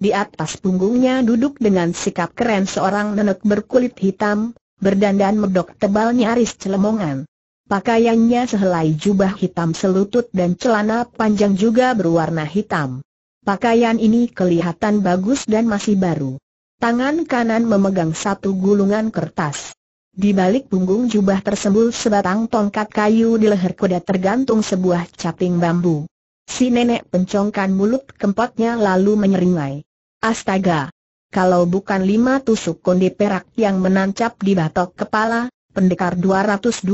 Di atas punggungnya duduk dengan sikap keren seorang nenek berkulit hitam, berdandan medok tebal nyaris celemongan. Pakaiannya sehelai jubah hitam selutut dan celana panjang juga berwarna hitam. Pakaian ini kelihatan bagus dan masih baru. tangan kanan memegang satu gulungan kertas. Di balik punggung jubah tersembul sebatang tongkat kayu, di leher kuda tergantung sebuah caping bambu. Si nenek pencongkan mulut kempotnya lalu menyeringai. Astaga! Kalau bukan 5 tusuk konde perak yang menancap di batok kepala, pendekar 212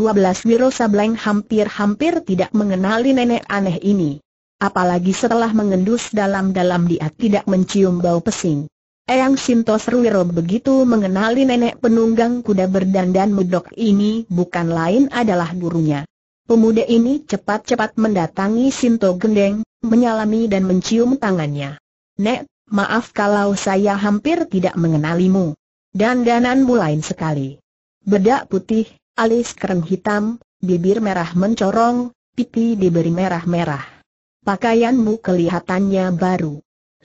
Wiro Sableng hampir-hampir tidak mengenali nenek aneh ini. Apalagi setelah mengendus dalam-dalam dia tidak mencium bau pesing. Eyang Sintosro Wiro begitu mengenali nenek penunggang kuda berdandan mudok ini bukan lain adalah gurunya. Pemuda ini cepat-cepat mendatangi Sinto Gendeng, menyalami dan mencium tangannya. Nek, maaf kalau saya hampir tidak mengenalimu. Dandananmu lain sekali. Bedak putih, alis kereng hitam, bibir merah mencorong, pipi diberi merah-merah. Pakaianmu kelihatannya baru.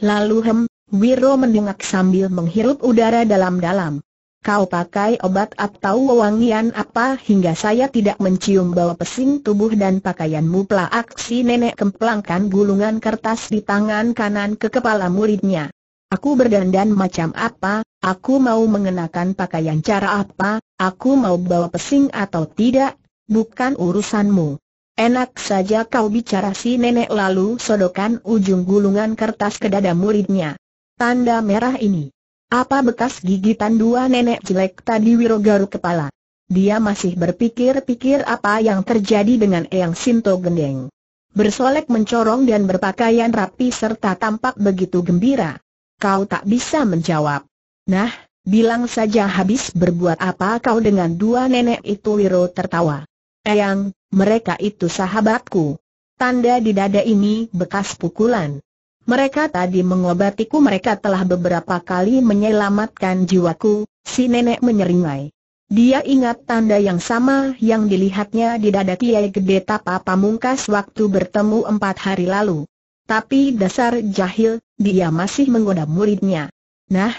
Lalu Wiro mendengak sambil menghirup udara dalam-dalam. Kau pakai obat atau wewangian apa hingga saya tidak mencium bau pesing tubuh dan pakaianmu? Pelak si nenek kemplangkan gulungan kertas di tangan kanan ke kepala muridnya. Aku berdandan macam apa? Aku mau mengenakan pakaian cara apa? Aku mau bau pesing atau tidak? Bukan urusanmu. Enak saja kau bicara. Si nenek lalu sodokkan ujung gulungan kertas ke dada muridnya. Tanda merah ini. Apa bekas gigitan dua nenek jelek tadi? Wiro garuk kepala. Dia masih berpikir-pikir apa yang terjadi dengan Eyang Sinto Gendeng. Bersolek mencorong dan berpakaian rapi serta tampak begitu gembira. Kau tak bisa menjawab. Nah, bilang saja habis berbuat apa kau dengan dua nenek itu? Wiro tertawa. Eyang, mereka itu sahabatku. Tanda di dada ini bekas pukulan. Mereka tadi mengobatiku, mereka telah beberapa kali menyelamatkan jiwaku. Si nenek menyeringai. Dia ingat tanda yang sama yang dilihatnya di dada Kiai Gede Tapa Pamungkas waktu bertemu 4 hari lalu. Tapi dasar jahil, dia masih menggoda muridnya. Nah,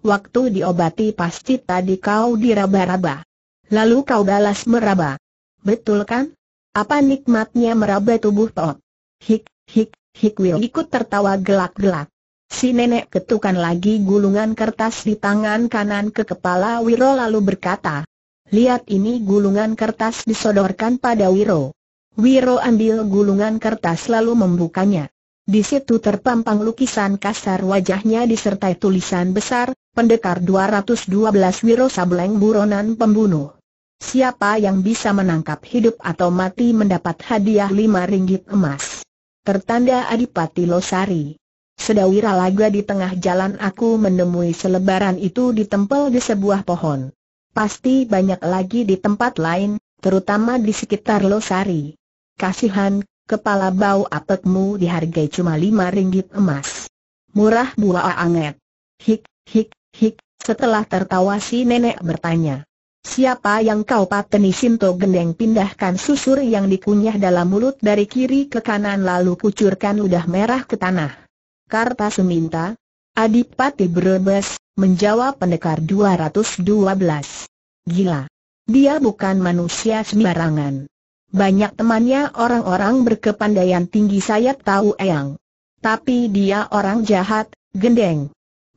waktu diobati pasti tadi kau diraba-raba. Lalu kau balas meraba. Betul kan? Apa nikmatnya meraba tubuh toh? Hik. Hikwil ikut tertawa gelak-gelak. Si nenek ketukan lagi gulungan kertas di tangan kanan ke kepala Wiro lalu berkata, lihat ini. Gulungan kertas disodorkan pada Wiro. Wiro ambil gulungan kertas lalu membukanya. Di situ terpampang lukisan kasar wajahnya disertai tulisan besar, Pendekar 212 Wiro Sableng buronan pembunuh. Siapa yang bisa menangkap hidup atau mati mendapat hadiah 5 ringgit emas. Tertanda Adipati Losari. Sedawira laga di tengah jalan aku menemui selebaran itu ditempel di sebuah pohon. Pasti banyak lagi di tempat lain, terutama di sekitar Losari. Kasihan, kepala bau apekmu dihargai cuma 5 ringgit emas. Murah buah anget. Hik. Setelah tertawa si nenek bertanya, siapa yang kau pateni? Sinto Gendeng pindahkan susur yang dikunyah dalam mulut dari kiri ke kanan lalu kucurkan ludah merah ke tanah. Karta Suminta, Adipati Brebes, menjawab Pendekar 212. Gila. Dia bukan manusia sembarangan. Banyak temannya orang-orang berkepandaian tinggi. Saya tahu Eyang. Tapi dia orang jahat, Gendeng.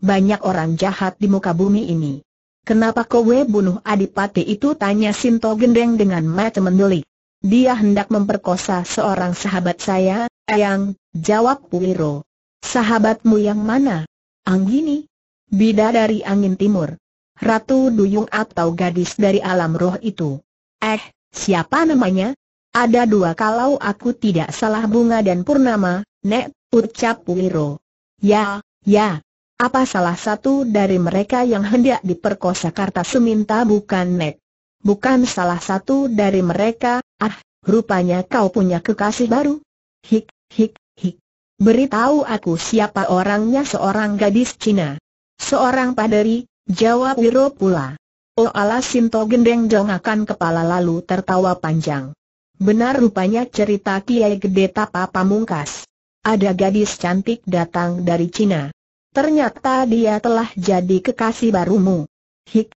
Banyak orang jahat di muka bumi ini. Kenapa kowe bunuh Adipati itu? Tanya Sinto Gendeng dengan mata mendelik. Dia hendak memperkosa seorang sahabat saya, Eyang, jawab Wiro. Sahabatmu yang mana? Anggini? Bidadari angin timur? Ratu duyung atau gadis dari alam roh itu? Siapa namanya? Ada dua kalau aku tidak salah, Bunga dan Purnama, Nek, ucap Wiro. Ya. Apa salah satu dari mereka yang hendak diperkosa? Karta Suminta bukan, Nek. Bukan salah satu dari mereka. Ah, rupanya kau punya kekasih baru. Hik. Beritahu aku siapa orangnya. Seorang gadis Cina. Seorang paderi, jawab Wiro pula. Oh ala, Sinto Gendeng dongakkan kepala lalu tertawa panjang. Benar rupanya cerita Kiai Gede Tapa Pamungkas. Ada gadis cantik datang dari Cina. Ternyata dia telah jadi kekasih barumu. Hik.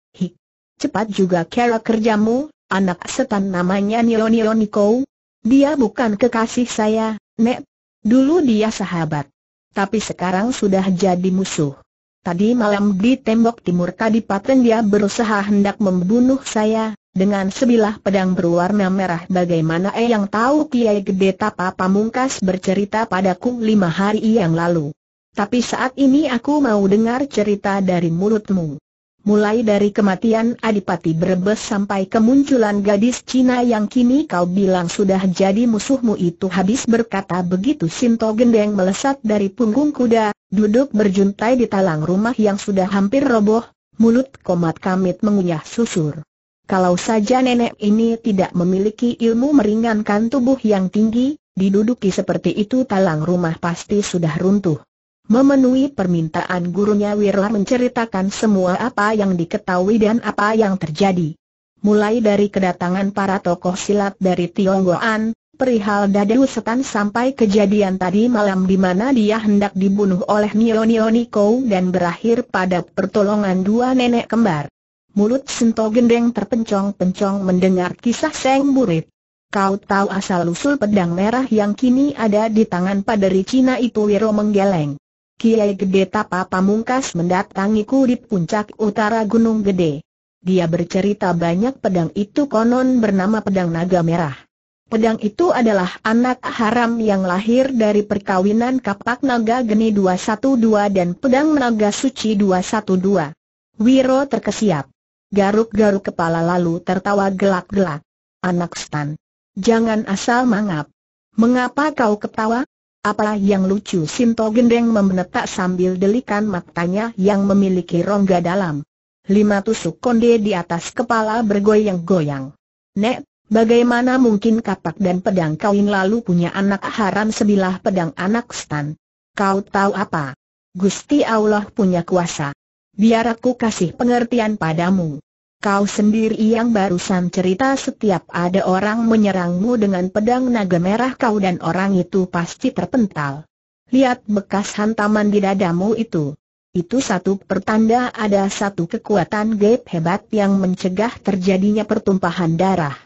Cepat juga cara kerjamu, anak setan. Namanya Nilo Niko. Dia bukan kekasih saya, Nek. Dulu dia sahabat. Tapi sekarang sudah jadi musuh. Tadi malam di tembok timur kadipaten dia berusaha hendak membunuh saya dengan sebilah pedang berwarna merah. Bagaimana yang tahu? Kiai Gede Tapa Pamungkas bercerita padaku 5 hari yang lalu. Tapi saat ini aku mau dengar cerita dari mulutmu. Mulai dari kematian Adipati Brebes sampai kemunculan gadis Cina yang kini kau bilang sudah jadi musuhmu itu. Habis berkata begitu, Sinto Gendeng melesat dari punggung kuda, duduk berjuntai di talang rumah yang sudah hampir roboh, mulut komat kamit mengunyah susur. Kalau saja nenek ini tidak memiliki ilmu meringankan tubuh yang tinggi, diduduki seperti itu talang rumah pasti sudah runtuh. Memenuhi permintaan gurunya, Wirla menceritakan semua apa yang diketahui dan apa yang terjadi. Mulai dari kedatangan para tokoh silat dari Tionggoan, perihal Dadau Setan sampai kejadian tadi malam di mana dia hendak dibunuh oleh Nio Niko dan berakhir pada pertolongan 2 nenek kembar. Mulut Sinto Gendeng terpencong-pencong mendengar kisah sang murid. Kau tahu asal-usul pedang merah yang kini ada di tangan paderi Cina itu? Wiro menggeleng. Kiai Gede Tapa Pamungkas mendatangiku di puncak utara Gunung Gede. Dia bercerita banyak pedang itu konon bernama pedang naga merah. Pedang itu adalah anak haram yang lahir dari perkawinan kapak naga geni 212 dan pedang naga suci 212. Wiro terkesiap. Garuk-garuk kepala lalu tertawa gelak-gelak. Anak Setan, jangan asal mangap. Mengapa kau ketawa? Apa yang lucu? Sinto Gendeng membentak sambil delikan matanya yang memiliki rongga dalam. 5 tusuk konde di atas kepala bergoyang-goyang. Nek, bagaimana mungkin kapak dan pedang kawin lalu punya anak haram sebilah pedang anak Setan? Kau tahu apa? Gusti Allah punya kuasa. Biar aku kasih pengertian padamu. Kau sendiri yang barusan cerita setiap ada orang menyerangmu dengan pedang naga merah kau dan orang itu pasti terpental. Lihat bekas hantaman di dadamu itu. Itu satu pertanda ada satu kekuatan gaib hebat yang mencegah terjadinya pertumpahan darah.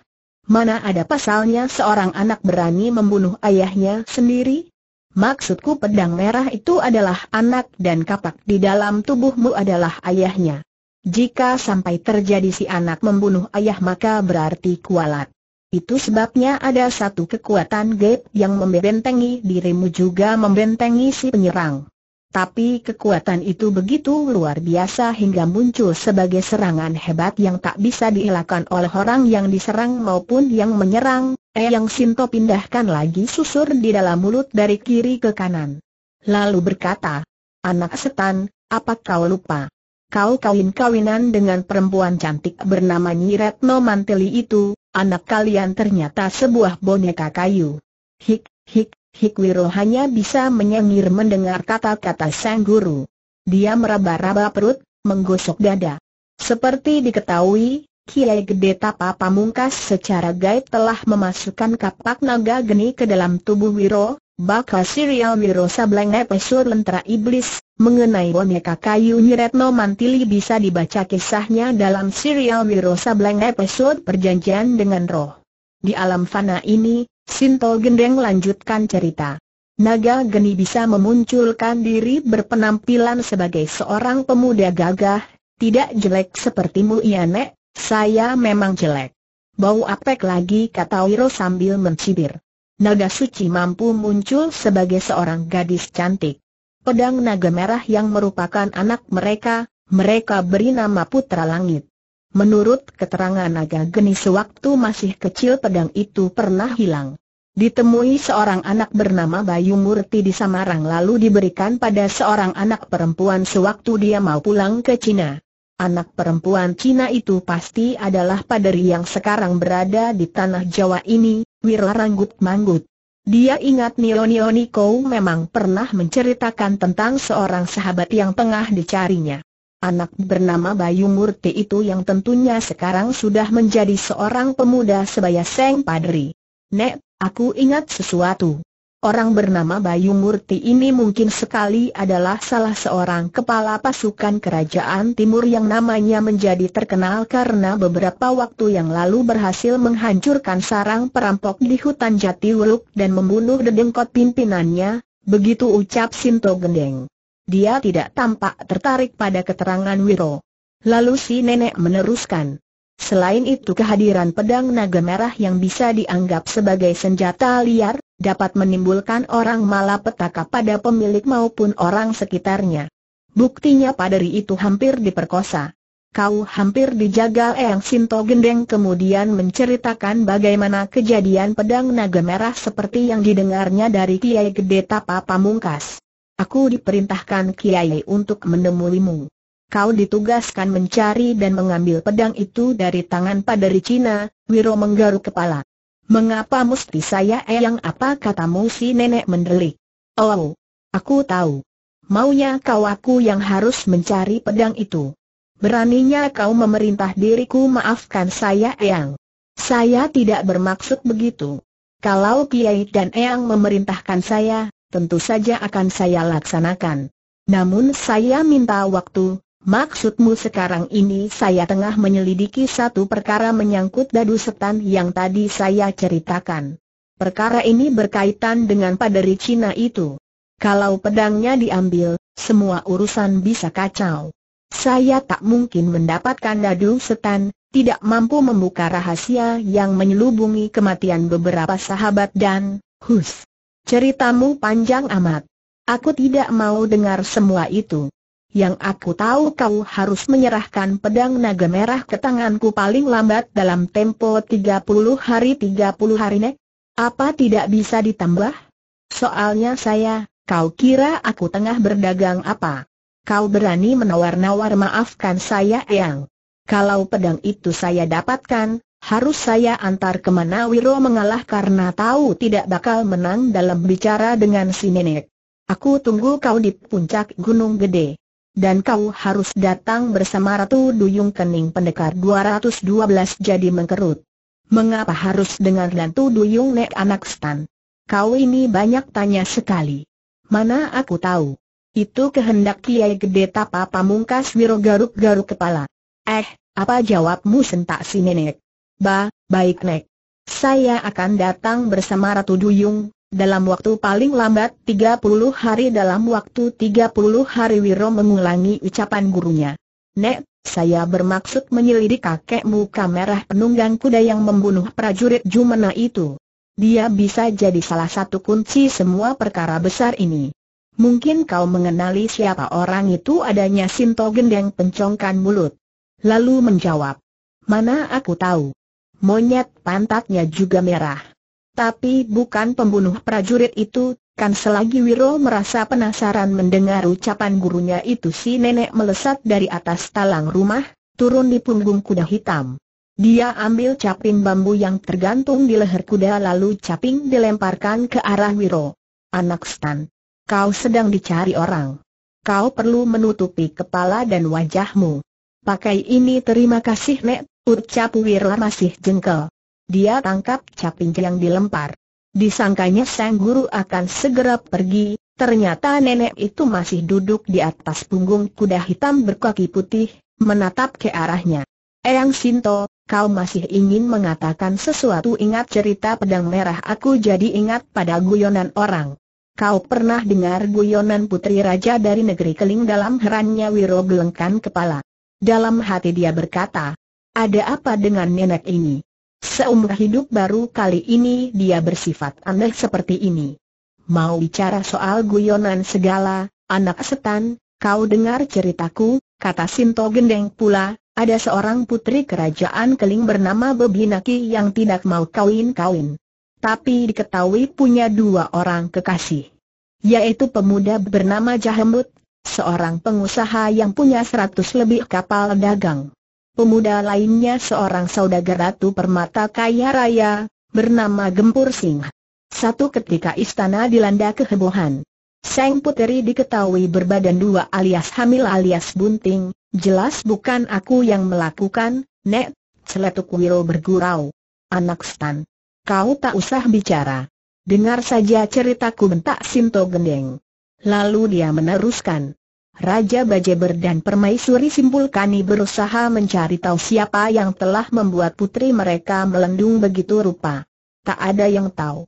Mana ada pasalnya seorang anak berani membunuh ayahnya sendiri? Maksudku pedang merah itu adalah anak dan kapak di dalam tubuhmu adalah ayahnya. Jika sampai terjadi si anak membunuh ayah maka berarti kualat. Itu sebabnya ada satu kekuatan gaib yang membentengi dirimu juga membentengi si penyerang. Tapi kekuatan itu begitu luar biasa hingga muncul sebagai serangan hebat yang tak bisa dielakkan oleh orang yang diserang maupun yang menyerang. Yang Sinto pindahkan lagi susur di dalam mulut dari kiri ke kanan. Lalu berkata, anak Setan, apa kau lupa? Kau kawin-kawinan dengan perempuan cantik bernama Nyi Retno Manteli itu, anak kalian ternyata sebuah boneka kayu. Hik, hik. Hikwiro hanya bisa menyengir mendengar kata-kata sang guru. Dia meraba-raba perut, menggosok dada. Seperti diketahui, Kiai Gede Tapa Pamungkas secara gaib telah memasukkan kapak naga geni ke dalam tubuh Wiro. Bakal serial Wiro Sableng episode Lentera Iblis. Mengenai boneka kayu Nyi Retno Mantili bisa dibaca kisahnya dalam serial Wiro Sableng episode Perjanjian dengan Roh. Di alam fana ini, Sinto Gendeng lanjutkan cerita. Naga geni bisa memunculkan diri berpenampilan sebagai seorang pemuda gagah. Tidak jelek sepertimu ya nek, saya memang jelek. Bau apek lagi, kata Wiro sambil mencibir. Naga suci mampu muncul sebagai seorang gadis cantik. Pedang naga merah yang merupakan anak mereka, mereka beri nama Putra Langit. Menurut keterangan naga geni sewaktu masih kecil pedang itu pernah hilang. Ditemui seorang anak bernama Bayu Murti di Samarang lalu diberikan pada seorang anak perempuan sewaktu dia mau pulang ke Cina. Anak perempuan Cina itu pasti adalah paderi yang sekarang berada di tanah Jawa ini, Wiro Ranggut-Manggut. Dia ingat Nio Niko memang pernah menceritakan tentang seorang sahabat yang tengah dicarinya. Anak bernama Bayu Murti itu yang tentunya sekarang sudah menjadi seorang pemuda sebaya sang padri. Nek, aku ingat sesuatu. Orang bernama Bayu Murti ini mungkin sekali adalah salah seorang kepala pasukan kerajaan timur yang namanya menjadi terkenal karena beberapa waktu yang lalu berhasil menghancurkan sarang perampok di hutan Jatiwuluk dan membunuh dedengkot pimpinannya. Begitu ucap Sinto Gendeng. Dia tidak tampak tertarik pada keterangan Wiro. Lalu si nenek meneruskan. Selain itu, kehadiran pedang naga merah yang bisa dianggap sebagai senjata liar dapat menimbulkan orang malapetaka pada pemilik maupun orang sekitarnya. Buktinya paderi itu hampir diperkosa. Kau hampir dijagal. Eyang Sinto Gendeng kemudian menceritakan bagaimana kejadian pedang naga merah seperti yang didengarnya dari Kiai Gede Tapa Pamungkas. Aku diperintahkan Kiai untuk menemuimu. Kau ditugaskan mencari dan mengambil pedang itu dari tangan paderi Cina. Wiro menggaruk kepala. Mengapa mesti saya, Eyang? Apa katamu? Si nenek mendelik. Oh, aku tahu. Maunya kau aku yang harus mencari pedang itu. Beraninya kau memerintah diriku. Maafkan saya, Eyang. Saya tidak bermaksud begitu. Kalau Kiai dan Eyang memerintahkan saya, tentu saja akan saya laksanakan. Namun saya minta waktu. Maksudmu sekarang ini? Saya tengah menyelidiki satu perkara menyangkut dadu setan yang tadi saya ceritakan. Perkara ini berkaitan dengan paderi Cina itu. Kalau pedangnya diambil, semua urusan bisa kacau. Saya tak mungkin mendapatkan dadu setan, tidak mampu membuka rahasia yang menyelubungi kematian beberapa sahabat dan... Hus, ceritamu panjang amat. Aku tidak mau dengar semua itu. Yang aku tahu kau harus menyerahkan pedang naga merah ke tanganku paling lambat dalam tempo 30 hari Nek. Apa tidak bisa ditambah? Soalnya saya, kau kira aku tengah berdagang apa? Kau berani menawar-nawar. Maafkan saya, Eyang. Kalau pedang itu saya dapatkan, harus saya antar kemana? Wiro mengalah karena tahu tidak bakal menang dalam bicara dengan si nenek. Aku tunggu kau di puncak Gunung Gede. Dan kau harus datang bersama Ratu Duyung Kening. Pendekar 212 jadi mengkerut. Mengapa harus dengan Ratu Duyung, Nek? Anak stan, kau ini banyak tanya sekali. Mana aku tahu. Itu kehendak Kiai Gede Tapa Pamungkas. Wiro garuk-garuk kepala. Apa jawabmu? Sentak si nenek. Baik Nek. Saya akan datang bersama Ratu Duyung. Dalam waktu paling lambat 30 hari dalam waktu 30 hari Wiro mengulangi ucapan gurunya. Nek, saya bermaksud menyelidiki kakekmu Kamerah penunggang kuda yang membunuh prajurit Jumena itu. Dia bisa jadi salah satu kunci semua perkara besar ini. Mungkin kau mengenali siapa orang itu? Adanya Sinto Gendeng pencongkan mulut. Lalu menjawab, mana aku tahu. Monyet pantatnya juga merah. Tapi bukan pembunuh prajurit itu, kan? Selagi Wiro merasa penasaran mendengar ucapan gurunya itu, si nenek melesat dari atas talang rumah, turun di punggung kuda hitam. Dia ambil caping bambu yang tergantung di leher kuda, lalu caping dilemparkan ke arah Wiro. Anak stan, kau sedang dicari orang. Kau perlu menutupi kepala dan wajahmu. Pakai ini. Terima kasih, Nek, ucap Wiro masih jengkel. Dia tangkap caping yang dilempar. Disangkanya sang guru akan segera pergi, ternyata nenek itu masih duduk di atas punggung kuda hitam berkaki putih, menatap ke arahnya. Eyang Sinto, kau masih ingin mengatakan sesuatu? Ingat cerita pedang merah? Aku jadi ingat pada guyonan orang. Kau pernah dengar guyonan putri raja dari negeri Keling? Dalam herannya Wiro gelengkan kepala. Dalam hati dia berkata, ada apa dengan nenek ini? Seumur hidup baru kali ini dia bersifat aneh seperti ini. Mau bicara soal guyonan segala, anak setan, kau dengar ceritaku, kata Sinto Gendeng pula, ada seorang putri kerajaan Keling bernama Bebinaki yang tidak mau kawin-kawin. Tapi diketahui punya dua orang kekasih. Yaitu pemuda bernama Jahembut, seorang pengusaha yang punya 100 lebih kapal dagang. Pemuda lainnya seorang saudagar Ratu Permata kaya raya, bernama Gempur Singh. Satu ketika istana dilanda kehebohan. Sang puteri diketahui berbadan dua alias hamil alias bunting. Jelas bukan aku yang melakukan, Nek, celetuk Wiro bergurau. Anak stan, kau tak usah bicara. Dengar saja ceritaku, bentak Sinto Gendeng. Lalu dia meneruskan. Raja Bajeber dan Permaisuri Simpulkani berusaha mencari tahu siapa yang telah membuat putri mereka melendung begitu rupa. Tak ada yang tahu.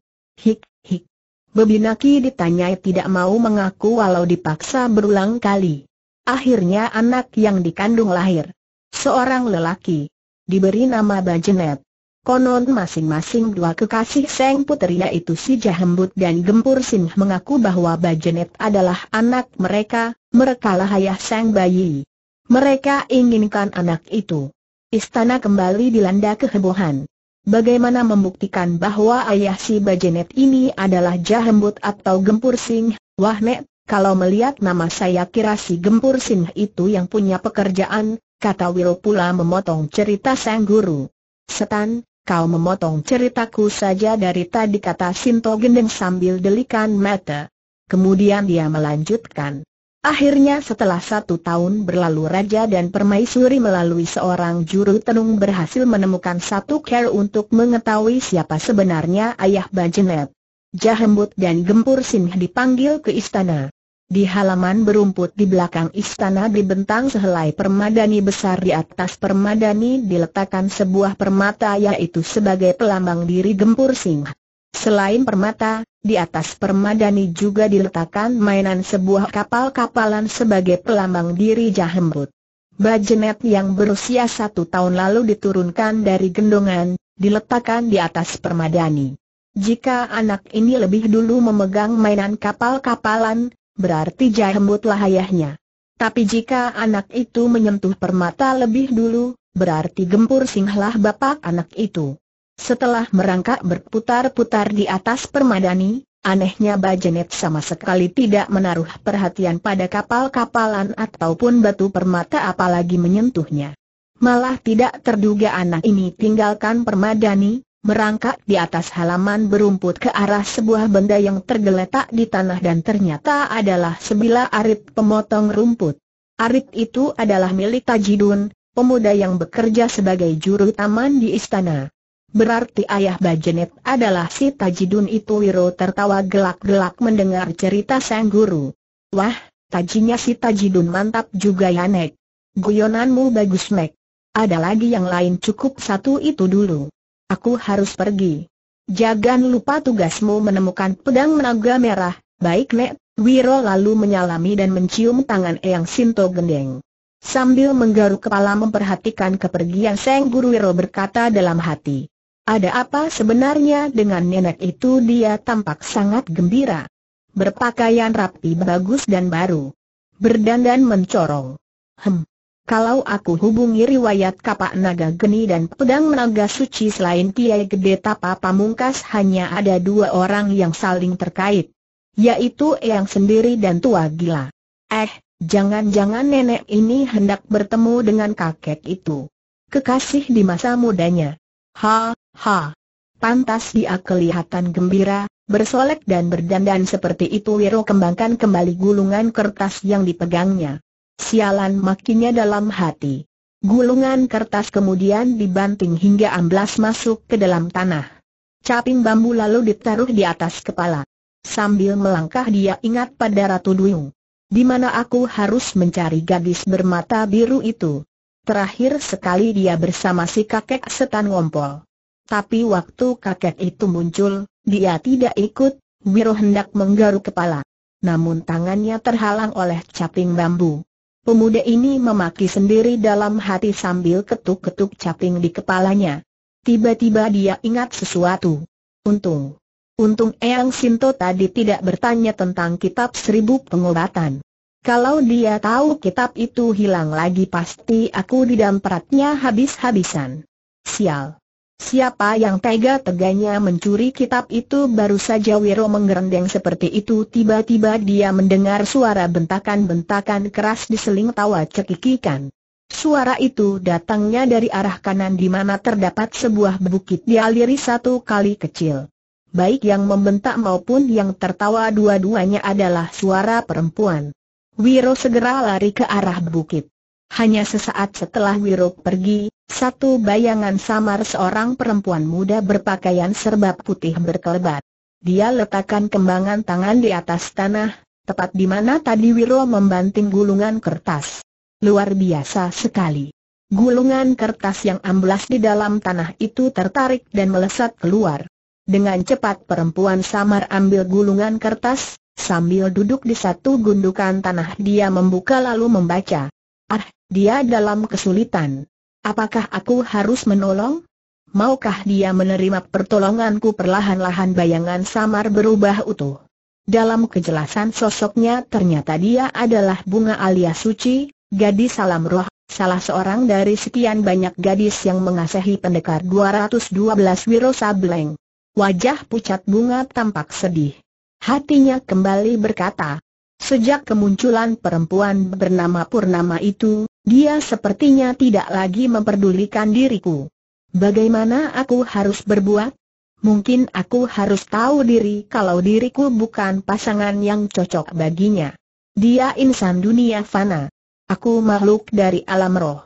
Bebinaki ditanyai tidak mau mengaku walau dipaksa berulang kali. Akhirnya anak yang dikandung lahir. Seorang lelaki. Diberi nama Bajenet. Konon masing-masing dua kekasih Seng Putrinya itu si Jahembut dan Gempur Sin mengaku bahwa Bajenet adalah anak mereka, merekalah ayah sang bayi. Mereka inginkan anak itu. Istana kembali dilanda kehebohan. Bagaimana membuktikan bahwa ayah si Bajenet ini adalah Jahembut atau Gempur Sin? Wah Nek, kalau melihat nama saya kira si Gempur Sin itu yang punya pekerjaan, kata Wil pula memotong cerita sang guru. Setan, kau memotong ceritaku saja dari tadi, kata Sinto Gendeng sambil delikan mata. Kemudian dia melanjutkan. Akhirnya setelah 1 tahun berlalu, Raja dan Permaisuri melalui seorang juru tenung berhasil menemukan satu cara untuk mengetahui siapa sebenarnya ayah Bajenet. Jahembut dan Gempur Sin dipanggil ke istana. Di halaman berumput di belakang istana dibentang sehelai permadani besar, di atas permadani diletakkan sebuah permata yaitu sebagai pelambang diri Gempur Sin. Selain permata, di atas permadani juga diletakkan mainan sebuah kapal-kapalan sebagai pelambang diri Jahembut. Bajenet yang berusia 1 tahun lalu diturunkan dari gendongan, diletakkan di atas permadani. Jika anak ini lebih dulu memegang mainan kapal-kapalan, berarti Jahembutlah ayahnya. Tapi jika anak itu menyentuh permata lebih dulu, berarti Gempur Singhlah bapak anak itu. Setelah merangkak berputar-putar di atas permadani, anehnya Bajenet sama sekali tidak menaruh perhatian pada kapal-kapalan ataupun batu permata apalagi menyentuhnya. Malah tidak terduga anak ini tinggalkan permadani, merangkak di atas halaman berumput ke arah sebuah benda yang tergeletak di tanah dan ternyata adalah sebilah arit pemotong rumput. Arit itu adalah milik Tajidun, pemuda yang bekerja sebagai juru taman di istana. Berarti ayah Bajenet adalah si Tajidun itu. Wiro tertawa gelak-gelak mendengar cerita sang guru. Wah, tajinya si Tajidun mantap juga ya Nek. Guyonanmu bagus Nek. Ada lagi yang lain? Cukup satu itu dulu. Aku harus pergi. Jangan lupa tugasmu menemukan pedang naga merah. Baik Nek. Wiro lalu menyalami dan mencium tangan Eyang Sinto Gendeng. Sambil menggaruk kepala memperhatikan kepergian sang guru, Wiro berkata dalam hati. Ada apa sebenarnya dengan nenek itu? Dia tampak sangat gembira. Berpakaian rapi bagus dan baru. Berdandan mencorong. Kalau aku hubungi riwayat kapak naga geni dan pedang naga suci, selain Kiai Gede Tapa Pamungkas hanya ada 2 orang yang saling terkait, yaitu Eyang sendiri dan Tua Gila. Jangan-jangan nenek ini hendak bertemu dengan kakek itu, kekasih di masa mudanya. Ha. Pantas dia kelihatan gembira, bersolek dan berdandan seperti itu. Wiro kembangkan kembali gulungan kertas yang dipegangnya. Sialan, makinya dalam hati. Gulungan kertas kemudian dibanting hingga amblas masuk ke dalam tanah. Caping bambu lalu ditaruh di atas kepala. Sambil melangkah dia ingat pada Ratu Duyung. Di mana aku harus mencari gadis bermata biru itu? Terakhir sekali dia bersama si kakek setan ngompol. Tapi waktu kakek itu muncul, dia tidak ikut. Wiro hendak menggaruk kepala, namun tangannya terhalang oleh caping bambu. Pemuda ini memaki sendiri dalam hati sambil ketuk-ketuk caping di kepalanya. Tiba-tiba dia ingat sesuatu. Untung Eyang Sinto tadi tidak bertanya tentang kitab 1000 pengobatan. Kalau dia tahu kitab itu hilang lagi, pasti aku didampratnya habis-habisan. Sial. Siapa yang tega-teganya mencuri kitab itu? Baru saja Wiro menggerendeng seperti itu, tiba-tiba dia mendengar suara bentakan-bentakan keras diseling tawa cekikikan. Suara itu datangnya dari arah kanan di mana terdapat sebuah bukit dialiri 1 kali kecil. Baik yang membentak maupun yang tertawa, dua-duanya adalah suara perempuan. Wiro segera lari ke arah bukit. Hanya sesaat setelah Wiro pergi, satu bayangan samar seorang perempuan muda berpakaian serba putih berkelebat. Dia letakkan kembangan tangan di atas tanah, tepat di mana tadi Wiro membanting gulungan kertas. Luar biasa sekali. Gulungan kertas yang amblas di dalam tanah itu tertarik dan melesat keluar. Dengan cepat perempuan samar ambil gulungan kertas, sambil duduk di satu gundukan tanah dia membuka lalu membaca. Ah, dia dalam kesulitan. Apakah aku harus menolong? Maukah dia menerima pertolonganku? Perlahan-lahan bayangan samar berubah utuh. Dalam kejelasan sosoknya ternyata dia adalah Bunga alias Suci, gadis alam roh, salah seorang dari sekian banyak gadis yang mengasihi pendekar 212 Wirosableng. Wajah pucat Bunga tampak sedih. Hatinya kembali berkata, sejak kemunculan perempuan bernama Purnama itu, dia sepertinya tidak lagi memperdulikan diriku. Bagaimana aku harus berbuat? Mungkin aku harus tahu diri kalau diriku bukan pasangan yang cocok baginya. Dia insan dunia fana. Aku makhluk dari alam roh.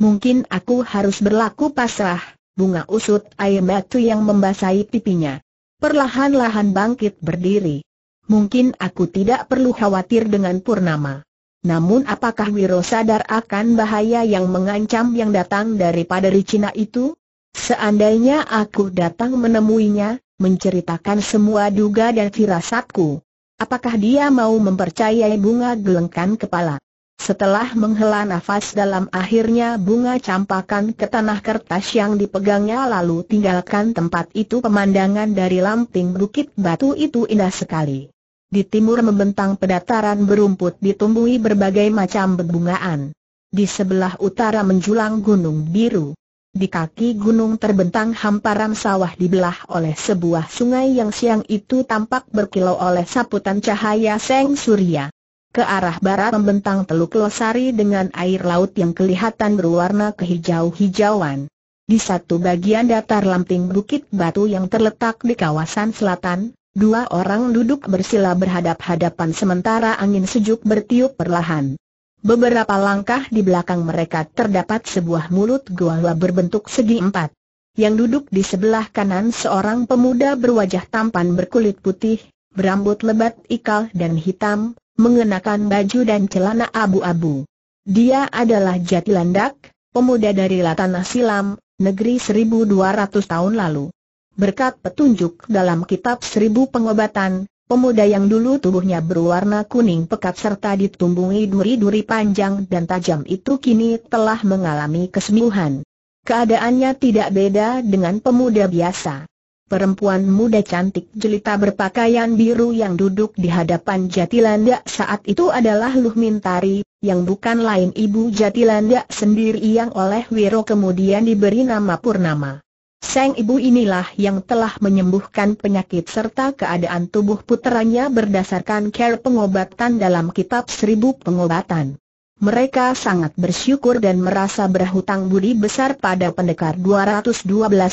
Mungkin aku harus berlaku pasrah. Bunga usut air mata yang membasahi pipinya. Perlahan-lahan bangkit berdiri. Mungkin aku tidak perlu khawatir dengan Purnama. Namun apakah Wiro sadar akan bahaya yang mengancam yang datang daripada Ricina itu? Seandainya aku datang menemuinya, menceritakan semua duga dan firasatku, apakah dia mau mempercayai? Bunga gelengkan kepala. Setelah menghela nafas dalam, akhirnya Bunga campakkan ke tanah kertas yang dipegangnya lalu tinggalkan tempat itu. Pemandangan dari lamping bukit batu itu indah sekali. Di timur membentang pedataran berumput ditumbuhi berbagai macam bebungaan. Di sebelah utara menjulang Gunung Biru. Di kaki gunung terbentang hamparan sawah dibelah oleh sebuah sungai yang siang itu tampak berkilau oleh saputan cahaya seng surya. Ke arah barat membentang Teluk Losari dengan air laut yang kelihatan berwarna kehijau-hijauan. Di satu bagian datar lamping bukit batu yang terletak di kawasan selatan, dua orang duduk bersila berhadap-hadapan sementara angin sejuk bertiup perlahan. Beberapa langkah di belakang mereka terdapat sebuah mulut goa berbentuk segi empat. Yang duduk di sebelah kanan seorang pemuda berwajah tampan berkulit putih, berambut lebat ikal dan hitam, mengenakan baju dan celana abu-abu. Dia adalah Jatilandak, pemuda dari Latana Silam, negeri 1200 tahun lalu. Berkat petunjuk dalam kitab 1000 pengobatan, pemuda yang dulu tubuhnya berwarna kuning pekat serta ditumbuhi duri-duri panjang dan tajam itu kini telah mengalami kesembuhan. Keadaannya tidak beda dengan pemuda biasa. Perempuan muda cantik jelita berpakaian biru yang duduk di hadapan Jatilandak saat itu adalah Luhmintari, yang bukan lain ibu Jatilandak sendiri yang oleh Wiro kemudian diberi nama Purnama. Sang ibu inilah yang telah menyembuhkan penyakit serta keadaan tubuh puteranya berdasarkan cara pengobatan dalam kitab 1000 pengobatan. Mereka sangat bersyukur dan merasa berhutang budi besar pada pendekar 212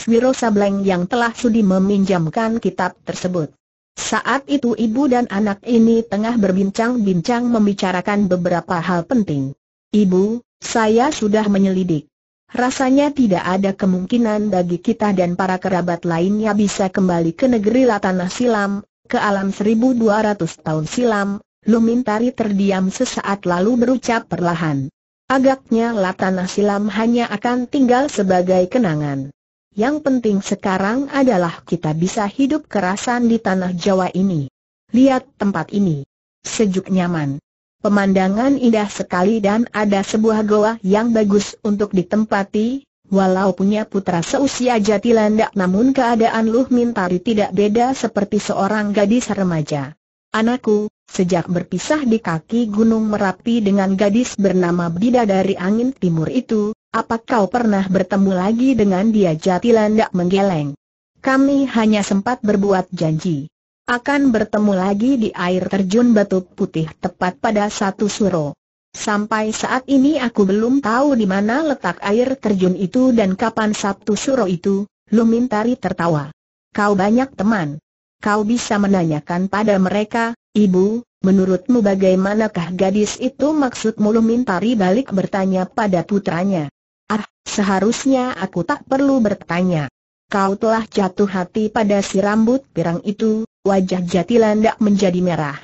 Wirosableng yang telah sudi meminjamkan kitab tersebut. Saat itu ibu dan anak ini tengah berbincang-bincang membicarakan beberapa hal penting. Ibu, saya sudah menyelidik. Rasanya tidak ada kemungkinan bagi kita dan para kerabat lainnya bisa kembali ke negeri Latana Silam, ke alam 1200 tahun silam. Luhmintari terdiam sesaat lalu berucap perlahan. Agaknya Latana Silam hanya akan tinggal sebagai kenangan. Yang penting sekarang adalah kita bisa hidup kerasan di tanah Jawa ini. Lihat tempat ini. Sejuk nyaman. Pemandangan indah sekali dan ada sebuah goa yang bagus untuk ditempati. Walau punya putra seusia Jatilandak namun keadaan Luhmintari tidak beda seperti seorang gadis remaja. Anakku, sejak berpisah di kaki Gunung Merapi dengan gadis bernama Bidadari Angin Timur itu, apa kau pernah bertemu lagi dengan dia? Jatilandak menggeleng. Kami hanya sempat berbuat janji. Akan bertemu lagi di air terjun Batu Putih tepat pada satu suro. Sampai saat ini aku belum tahu di mana letak air terjun itu dan kapan satu suro itu. Luhmintari tertawa. Kau banyak teman. Kau bisa menanyakan pada mereka. Ibu, menurutmu bagaimanakah gadis itu? Maksudmu? Luhmintari balik bertanya pada putranya. Ah, seharusnya aku tak perlu bertanya. Kau telah jatuh hati pada si rambut pirang itu. Wajah Jatilandak menjadi merah.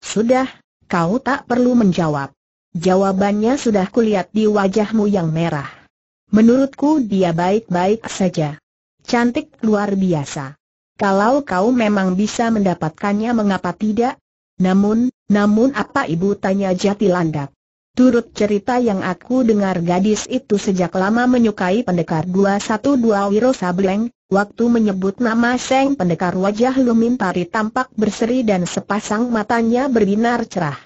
Sudah, kau tak perlu menjawab. Jawabannya sudah kulihat di wajahmu yang merah. Menurutku dia baik-baik saja. Cantik luar biasa. Kalau kau memang bisa mendapatkannya, mengapa tidak? Namun apa ibu? Tanya Jatilandak. Turut cerita yang aku dengar, gadis itu sejak lama menyukai pendekar 212 Wiro Sableng. Waktu menyebut nama Seng Pendekar, wajah Lumintari tampak berseri dan sepasang matanya berbinar cerah.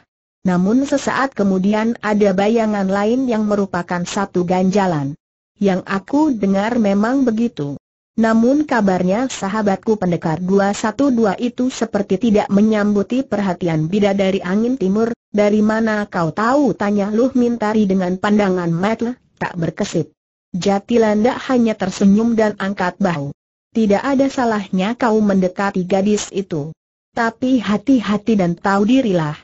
Namun sesaat kemudian ada bayangan lain yang merupakan satu ganjalan. Yang aku dengar memang begitu. Namun kabarnya sahabatku pendekar 212 itu seperti tidak menyambuti perhatian bidadari angin timur. Dari mana kau tahu? Tanya Lumintari dengan pandangan mata tak berkesip. Jatilandak hanya tersenyum dan angkat bahu. Tidak ada salahnya kau mendekati gadis itu. Tapi hati-hati dan tahu dirilah.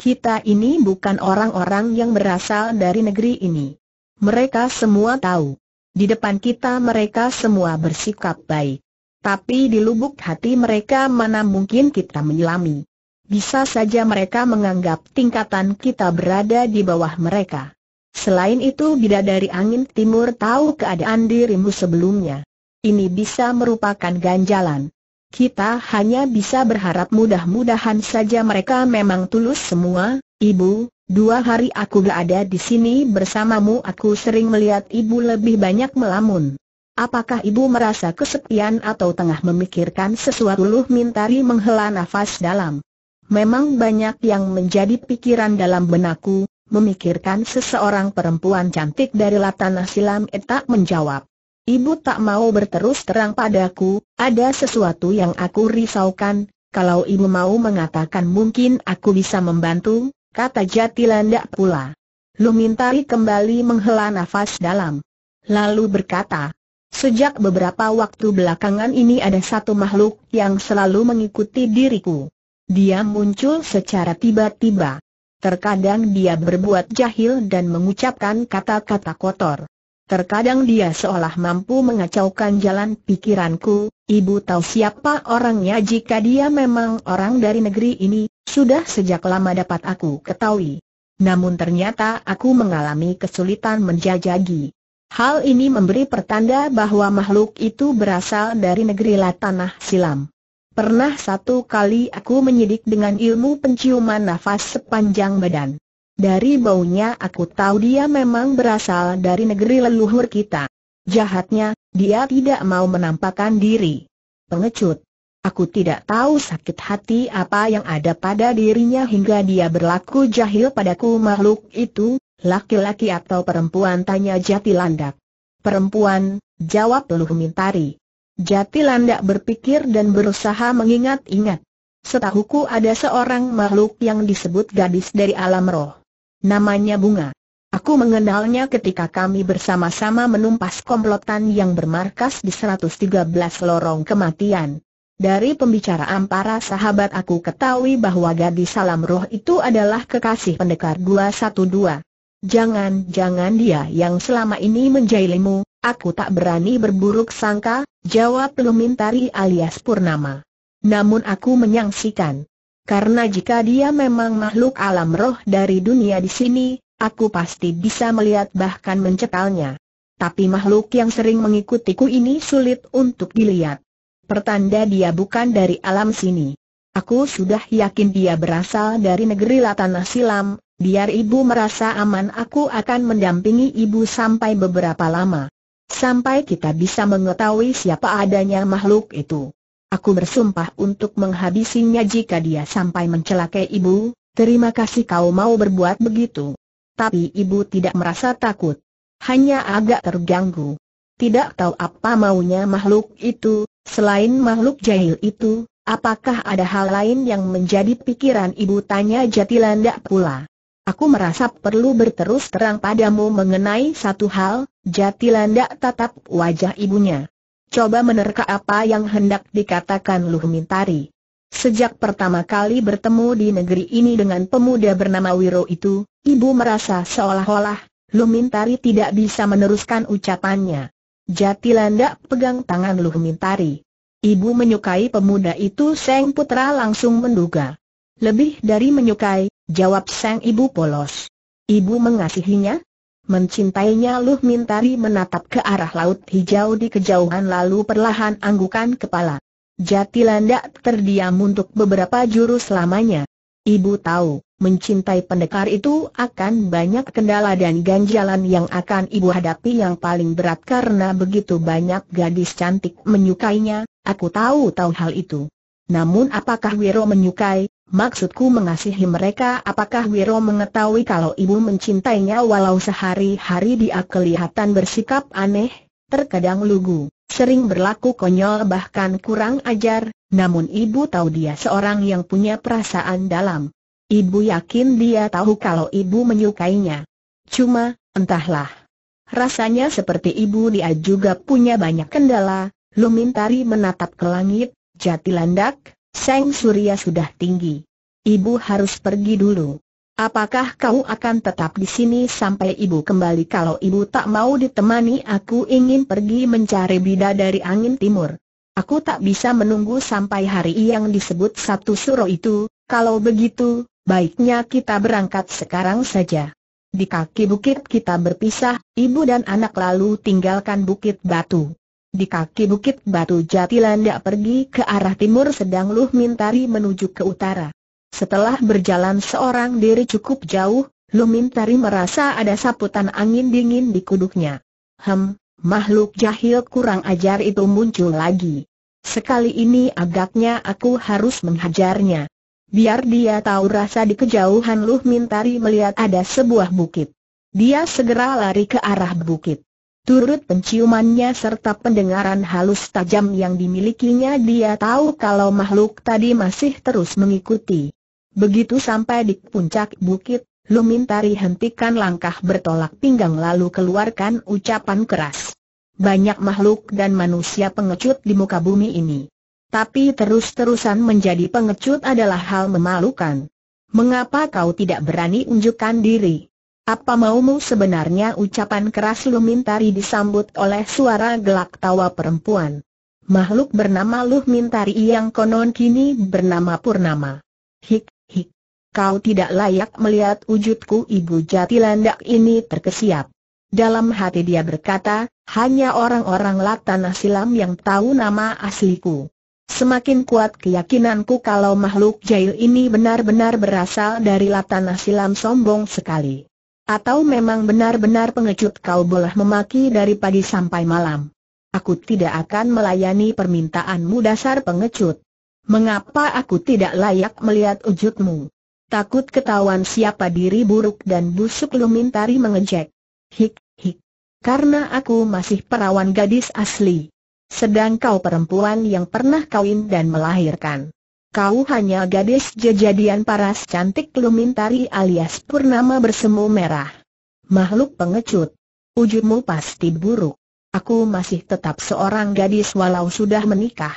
Kita ini bukan orang-orang yang berasal dari negeri ini. Mereka semua tahu. Di depan kita mereka semua bersikap baik. Tapi di lubuk hati mereka mana mungkin kita menyelami. Bisa saja mereka menganggap tingkatan kita berada di bawah mereka. Selain itu, bidadari angin timur tahu keadaan dirimu sebelumnya. Ini bisa merupakan ganjalan. Kita hanya bisa berharap mudah-mudahan saja mereka memang tulus semua. Ibu, 2 hari aku gak ada di sini bersamamu. Aku sering melihat ibu lebih banyak melamun. Apakah ibu merasa kesepian atau tengah memikirkan sesuatu? Lumintari menghela nafas dalam. Memang banyak yang menjadi pikiran dalam benakku. Memikirkan seseorang perempuan cantik dari Tanah Silam. Tak menjawab. Ibu tak mau berterus terang padaku. Ada sesuatu yang aku risaukan. Kalau ibu mau mengatakan, mungkin aku bisa membantu, kata Jatilandak pula. Lumintari kembali menghela nafas dalam, lalu berkata, sejak beberapa waktu belakangan ini ada satu makhluk yang selalu mengikuti diriku. Dia muncul secara tiba-tiba. Terkadang dia berbuat jahil dan mengucapkan kata-kata kotor. Terkadang dia seolah mampu mengacaukan jalan pikiranku. Ibu tahu siapa orangnya? Jika dia memang orang dari negeri ini, sudah sejak lama dapat aku ketahui. Namun ternyata aku mengalami kesulitan menjajaki. Hal ini memberi pertanda bahwa makhluk itu berasal dari negeri Tanah Silam. Pernah satu kali aku menyidik dengan ilmu penciuman nafas sepanjang badan. Dari baunya aku tahu dia memang berasal dari negeri leluhur kita. Jahatnya, dia tidak mau menampakkan diri. Pengecut. Aku tidak tahu sakit hati apa yang ada pada dirinya hingga dia berlaku jahil padaku. Makhluk itu, laki-laki atau perempuan? Tanya Jatilandak. Perempuan, jawab Lumintari. Jatilandak berpikir dan berusaha mengingat-ingat. Setahuku ada seorang makhluk yang disebut gadis dari alam roh. Namanya Bunga. Aku mengenalnya ketika kami bersama-sama menumpas komplotan yang bermarkas di 113 lorong kematian. Dari pembicaraan para sahabat aku ketahui bahwa gadis alam roh itu adalah kekasih pendekar 212. Jangan-jangan dia yang selama ini menjahilimu. Aku tak berani berburuk sangka, jawab Lumintari alias Purnama. Namun aku menyangsikan. Karena jika dia memang makhluk alam roh dari dunia di sini, aku pasti bisa melihat bahkan mencekalnya. Tapi makhluk yang sering mengikutiku ini sulit untuk dilihat. Pertanda dia bukan dari alam sini. Aku sudah yakin dia berasal dari negeri Tanah Silam. Biar ibu merasa aman, aku akan mendampingi ibu sampai beberapa lama. Sampai kita bisa mengetahui siapa adanya makhluk itu. Aku bersumpah untuk menghabisinya jika dia sampai mencelakai ibu. Terima kasih kau mau berbuat begitu. Tapi ibu tidak merasa takut. Hanya agak terganggu. Tidak tahu apa maunya makhluk itu. Selain makhluk jahil itu, apakah ada hal lain yang menjadi pikiran ibu? Tanya Jatilandak pula. Aku merasa perlu berterus terang padamu mengenai satu hal. Jatilandak tatap wajah ibunya. Coba menerka apa yang hendak dikatakan Lumintari. Sejak pertama kali bertemu di negeri ini dengan pemuda bernama Wiro itu, ibu merasa seolah-olah. Lumintari tidak bisa meneruskan ucapannya. Jatilandak pegang tangan Lumintari. Ibu menyukai pemuda itu? Seng Putra langsung menduga. Lebih dari menyukai, jawab sang ibu polos. Ibu mengasihinya? Mencintainya? Lumintari menatap ke arah laut hijau di kejauhan lalu perlahan anggukan kepala. Jatilandak terdiam untuk beberapa jurus lamanya. Ibu tahu, mencintai pendekar itu akan banyak kendala dan ganjalan yang akan ibu hadapi yang paling berat karena begitu banyak gadis cantik menyukainya, aku tahu hal itu. Namun apakah Wiro menyukai, maksudku mengasihi mereka, apakah Wiro mengetahui kalau ibu mencintainya walau sehari-hari dia kelihatan bersikap aneh, terkadang lugu, sering berlaku konyol bahkan kurang ajar. Namun ibu tahu dia seorang yang punya perasaan dalam. Ibu yakin dia tahu kalau ibu menyukainya. Cuma, entahlah. Rasanya seperti ibu dia juga punya banyak kendala. Lumintari menatap ke langit, Jatilandak, sang surya sudah tinggi. Ibu harus pergi dulu. Apakah kau akan tetap di sini sampai ibu kembali? Kalau ibu tak mau ditemani, aku ingin pergi mencari bidadari angin timur. Aku tak bisa menunggu sampai hari yang disebut Sabtu Suro itu. Kalau begitu, baiknya kita berangkat sekarang saja. Di kaki bukit kita berpisah, ibu dan anak lalu tinggalkan Bukit Batu. Di kaki Bukit Batu Jatilandak pergi ke arah timur sedang Lumintari menuju ke utara. Setelah berjalan seorang diri cukup jauh, Lumintari merasa ada saputan angin dingin di kuduknya. Makhluk jahil kurang ajar itu muncul lagi. Sekali ini agaknya aku harus menghajarnya. Biar dia tahu rasa. Di kejauhan Lumintari melihat ada sebuah bukit. Dia segera lari ke arah bukit. Turut penciumannya serta pendengaran halus tajam yang dimilikinya, dia tahu kalau makhluk tadi masih terus mengikuti. Begitu sampai di puncak bukit, Lumintari hentikan langkah, bertolak pinggang lalu keluarkan ucapan keras. Banyak makhluk dan manusia pengecut di muka bumi ini. Tapi terus-terusan menjadi pengecut adalah hal memalukan. Mengapa kau tidak berani unjukkan diri? Apa maumu sebenarnya? Ucapan keras Lumintari disambut oleh suara gelak tawa perempuan. Makhluk bernama Lumintari yang konon kini bernama Purnama. Hik. Kau tidak layak melihat wujudku. Ibu Jatilandak ini terkesiap. Dalam hati dia berkata, hanya orang-orang Latanah Silam yang tahu nama asliku. Semakin kuat keyakinanku kalau makhluk jahil ini benar-benar berasal dari Latanah Silam. Sombong sekali. Atau memang benar-benar pengecut. Kau boleh memaki dari pagi sampai malam. Aku tidak akan melayani permintaanmu, dasar pengecut. Mengapa aku tidak layak melihat wujudmu? Takut ketahuan siapa diri buruk dan busuk, Lumintari mengejek. Hik. Karena aku masih perawan gadis asli. Sedang kau perempuan yang pernah kawin dan melahirkan. Kau hanya gadis jejadian paras cantik. Lumintari alias Purnama bersemu merah. Makhluk pengecut. Wujudmu pasti buruk. Aku masih tetap seorang gadis walau sudah menikah.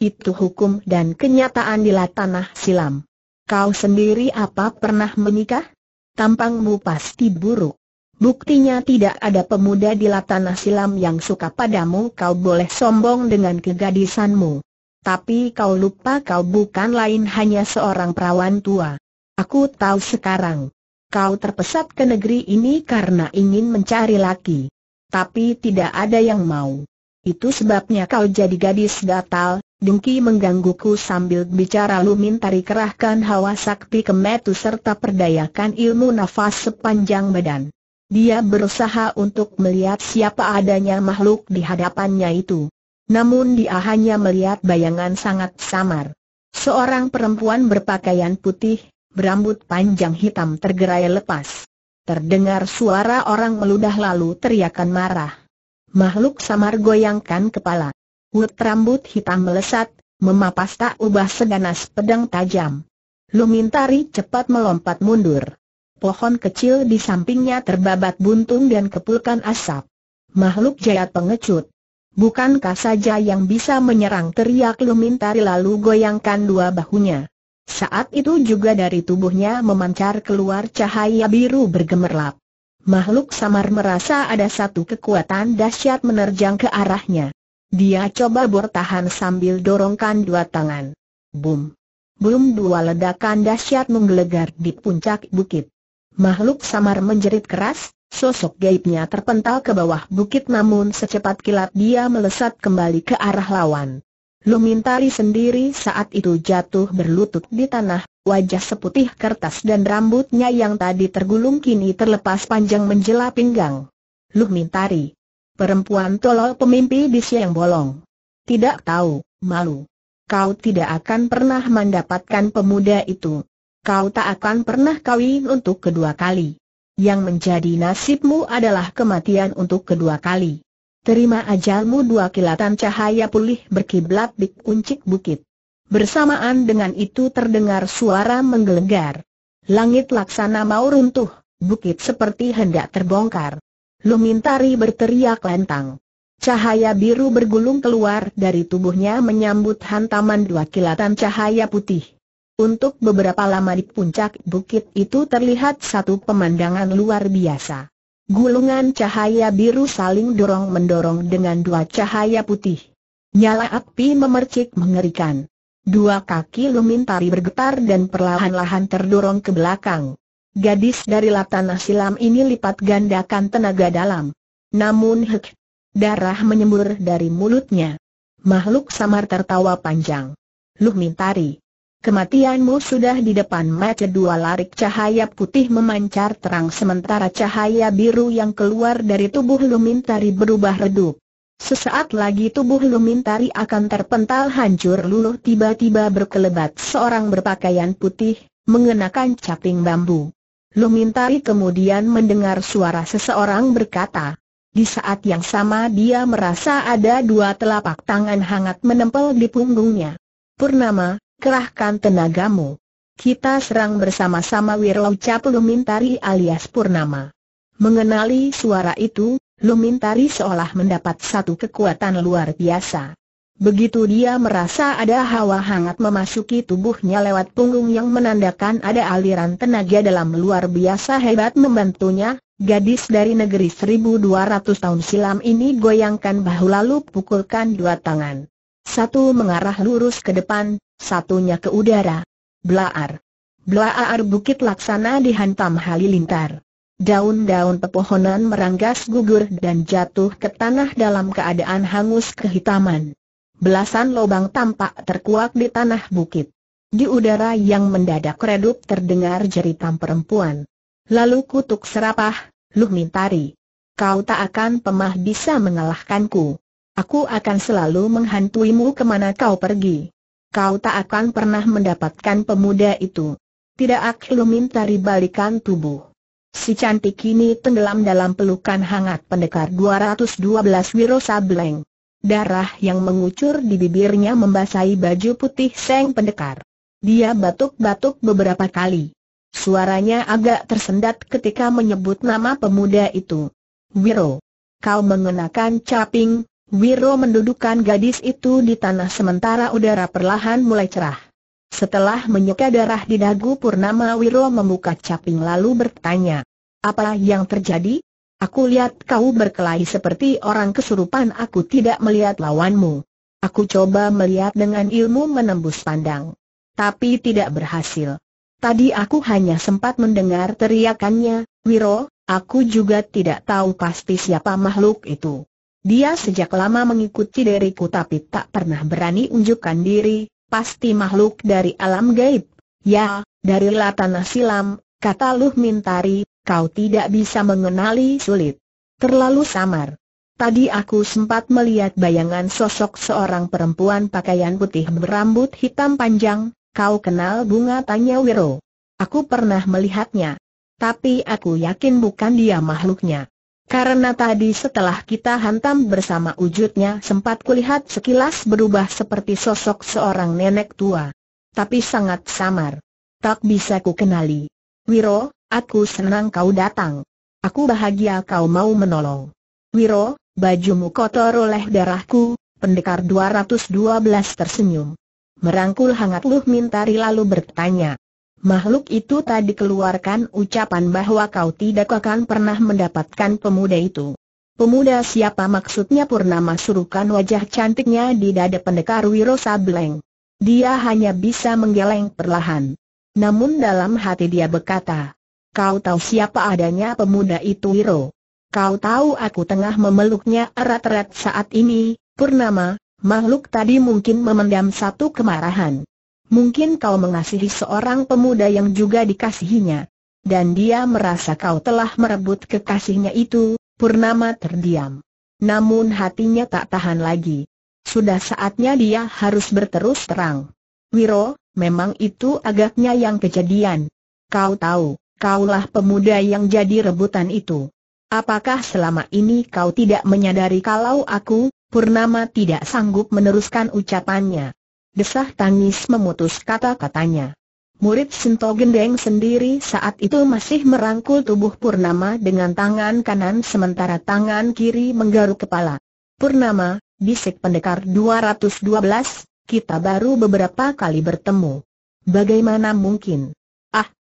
Itu hukum dan kenyataan di Latanah Silam. Kau sendiri apa pernah menikah? Tampangmu pasti buruk. Buktinya tidak ada pemuda di Latanah Silam yang suka padamu. Kau boleh sombong dengan kegadisanmu. Tapi kau lupa kau bukan lain hanya seorang perawan tua. Aku tahu sekarang. Kau terpesat ke negeri ini karena ingin mencari laki. Tapi tidak ada yang mau. Itu sebabnya kau jadi gadis gatal. Dengki menggangguku. Sambil bicara Lumintari kerahkan hawa sakti kemetu serta perdayakan ilmu nafas sepanjang badan. Dia berusaha untuk melihat siapa adanya makhluk di hadapannya itu. Namun dia hanya melihat bayangan sangat samar. Seorang perempuan berpakaian putih, berambut panjang hitam tergerai lepas. Terdengar suara orang meludah lalu teriakan marah. Makhluk samar goyangkan kepala. Wut, rambut hitam melesat, memapas tak ubah seganas pedang tajam. Lumintari cepat melompat mundur. Pohon kecil di sampingnya terbabat buntung dan kepulan asap. Makhluk jahat pengecut. Bukankah saja yang bisa menyerang, teriak Lumintari lalu goyangkan dua bahunya. Saat itu juga dari tubuhnya memancar keluar cahaya biru bergemerlap. Makhluk samar merasa ada satu kekuatan dahsyat menerjang ke arahnya. Dia coba bertahan sambil dorongkan dua tangan. Boom, dua ledakan dahsyat menggelegar di puncak bukit. Makhluk samar menjerit keras, sosok gaibnya terpental ke bawah bukit. Namun secepat kilat dia melesat kembali ke arah lawan. Lumintari sendiri saat itu jatuh berlutut di tanah, wajah seputih kertas dan rambutnya yang tadi tergulung kini terlepas panjang menjela pinggang. Lumintari, perempuan tolol pemimpi di siang bolong. Tidak tahu, malu. Kau tidak akan pernah mendapatkan pemuda itu. Kau tak akan pernah kawin untuk kedua kali. Yang menjadi nasibmu adalah kematian untuk kedua kali. Terima ajalmu dua kilatan cahaya pulih berkiblat di kuncik bukit. Bersamaan dengan itu terdengar suara menggelegar. Langit laksana mau runtuh, bukit seperti hendak terbongkar. Lumintari berteriak lantang. Cahaya biru bergulung keluar dari tubuhnya menyambut hantaman dua kilatan cahaya putih. Untuk beberapa lama di puncak bukit itu terlihat satu pemandangan luar biasa. Gulungan cahaya biru saling dorong-mendorong dengan dua cahaya putih. Nyala api memercik mengerikan. Dua kaki Lumintari bergetar dan perlahan-lahan terdorong ke belakang. Gadis dari latanah silam ini lipat gandakan tenaga dalam. Namun darah menyembur dari mulutnya. Makhluk samar tertawa panjang. Lumintari, kematianmu sudah di depan mata. Dua larik cahaya putih memancar terang sementara cahaya biru yang keluar dari tubuh Lumintari berubah redup. Sesaat lagi tubuh Lumintari akan terpental hancur luluh. Tiba-tiba berkelebat seorang berpakaian putih, mengenakan caping bambu. Lumintari kemudian mendengar suara seseorang berkata. Di saat yang sama dia merasa ada dua telapak tangan hangat menempel di punggungnya. Purnama, kerahkan tenagamu. Kita serang bersama-sama. Wira ucap Lumintari alias Purnama. Mengenali suara itu, Lumintari seolah mendapat satu kekuatan luar biasa. Begitu dia merasa ada hawa hangat memasuki tubuhnya lewat punggung yang menandakan ada aliran tenaga dalam luar biasa hebat membantunya, gadis dari negeri 1200 tahun silam ini goyangkan bahu lalu pukulkan dua tangan. Satu mengarah lurus ke depan, satunya ke udara. Blaar, blaar, bukit laksana dihantam halilintar. Daun-daun pepohonan meranggas gugur dan jatuh ke tanah dalam keadaan hangus kehitaman. Belasan lubang tampak terkuak di tanah bukit. Di udara yang mendadak redup terdengar jeritan perempuan. Lalu kutuk serapah, Lumintari, kau tak akan pernah bisa mengalahkanku. Aku akan selalu menghantuimu kemana kau pergi. Kau tak akan pernah mendapatkan pemuda itu. Tidak, aku Lumintari balikan tubuh. Si cantik ini tenggelam dalam pelukan hangat pendekar 212 Wiro Sableng. Darah yang mengucur di bibirnya membasahi baju putih sang pendekar. Dia batuk-batuk beberapa kali. Suaranya agak tersendat ketika menyebut nama pemuda itu. Wiro, kau mengenakan caping. Wiro mendudukkan gadis itu di tanah sementara udara perlahan mulai cerah. Setelah menyeka darah di dagu Purnama, Wiro membuka caping lalu bertanya, apa yang terjadi? Aku lihat kau berkelahi seperti orang kesurupan. Aku tidak melihat lawanmu. Aku coba melihat dengan ilmu menembus pandang, tapi tidak berhasil. Tadi aku hanya sempat mendengar teriakannya. Wiro, aku juga tidak tahu pasti siapa makhluk itu. Dia sejak lama mengikuti diriku tapi tak pernah berani unjukkan diri. Pasti makhluk dari alam gaib. Ya, dari latanah silam, kata Lumintari. Kau tidak bisa mengenali, sulit. Terlalu samar. Tadi aku sempat melihat bayangan sosok seorang perempuan pakaian putih berambut hitam panjang. Kau kenal bunga? Tanya Wiro. Aku pernah melihatnya, tapi aku yakin bukan dia makhluknya. Karena tadi setelah kita hantam bersama wujudnya sempat kulihat sekilas berubah seperti sosok seorang nenek tua. Tapi sangat samar. Tak bisa kukenali. Wiro, aku senang kau datang. Aku bahagia kau mau menolong. Wiro, bajumu kotor oleh darahku. Pendekar 212 tersenyum. Merangkul hangat Lumintari lalu bertanya. Makhluk itu tadi keluarkan ucapan bahwa kau tidak akan pernah mendapatkan pemuda itu. Pemuda siapa maksudnya? Purnama surukan wajah cantiknya di dada pendekar Wiro Sableng. Dia hanya bisa menggeleng perlahan. Namun dalam hati dia berkata, kau tahu siapa adanya pemuda itu, Wiro? Kau tahu aku tengah memeluknya erat-erat saat ini. Purnama, makhluk tadi mungkin memendam satu kemarahan. Mungkin kau mengasihi seorang pemuda yang juga dikasihinya, dan dia merasa kau telah merebut kekasihnya itu. Purnama terdiam. Namun hatinya tak tahan lagi. Sudah saatnya dia harus berterus terang. Wiro, memang itu agaknya yang kejadian. Kau tahu, kaulah pemuda yang jadi rebutan itu. Apakah selama ini kau tidak menyadari kalau aku? Purnama tidak sanggup meneruskan ucapannya. Desah tangis memutus kata-katanya. Murid Sinto Gendeng sendiri saat itu masih merangkul tubuh Purnama dengan tangan kanan sementara tangan kiri menggaruk kepala. Purnama, bisik Pendekar 212, kita baru beberapa kali bertemu. Bagaimana mungkin?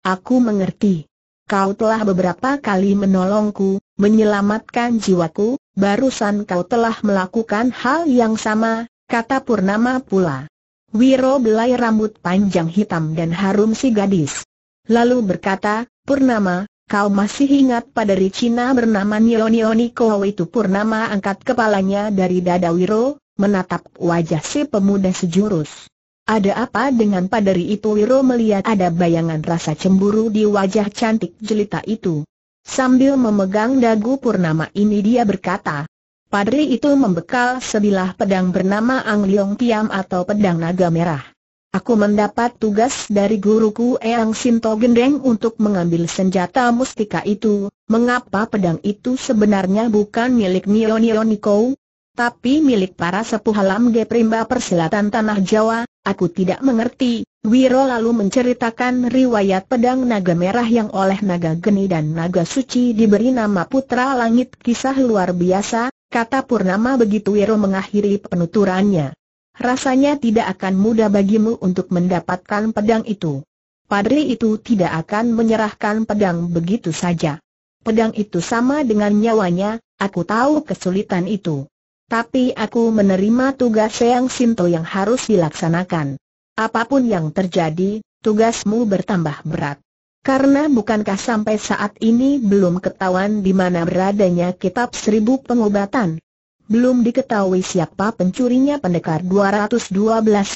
Aku mengerti. Kau telah beberapa kali menolongku, menyelamatkan jiwaku, barusan kau telah melakukan hal yang sama, kata Purnama pula. Wiro belai rambut panjang hitam dan harum si gadis. Lalu berkata, Purnama, kau masih ingat paderi Cina bernama Nioni Kowo itu? Purnama angkat kepalanya dari dada Wiro, menatap wajah si pemuda sejurus. Ada apa dengan paderi itu? Wiro melihat ada bayangan rasa cemburu di wajah cantik jelita itu. Sambil memegang dagu Purnama ini dia berkata, paderi itu membekal sebilah pedang bernama Ang Liong Piam atau pedang naga merah. Aku mendapat tugas dari guruku Eyang Sinto Gendeng untuk mengambil senjata mustika itu. Mengapa pedang itu sebenarnya bukan milik Nioniko, tapi milik para sepuh alam Geprimba Persilatan Tanah Jawa? Aku tidak mengerti. Wiro lalu menceritakan riwayat pedang naga merah yang oleh naga geni dan naga suci diberi nama Putra Langit. Kisah luar biasa, kata Purnama begitu Wiro mengakhiri penuturannya. Rasanya tidak akan mudah bagimu untuk mendapatkan pedang itu. Padri itu tidak akan menyerahkan pedang begitu saja. Pedang itu sama dengan nyawanya. Aku tahu kesulitan itu. Tapi aku menerima tugas Eyang Sinto yang harus dilaksanakan. Apapun yang terjadi, tugasmu bertambah berat. Karena bukankah sampai saat ini belum ketahuan di mana beradanya kitab 1000 pengobatan? Belum diketahui siapa pencurinya. Pendekar 212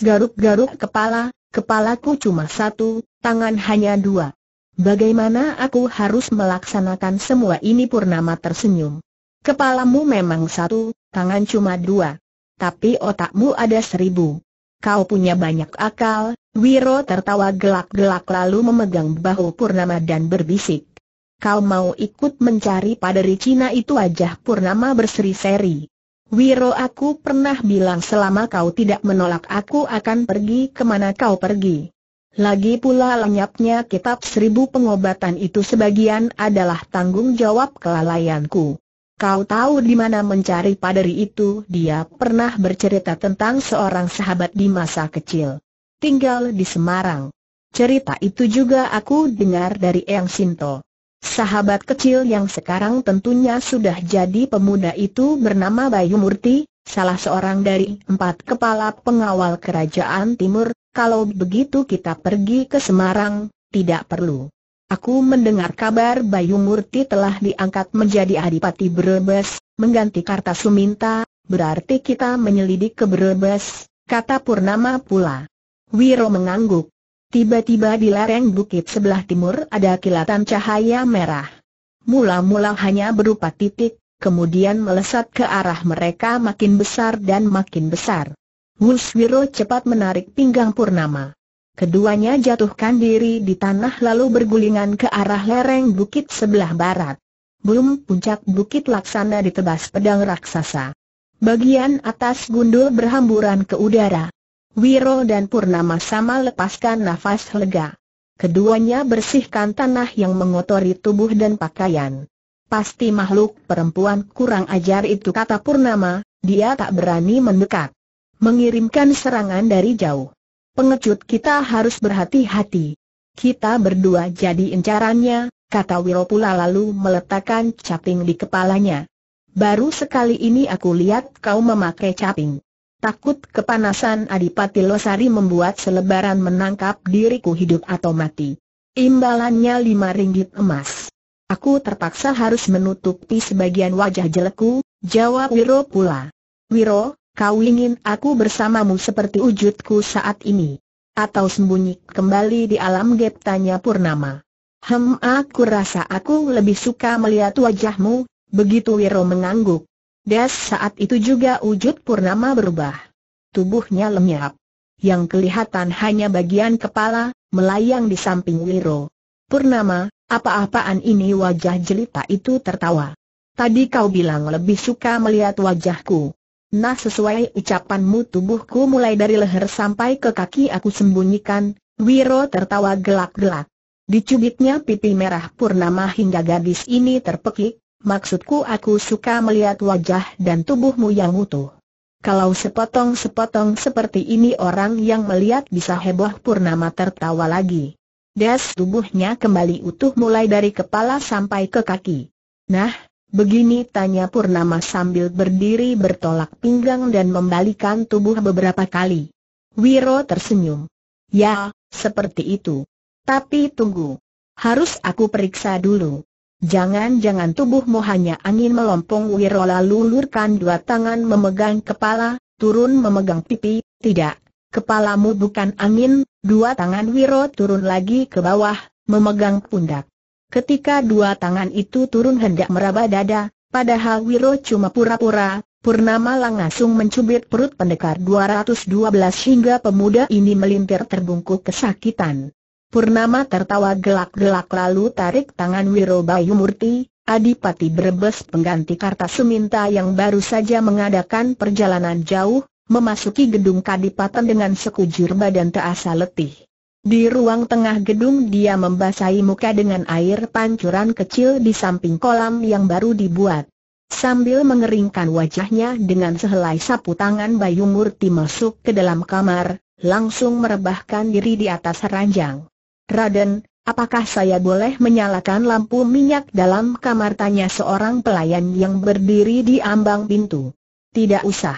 garuk-garuk kepala. Kepalaku cuma satu, tangan hanya dua. Bagaimana aku harus melaksanakan semua ini? Purnama tersenyum. Kepalamu memang satu, tangan cuma dua. Tapi otakmu ada 1000. Kau punya banyak akal. Wiro tertawa gelak-gelak lalu memegang bahu Purnama dan berbisik. Kau mau ikut mencari paderi Cina itu? Wajah Purnama berseri-seri. Wiro, aku pernah bilang selama kau tidak menolak aku akan pergi kemana kau pergi. Lagi pula lenyapnya kitab 1000 pengobatan itu sebagian adalah tanggung jawab kelalaianku. Kau tahu di mana mencari paderi itu? Dia pernah bercerita tentang seorang sahabat di masa kecil. Tinggal di Semarang. Cerita itu juga aku dengar dari Eyang Sinto. Sahabat kecil yang sekarang tentunya sudah jadi pemuda itu bernama Bayu Murti, salah seorang dari 4 kepala pengawal kerajaan timur. Kalau begitu kita pergi ke Semarang, tidak perlu. Aku mendengar kabar Bayu Murti telah diangkat menjadi Adipati Brebes, mengganti Kartasuminta. Berarti kita menyelidik ke Brebes, kata Purnama pula. Wiro mengangguk. Tiba-tiba di lereng bukit sebelah timur ada kilatan cahaya merah. Mula-mula hanya berupa titik, kemudian melesat ke arah mereka makin besar dan makin besar. Wus! Wiro cepat menarik pinggang Purnama. Keduanya jatuhkan diri di tanah lalu bergulingan ke arah lereng bukit sebelah barat. Belum puncak bukit laksana ditebas pedang raksasa. Bagian atas gundul berhamburan ke udara. Wiro dan Purnama sama lepaskan nafas lega. Keduanya bersihkan tanah yang mengotori tubuh dan pakaian. Pasti makhluk perempuan kurang ajar itu, kata Purnama. Dia tak berani mendekat. Mengirimkan serangan dari jauh. Pengecut, kita harus berhati-hati. Kita berdua jadi incarannya, kata Wiro pula lalu meletakkan caping di kepalanya. Baru sekali ini aku lihat kau memakai caping. Takut kepanasan Adipati Losari membuat selebaran menangkap diriku hidup atau mati. Imbalannya RM5 emas. Aku terpaksa harus menutupi sebagian wajah jelekku, jawab Wiro pula. Wiro, Kau ingin aku bersamamu seperti wujudku saat ini? Atau sembunyi kembali di alam gaib? Tanya Purnama. Aku rasa aku lebih suka melihat wajahmu. Begitu Wiro mengangguk. Das saat itu juga wujud Purnama berubah. Tubuhnya lenyap. Yang kelihatan hanya bagian kepala, melayang di samping Wiro. Purnama, apa-apaan ini? Wajah jelita itu tertawa. Tadi kau bilang lebih suka melihat wajahku. Nah, sesuai ucapanmu, tubuhku mulai dari leher sampai ke kaki aku sembunyikan. Wiro tertawa gelak-gelak. Dicubitnya pipi merah Purnama hingga gadis ini terpekik. Maksudku, aku suka melihat wajah dan tubuhmu yang utuh. Kalau sepotong-sepotong seperti ini orang yang melihat bisa heboh. Purnama tertawa lagi. Das tubuhnya kembali utuh mulai dari kepala sampai ke kaki. Nah, begini? Tanya Purnama sambil berdiri bertolak pinggang dan membalikan tubuh beberapa kali. Wiro tersenyum. Ya, seperti itu. Tapi tunggu. Harus aku periksa dulu. Jangan-jangan tubuhmu hanya angin melompong. Wiro lalu ulurkan dua tangan memegang kepala, turun memegang pipi. Tidak, kepalamu bukan angin. Dua tangan Wiro turun lagi ke bawah, memegang pundak. Ketika dua tangan itu turun hendak meraba dada, padahal Wiro cuma pura-pura, Purnama langsung mencubit perut pendekar 212 hingga pemuda ini melintir terbungkuk kesakitan. Purnama tertawa gelak-gelak lalu tarik tangan Wiro Bayumurti, Adipati Brebes pengganti Kartaseminta yang baru saja mengadakan perjalanan jauh, memasuki gedung kadipaten dengan sekujur badan terasa letih. Di ruang tengah gedung dia membasahi muka dengan air pancuran kecil di samping kolam yang baru dibuat. Sambil mengeringkan wajahnya dengan sehelai sapu tangan, Bayumurti masuk ke dalam kamar, langsung merebahkan diri di atas ranjang. Raden, apakah saya boleh menyalakan lampu minyak dalam kamar? Tanya seorang pelayan yang berdiri di ambang pintu. Tidak usah.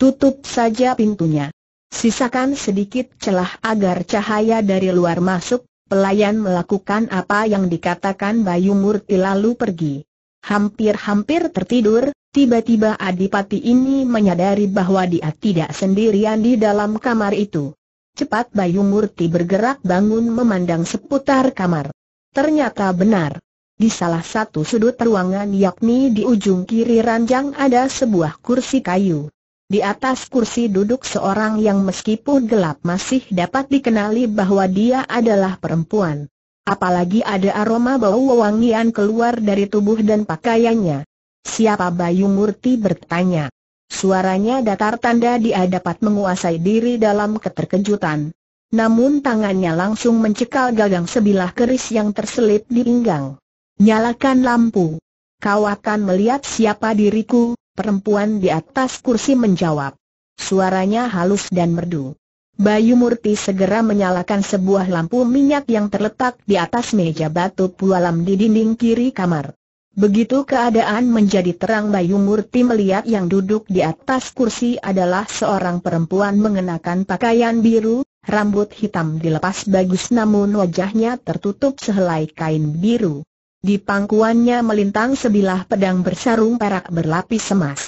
Tutup saja pintunya. Sisakan sedikit celah agar cahaya dari luar masuk. Pelayan melakukan apa yang dikatakan Bayumurti lalu pergi. Hampir-hampir tertidur, tiba-tiba Adipati ini menyadari bahwa dia tidak sendirian di dalam kamar itu. Cepat Bayumurti bergerak bangun memandang seputar kamar. Ternyata benar. Di salah satu sudut ruangan yakni di ujung kiri ranjang ada sebuah kursi kayu. Di atas kursi duduk seorang yang meskipun gelap masih dapat dikenali bahwa dia adalah perempuan. Apalagi ada aroma bau wangian keluar dari tubuh dan pakaiannya. Siapa? Bayumurti bertanya. Suaranya datar tanda dia dapat menguasai diri dalam keterkejutan. Namun tangannya langsung mencekal gagang sebilah keris yang terselip di pinggang. Nyalakan lampu. Kau akan melihat siapa diriku. Perempuan di atas kursi menjawab. Suaranya halus dan merdu. Bayumurti segera menyalakan sebuah lampu minyak yang terletak di atas meja batu pualam di dinding kiri kamar. Begitu keadaan menjadi terang, Bayumurti melihat yang duduk di atas kursi adalah seorang perempuan mengenakan pakaian biru, rambut hitam dilepas bagus namun wajahnya tertutup sehelai kain biru. Di pangkuannya melintang sebilah pedang bersarung perak berlapis emas.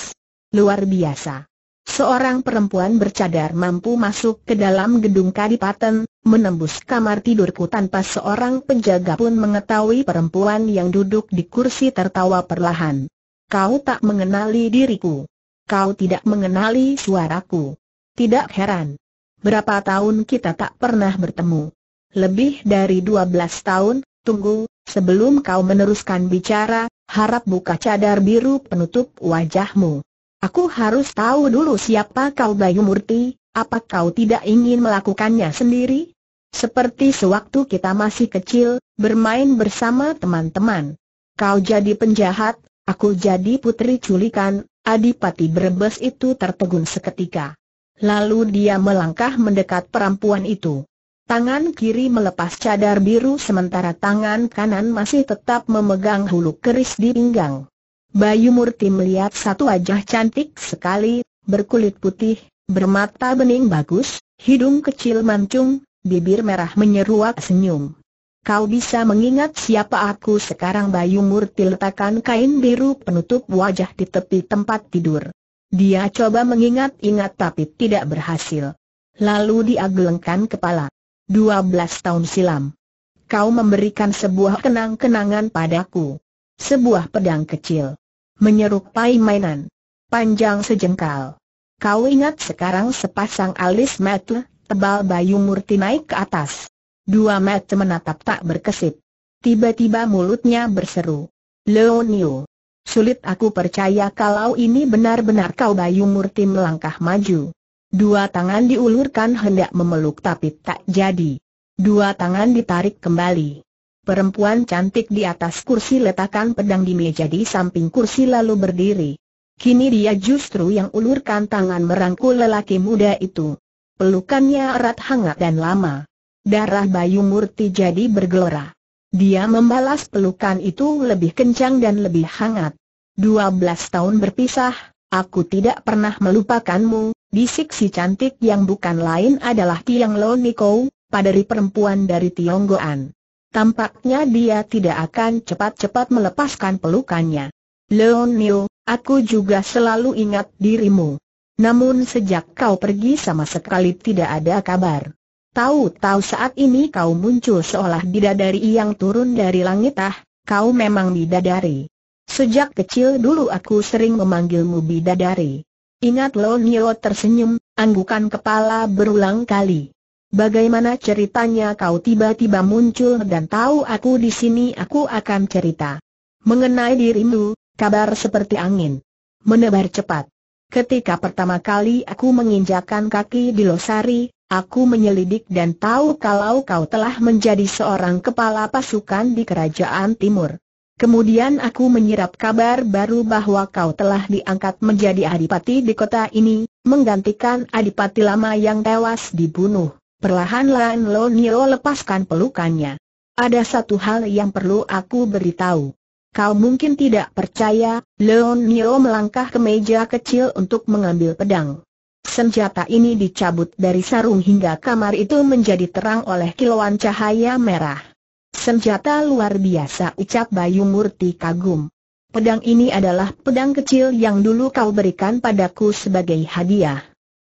Luar biasa. Seorang perempuan bercadar mampu masuk ke dalam gedung kadipaten, menembus kamar tidurku tanpa seorang penjaga pun mengetahui. Perempuan yang duduk di kursi tertawa perlahan. Kau tak mengenali diriku. Kau tidak mengenali suaraku. Tidak heran. Berapa tahun kita tak pernah bertemu? Lebih dari 12 tahun. Tunggu, sebelum kau meneruskan bicara, harap buka cadar biru penutup wajahmu. Aku harus tahu dulu siapa kau. Bayumurti, apa kau tidak ingin melakukannya sendiri? Seperti sewaktu kita masih kecil, bermain bersama teman-teman. Kau jadi penjahat, aku jadi putri culikan. Adipati Brebes itu tertegun seketika. Lalu dia melangkah mendekat perempuan itu. Tangan kiri melepas cadar biru sementara tangan kanan masih tetap memegang hulu keris di pinggang. Bayumurti melihat satu wajah cantik sekali, berkulit putih, bermata bening bagus, hidung kecil mancung, bibir merah menyeruak senyum. Kau bisa mengingat siapa aku sekarang? Bayumurti letakkan kain biru penutup wajah di tepi tempat tidur. Dia coba mengingat-ingat tapi tidak berhasil. Lalu dia gelengkan kepala. 12 tahun silam. Kau memberikan sebuah kenang-kenangan padaku. Sebuah pedang kecil. Menyerupai mainan. Panjang sejengkal. Kau ingat sekarang sepasang alis mata tebal Bayu Murti naik ke atas. 2 mata menatap tak berkesip. Tiba-tiba mulutnya berseru. Leonio. Sulit aku percaya kalau ini benar-benar kau. Bayu Murti melangkah maju. 2 tangan diulurkan hendak memeluk tapi tak jadi. 2 tangan ditarik kembali. Perempuan cantik di atas kursi letakkan pedang di meja di samping kursi lalu berdiri. Kini dia justru yang ulurkan tangan merangkul lelaki muda itu. Pelukannya erat, hangat dan lama. Darah Bayu Murti jadi bergelora. Dia membalas pelukan itu lebih kencang dan lebih hangat. 12 tahun berpisah, aku tidak pernah melupakanmu, bisik si cantik yang bukan lain adalah Tiang Lo Niko, paderi perempuan dari Tionggoan. Tampaknya dia tidak akan cepat-cepat melepaskan pelukannya. Leonio, aku juga selalu ingat dirimu. Namun sejak kau pergi sama sekali tidak ada kabar. Tahu-tahu saat ini kau muncul seolah bidadari yang turun dari langit. Ah, kau memang bidadari. Sejak kecil dulu aku sering memanggilmu bidadari. Ingat? Leonio tersenyum, anggukan kepala berulang kali. Bagaimana ceritanya kau tiba-tiba muncul dan tahu aku di sini? Aku akan cerita mengenai dirimu, kabar seperti angin, menebar cepat. Ketika pertama kali aku menginjakan kaki di Losari, aku menyelidik dan tahu kalau kau telah menjadi seorang kepala pasukan di Kerajaan Timur. Kemudian aku menyerap kabar baru bahwa kau telah diangkat menjadi adipati di kota ini, menggantikan adipati lama yang tewas dibunuh. Perlahan-lahan Leonio lepaskan pelukannya. Ada satu hal yang perlu aku beritahu. Kau mungkin tidak percaya. Leonio melangkah ke meja kecil untuk mengambil pedang. Senjata ini dicabut dari sarung hingga kamar itu menjadi terang oleh kilauan cahaya merah. Senjata luar biasa, ucap Bayu Murti kagum. Pedang ini adalah pedang kecil yang dulu kau berikan padaku sebagai hadiah.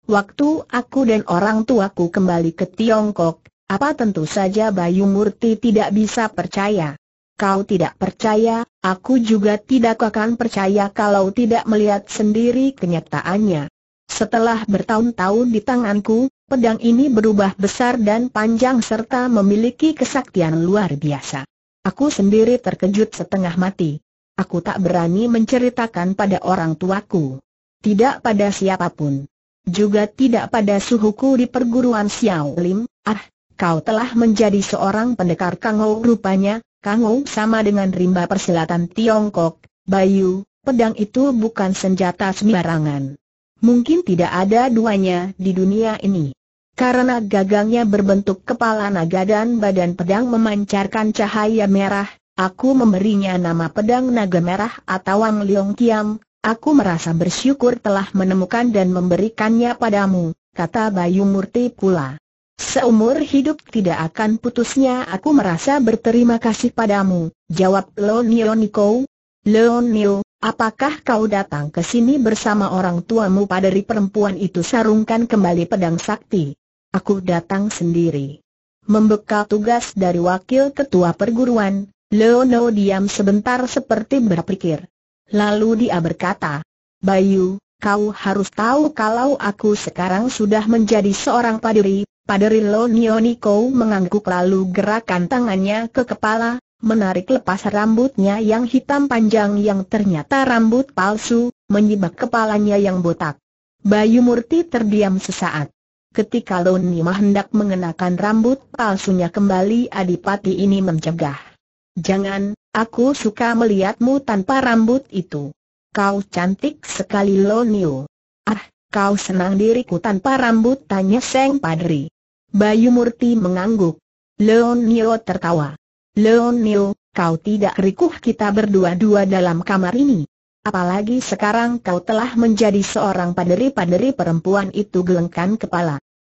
Waktu aku dan orang tuaku kembali ke Tiongkok. Apa? Tentu saja Bayu Murti tidak bisa percaya. Kau tidak percaya, aku juga tidak akan percaya kalau tidak melihat sendiri kenyataannya. Setelah bertahun-tahun di tanganku, pedang ini berubah besar dan panjang serta memiliki kesaktian luar biasa. Aku sendiri terkejut setengah mati. Aku tak berani menceritakan pada orang tuaku. Tidak pada siapapun. Juga tidak pada suhuku di perguruan Xiao Lim. Ah, kau telah menjadi seorang pendekar Kangou. Rupanya, Kangou sama dengan rimba persilatan Tiongkok. Bayu, pedang itu bukan senjata sembarangan. Mungkin tidak ada duanya di dunia ini. Karena gagangnya berbentuk kepala naga dan badan pedang memancarkan cahaya merah, aku memberinya nama pedang naga merah atau Wang Liong Kiam. Aku merasa bersyukur telah menemukan dan memberikannya padamu, kata Bayu Murti pula. Seumur hidup tidak akan putusnya aku merasa berterima kasih padamu, jawab Leonio Niko. Leonio, apakah kau datang ke sini bersama orang tuamu? Padahal perempuan itu sarungkan kembali pedang sakti. Aku datang sendiri. Membekal tugas dari wakil ketua perguruan. Leonio diam sebentar seperti berpikir. Lalu dia berkata, Bayu, kau harus tahu kalau aku sekarang sudah menjadi seorang paderi. Paderi Leonio Niko mengangguk lalu gerakan tangannya ke kepala, menarik lepas rambutnya yang hitam panjang yang ternyata rambut palsu, menyibak kepalanya yang botak. Bayu Murti terdiam sesaat. Ketika Leonio hendak mengenakan rambut palsunya kembali, adipati ini mencegah. Jangan, aku suka melihatmu tanpa rambut itu. Kau cantik sekali Leonio. Ah, kau senang diriku tanpa rambut? Tanya Seng Padri. Bayu Murti mengangguk. Leonio tertawa. Leonio, kau tidak rikuh kita berdua-dua dalam kamar ini. Apalagi sekarang kau telah menjadi seorang paderi. Paderi perempuan itu gelengkan kepala.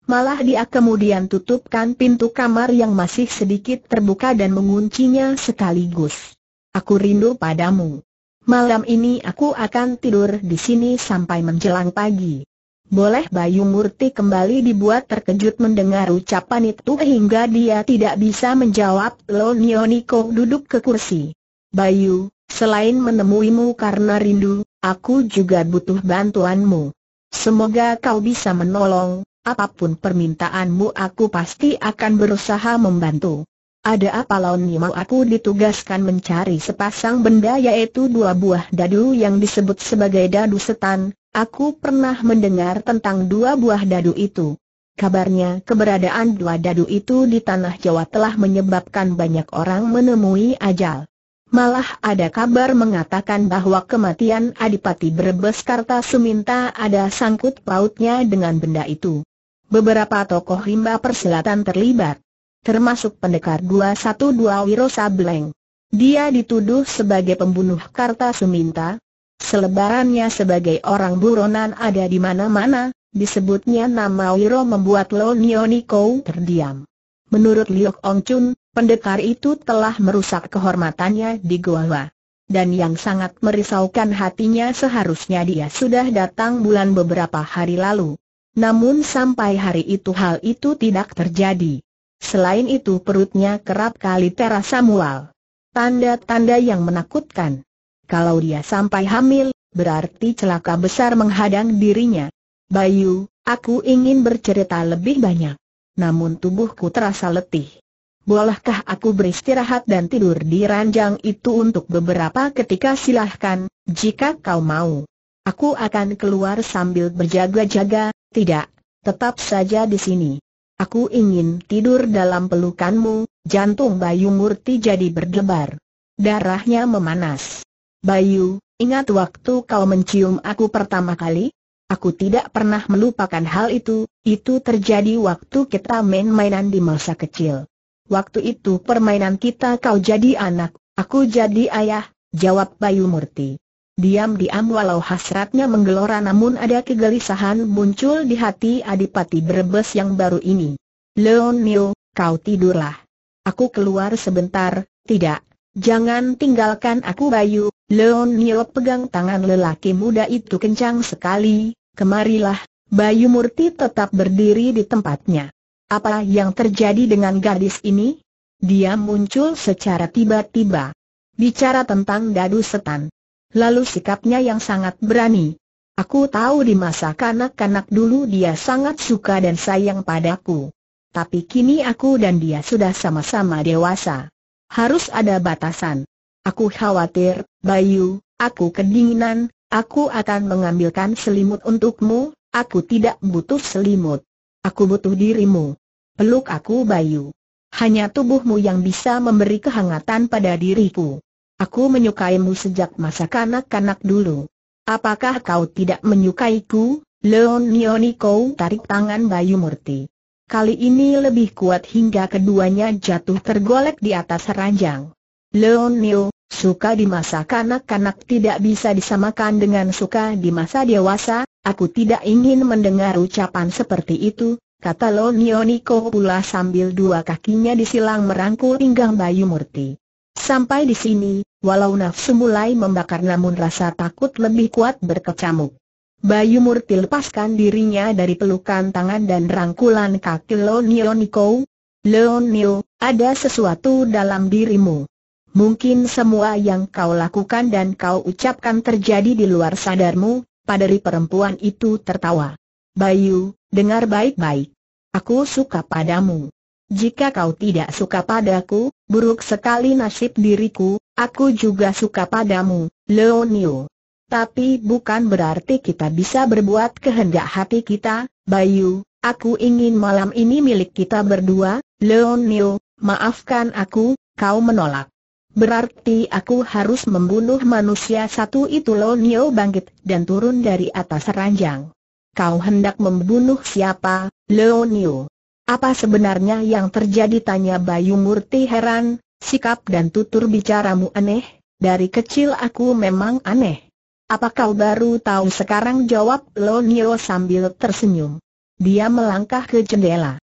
Malah dia kemudian tutupkan pintu kamar yang masih sedikit terbuka dan menguncinya sekaligus. Aku rindu padamu. Malam ini aku akan tidur di sini sampai menjelang pagi. Boleh? Bayu Murti kembali dibuat terkejut mendengar ucapan itu hingga dia tidak bisa menjawab. Lonioniko duduk ke kursi. Bayu, selain menemuimu karena rindu, aku juga butuh bantuanmu. Semoga kau bisa menolong. Apapun permintaanmu aku pasti akan berusaha membantu. Ada apa? Lonioniko, aku ditugaskan mencari sepasang benda, yaitu dua buah dadu yang disebut sebagai dadu setan. Aku pernah mendengar tentang dua buah dadu itu. Kabarnya keberadaan dua dadu itu di tanah Jawa telah menyebabkan banyak orang menemui ajal. Malah ada kabar mengatakan bahwa kematian Adipati Brebes Kartasuminta ada sangkut pautnya dengan benda itu. Beberapa tokoh rimba persilatan terlibat, termasuk pendekar 212 Wiro Sableng. Dia dituduh sebagai pembunuh Kartasuminta. Selebarannya sebagai orang buronan ada di mana-mana, disebutnya nama Wiro membuat Lonioniko terdiam. Menurut Liok Ong Chun, pendekar itu telah merusak kehormatannya di Goa. Dan yang sangat merisaukan hatinya, seharusnya dia sudah datang bulan beberapa hari lalu. Namun sampai hari itu hal itu tidak terjadi. Selain itu perutnya kerap kali terasa mual. Tanda-tanda yang menakutkan. Kalau dia sampai hamil, berarti celaka besar menghadang dirinya. Bayu, aku ingin bercerita lebih banyak. Namun tubuhku terasa letih. Bolehkah aku beristirahat dan tidur di ranjang itu untuk beberapa ketika? Silahkan, jika kau mau. Aku akan keluar sambil berjaga-jaga. Tidak, tetap saja di sini. Aku ingin tidur dalam pelukanmu. Jantung Bayu Murti jadi berdebar. Darahnya memanas. Bayu, ingat waktu kau mencium aku pertama kali? Aku tidak pernah melupakan hal itu. Itu terjadi waktu kita main-mainan di masa kecil. Waktu itu permainan kita kau jadi anak, aku jadi ayah, jawab Bayu Murti. Diam-diam walau hasratnya menggelora, namun ada kegelisahan muncul di hati Adipati Brebes yang baru ini. Leonio, kau tidurlah. Aku keluar sebentar. Tidak. Jangan tinggalkan aku, Bayu. Leonio pegang tangan lelaki muda itu kencang sekali. Kemarilah. Bayu Murti tetap berdiri di tempatnya. Apa yang terjadi dengan gadis ini? Dia muncul secara tiba-tiba. Bicara tentang dadu setan. Lalu sikapnya yang sangat berani. Aku tahu di masa kanak-kanak dulu dia sangat suka dan sayang padaku. Tapi kini aku dan dia sudah sama-sama dewasa. Harus ada batasan. Aku khawatir, Bayu, aku kedinginan. Aku akan mengambilkan selimut untukmu. Aku tidak butuh selimut. Aku butuh dirimu. Peluk aku, Bayu. Hanya tubuhmu yang bisa memberi kehangatan pada diriku. Aku menyukaimu sejak masa kanak-kanak dulu. Apakah kau tidak menyukaiku? Leonioniko tarik tangan Bayu Murti. Kali ini lebih kuat hingga keduanya jatuh tergolek di atas ranjang. Leonio, suka di masa kanak-kanak tidak bisa disamakan dengan suka di masa dewasa. Aku tidak ingin mendengar ucapan seperti itu, kata Leonioniko pula sambil dua kakinya disilang merangkul pinggang Bayu Murti. Sampai di sini, walau nafsu mulai membakar, namun rasa takut lebih kuat berkecamuk. Bayu Murti lepaskan dirinya dari pelukan tangan dan rangkulan kaki Leonioniko. Leonio, ada sesuatu dalam dirimu. Mungkin semua yang kau lakukan dan kau ucapkan terjadi di luar sadarmu. Padahal perempuan itu tertawa. Bayu, dengar baik-baik. Aku suka padamu. Jika kau tidak suka padaku, buruk sekali nasib diriku. Aku juga suka padamu, Leonio. Tapi bukan berarti kita bisa berbuat kehendak hati kita, Bayu. Aku ingin malam ini milik kita berdua. Leonio, maafkan aku, kau menolak. Berarti aku harus membunuh manusia satu itu. Leonio bangkit dan turun dari atas ranjang. Kau hendak membunuh siapa, Leonio? Apa sebenarnya yang terjadi? Tanya Bayu Murti heran. Sikap dan tutur bicaramu aneh. Dari kecil aku memang aneh. Apa kau baru tahu sekarang? Jawab Leonio sambil tersenyum. Dia melangkah ke jendela.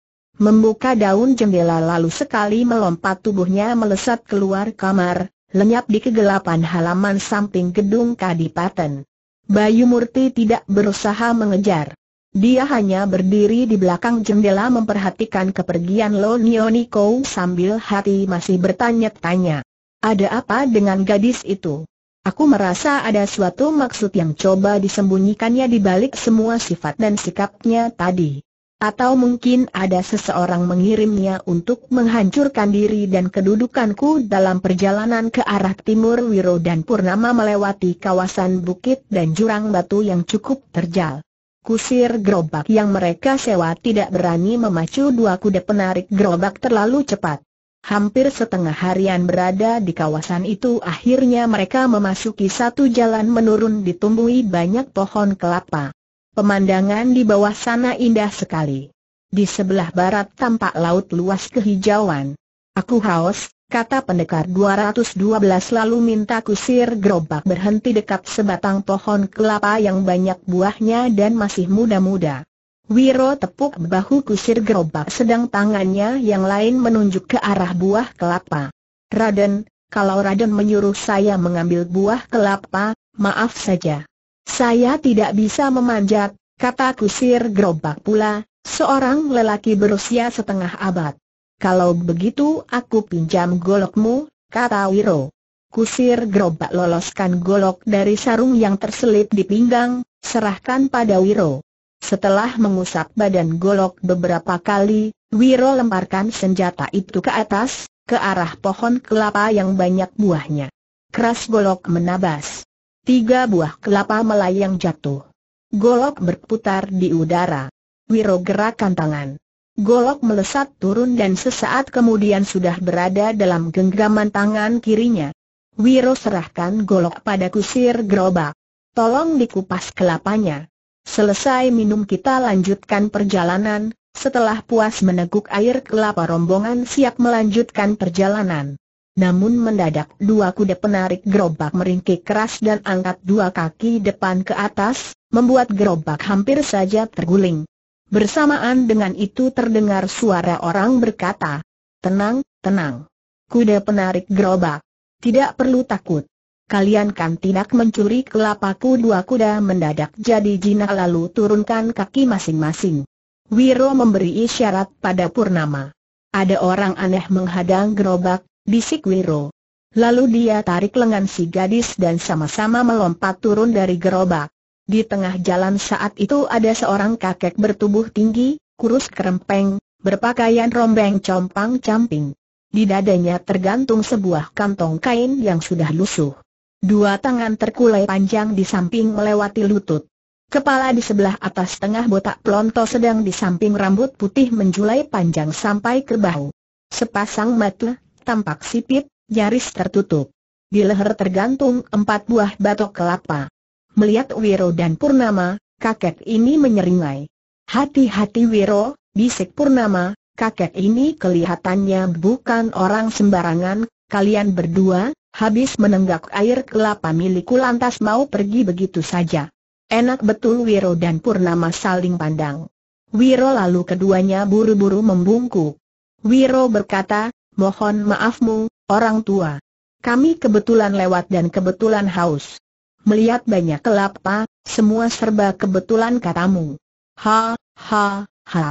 Membuka daun jendela lalu sekali melompat tubuhnya melesat keluar kamar. lenyap di kegelapan halaman samping gedung Kadipaten. Bayu Murti tidak berusaha mengejar. Dia hanya berdiri di belakang jendela memperhatikan kepergian Lonio Niko sambil hati masih bertanya-tanya. Ada apa dengan gadis itu? Aku merasa ada suatu maksud yang coba disembunyikannya di balik semua sifat dan sikapnya tadi. Atau mungkin ada seseorang mengirimnya untuk menghancurkan diri dan kedudukanku dalam perjalanan ke arah timur Wiro dan Purnama melewati kawasan bukit dan jurang batu yang cukup terjal. Kusir gerobak yang mereka sewa tidak berani memacu dua kuda penarik gerobak terlalu cepat. Hampir setengah harian berada di kawasan itu, akhirnya mereka memasuki satu jalan menurun ditumbuhi banyak pohon kelapa. Pemandangan di bawah sana indah sekali. Di sebelah barat tampak laut luas kehijauan. Aku haus, kata pendekar 212 lalu minta kusir gerobak berhenti dekat sebatang pohon kelapa yang banyak buahnya dan masih muda-muda. Wiro tepuk bahu kusir gerobak sedang tangannya yang lain menunjuk ke arah buah kelapa. Raden, kalau Raden menyuruh saya mengambil buah kelapa, maaf saja. Saya tidak bisa memanjat, kata kusir gerobak pula, seorang lelaki berusia setengah abad. Kalau begitu aku pinjam golokmu, kata Wiro. Kusir gerobak loloskan golok dari sarung yang terselit di pinggang, serahkan pada Wiro. Setelah mengusap badan golok beberapa kali, Wiro lemparkan senjata itu ke atas, ke arah pohon kelapa yang banyak buahnya. Keras golok menabas. 3 buah kelapa melayang jatuh. Golok berputar di udara. Wiro gerakan tangan. Golok melesat turun dan sesaat kemudian sudah berada dalam genggaman tangan kirinya. Wiro serahkan golok pada kusir gerobak. Tolong dikupas kelapanya. Selesai minum kita lanjutkan perjalanan. Setelah puas meneguk air kelapa rombongan siap melanjutkan perjalanan. Namun mendadak dua kuda penarik gerobak meringkik keras dan angkat dua kaki depan ke atas, membuat gerobak hampir saja terguling. Bersamaan dengan itu terdengar suara orang berkata, "Tenang, tenang. Kuda penarik gerobak, tidak perlu takut. Kalian kan tidak mencuri kelapaku." Dua kuda mendadak jadi jinak lalu turunkan kaki masing-masing. Wiro memberi isyarat pada Purnama. "Ada orang aneh menghadang gerobak," bisik Wiro. Lalu dia tarik lengan si gadis dan sama-sama melompat turun dari gerobak. Di tengah jalan saat itu ada seorang kakek bertubuh tinggi, kurus kerempeng, berpakaian rombeng compang-camping. Di dadanya tergantung sebuah kantong kain yang sudah lusuh. Dua tangan terkulai panjang di samping melewati lutut. Kepala di sebelah atas tengah botak plonto sedang di samping rambut putih menjulai panjang sampai ke bahu. Sepasang mata tampak sipit, nyaris tertutup. Di leher tergantung 4 buah batok kelapa. Melihat Wiro dan Purnama, kakek ini menyeringai. "Hati-hati Wiro," bisik Purnama, "kakek ini kelihatannya bukan orang sembarangan. Kalian berdua, habis menenggak air kelapa milikku lantas mau pergi begitu saja." Enak betul. Wiro dan Purnama saling pandang. Wiro lalu keduanya buru-buru membungkuk. Wiro berkata, "Mohon maafmu, orang tua. Kami kebetulan lewat dan kebetulan haus. Melihat banyak kelapa, semua serba kebetulan katamu. Ha, ha, ha.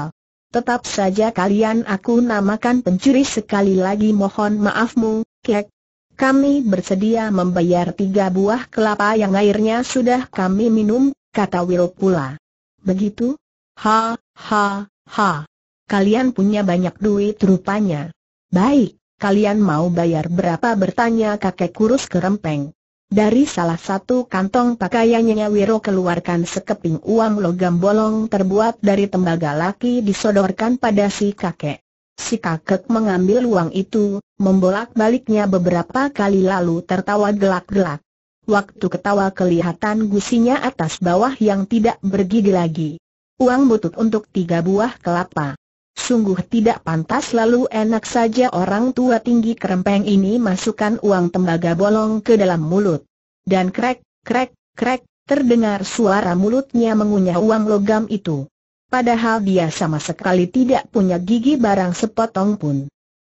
Tetap saja kalian aku namakan pencuri. Sekali lagi mohon maafmu, kek. Kami bersedia membayar 3 buah kelapa yang airnya sudah kami minum," kata Wiro pula. "Begitu? Ha, ha, ha. Kalian punya banyak duit rupanya. Baik, kalian mau bayar berapa?" bertanya kakek kurus kerempeng. Dari salah satu kantong pakaiannya Wiro keluarkan sekeping uang logam bolong terbuat dari tembaga laki disodorkan pada si kakek. Si kakek mengambil uang itu, membolak-baliknya beberapa kali lalu tertawa gelak-gelak. Waktu ketawa kelihatan gusinya atas bawah yang tidak bergigi lagi. Uang butut untuk 3 buah kelapa. Sungguh tidak pantas. Lalu enak saja orang tua tinggi kerempeng ini masukkan uang tembaga bolong ke dalam mulut. Dan krek, krek, krek, terdengar suara mulutnya mengunyah uang logam itu. Padahal dia sama sekali tidak punya gigi barang sepotong pun.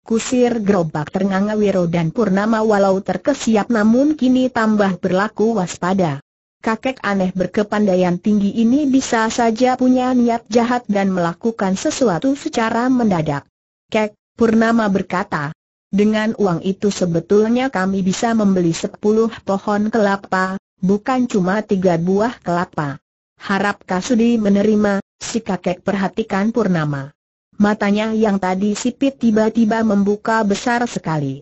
kusir gerobak Terngangawiro dan Purnama walau terkesiap namun kini tambah berlaku waspada. Kakek aneh berkepandaian tinggi ini bisa saja punya niat jahat dan melakukan sesuatu secara mendadak. Kek, Purnama berkata, dengan uang itu sebetulnya kami bisa membeli 10 pohon kelapa, bukan cuma 3 buah kelapa. Harapkah sudi menerima? Si kakek perhatikan Purnama. Matanya yang tadi sipit tiba-tiba membuka besar sekali.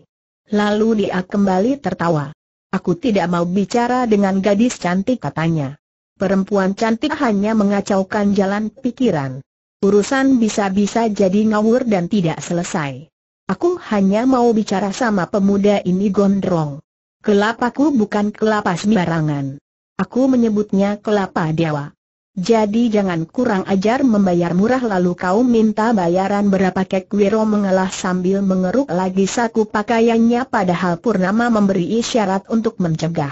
Lalu dia kembali tertawa. Aku tidak mau bicara dengan gadis cantik, katanya. Perempuan cantik hanya mengacaukan jalan pikiran. Urusan bisa-bisa jadi ngawur dan tidak selesai. Aku hanya mau bicara sama pemuda ini gondrong. Kelapaku bukan kelapa sembarangan. Aku menyebutnya kelapa dewa. Jadi jangan kurang ajar membayar murah lalu kau minta bayaran berapa. Kek Wiro mengalah sambil mengeruk lagi saku pakaiannya padahal Purnama memberi isyarat untuk mencegah.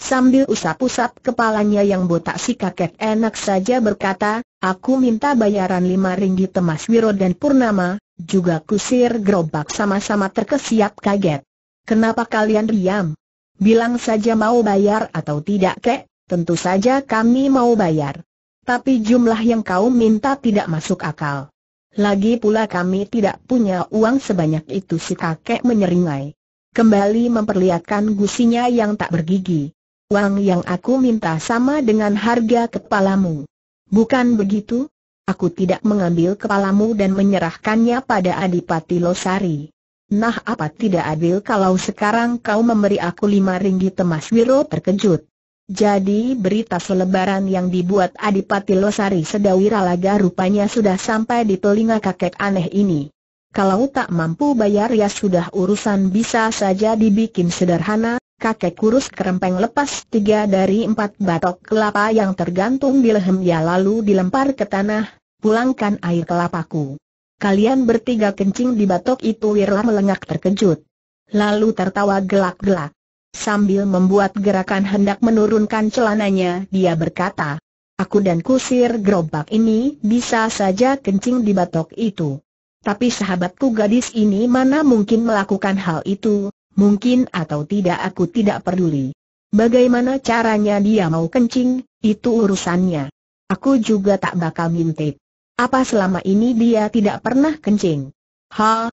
Sambil usap-usap kepalanya yang botak si kakek enak saja berkata, aku minta bayaran 5 ringgit. Mas Wiro dan Purnama, juga kusir gerobak sama-sama terkesiap kaget. Kenapa kalian diam? Bilang saja mau bayar atau tidak, Kek? Tentu saja kami mau bayar. Tapi jumlah yang kau minta tidak masuk akal. Lagi pula kami tidak punya uang sebanyak itu. Si kakek menyeringai, kembali memperlihatkan gusinya yang tak bergigi. Uang yang aku minta sama dengan harga kepalamu. Bukan begitu? Aku tidak mengambil kepalamu dan menyerahkannya pada Adipati Losari. Nah, apa tidak adil kalau sekarang kau memberi aku 5 ringgit? Mas Wiro terkejut. Jadi berita selebaran yang dibuat Adipati Losari Sedawiralaga rupanya sudah sampai di telinga kakek aneh ini. Kalau tak mampu bayar ya sudah, urusan bisa saja dibikin sederhana. Kakek kurus kerempeng lepas 3 dari 4 batok kelapa yang tergantung di lehemnya lalu dilempar ke tanah. Pulangkan air kelapaku. Kalian bertiga kencing di batok itu. Wiro melengak terkejut. Lalu tertawa gelak-gelak. Sambil membuat gerakan hendak menurunkan celananya, dia berkata, aku dan kusir gerobak ini bisa saja kencing di batok itu. Tapi sahabatku gadis ini mana mungkin melakukan hal itu. Mungkin atau tidak aku tidak peduli. Bagaimana caranya dia mau kencing, itu urusannya. Aku juga tak bakal ngintip. Apa selama ini dia tidak pernah kencing? Ha,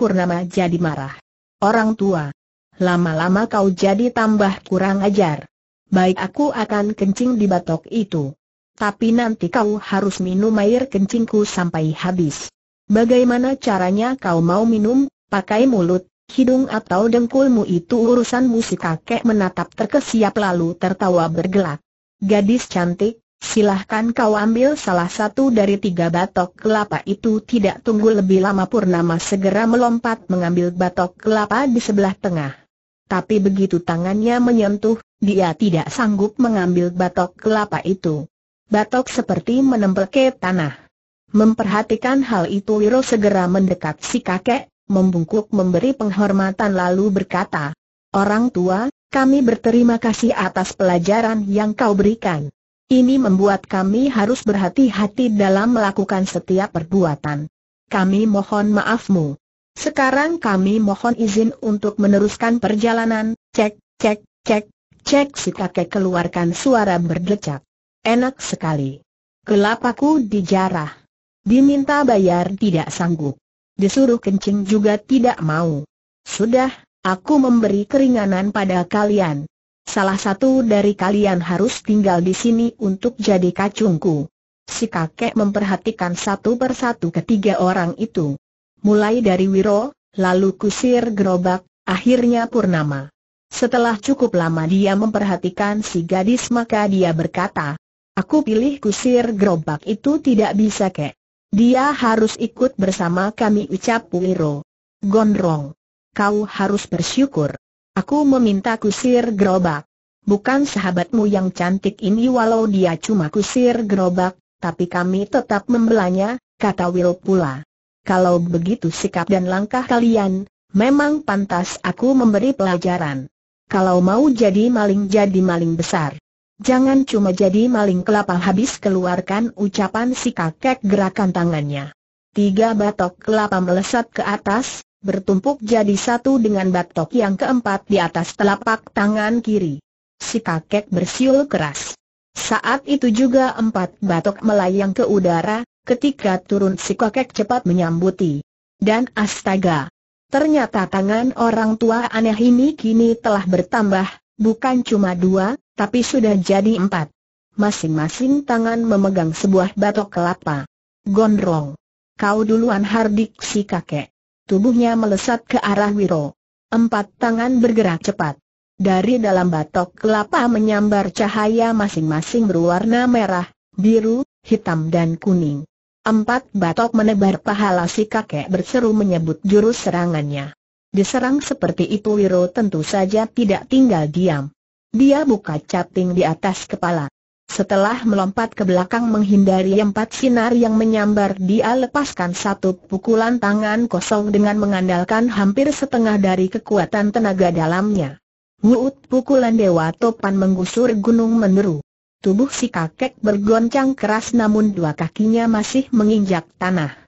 Purnama jadi marah. Orang tua, lama-lama kau jadi tambah kurang ajar. Baik, aku akan kencing di batok itu. Tapi nanti kau harus minum air kencingku sampai habis. Bagaimana caranya kau mau minum? Pakai mulut, hidung atau dengkulmu? Itu urusanmu. Si kakek menatap terkesiap lalu tertawa bergelak. Gadis cantik, silahkan kau ambil salah satu dari 3 batok kelapa itu. Tidak tunggu lebih lama Purnama segera melompat mengambil batok kelapa di sebelah tengah. Tapi begitu tangannya menyentuh, dia tidak sanggup mengambil batok kelapa itu. Batok seperti menempel ke tanah. Memperhatikan hal itu, Wiro segera mendekat si kakek, membungkuk memberi penghormatan lalu berkata, orang tua, kami berterima kasih atas pelajaran yang kau berikan. Ini membuat kami harus berhati-hati dalam melakukan setiap perbuatan. Kami mohon maafmu. Sekarang kami mohon izin untuk meneruskan perjalanan. Cek, cek, cek, cek. Si kakek keluarkan suara berdecak. Enak sekali. Kelapaku dijarah. Diminta bayar tidak sanggup. Disuruh kencing juga tidak mau. Sudah, aku memberi keringanan pada kalian. Salah satu dari kalian harus tinggal di sini untuk jadi kacungku. Si kakek memperhatikan satu persatu ketiga orang itu. Mulai dari Wiro, lalu kusir gerobak, akhirnya Purnama. Setelah cukup lama dia memperhatikan si gadis maka dia berkata, aku pilih kusir gerobak itu tidak bisa, Kek. Dia harus ikut bersama kami, ucap Wiro. Gondrong, kau harus bersyukur. Aku meminta kusir gerobak. Bukan sahabatmu yang cantik ini. Walau dia cuma kusir gerobak, tapi kami tetap membelanya, kata Wiro pula. Kalau begitu sikap dan langkah kalian, memang pantas aku memberi pelajaran. Kalau mau jadi maling besar. Jangan cuma jadi maling kelapa habis. Keluarkan ucapan si kakek gerakan tangannya. tiga batok kelapa melesat ke atas, bertumpuk jadi satu dengan batok yang keempat di atas telapak tangan kiri. Si kakek bersiul keras. Saat itu juga empat batok melayang ke udara, ketika turun si kakek cepat menyambuti. Dan astaga, ternyata tangan orang tua aneh ini kini telah bertambah, bukan cuma dua, tapi sudah jadi empat. Masing-masing tangan memegang sebuah batok kelapa. Gondrong, kau duluan, hardik si kakek. Tubuhnya melesat ke arah Wiro. Empat tangan bergerak cepat. Dari dalam batok kelapa menyambar cahaya masing-masing berwarna merah, biru, hitam dan kuning. Empat batok menebar pahala si kakek berseru menyebut jurus serangannya. Diserang seperti itu Wiro tentu saja tidak tinggal diam. Dia buka caping di atas kepala. Setelah melompat ke belakang menghindari empat sinar yang menyambar, dia lepaskan satu pukulan tangan kosong dengan mengandalkan hampir setengah dari kekuatan tenaga dalamnya. Wuut, pukulan dewa topan menggusur gunung meneru. Tubuh si kakek bergoncang keras namun dua kakinya masih menginjak tanah.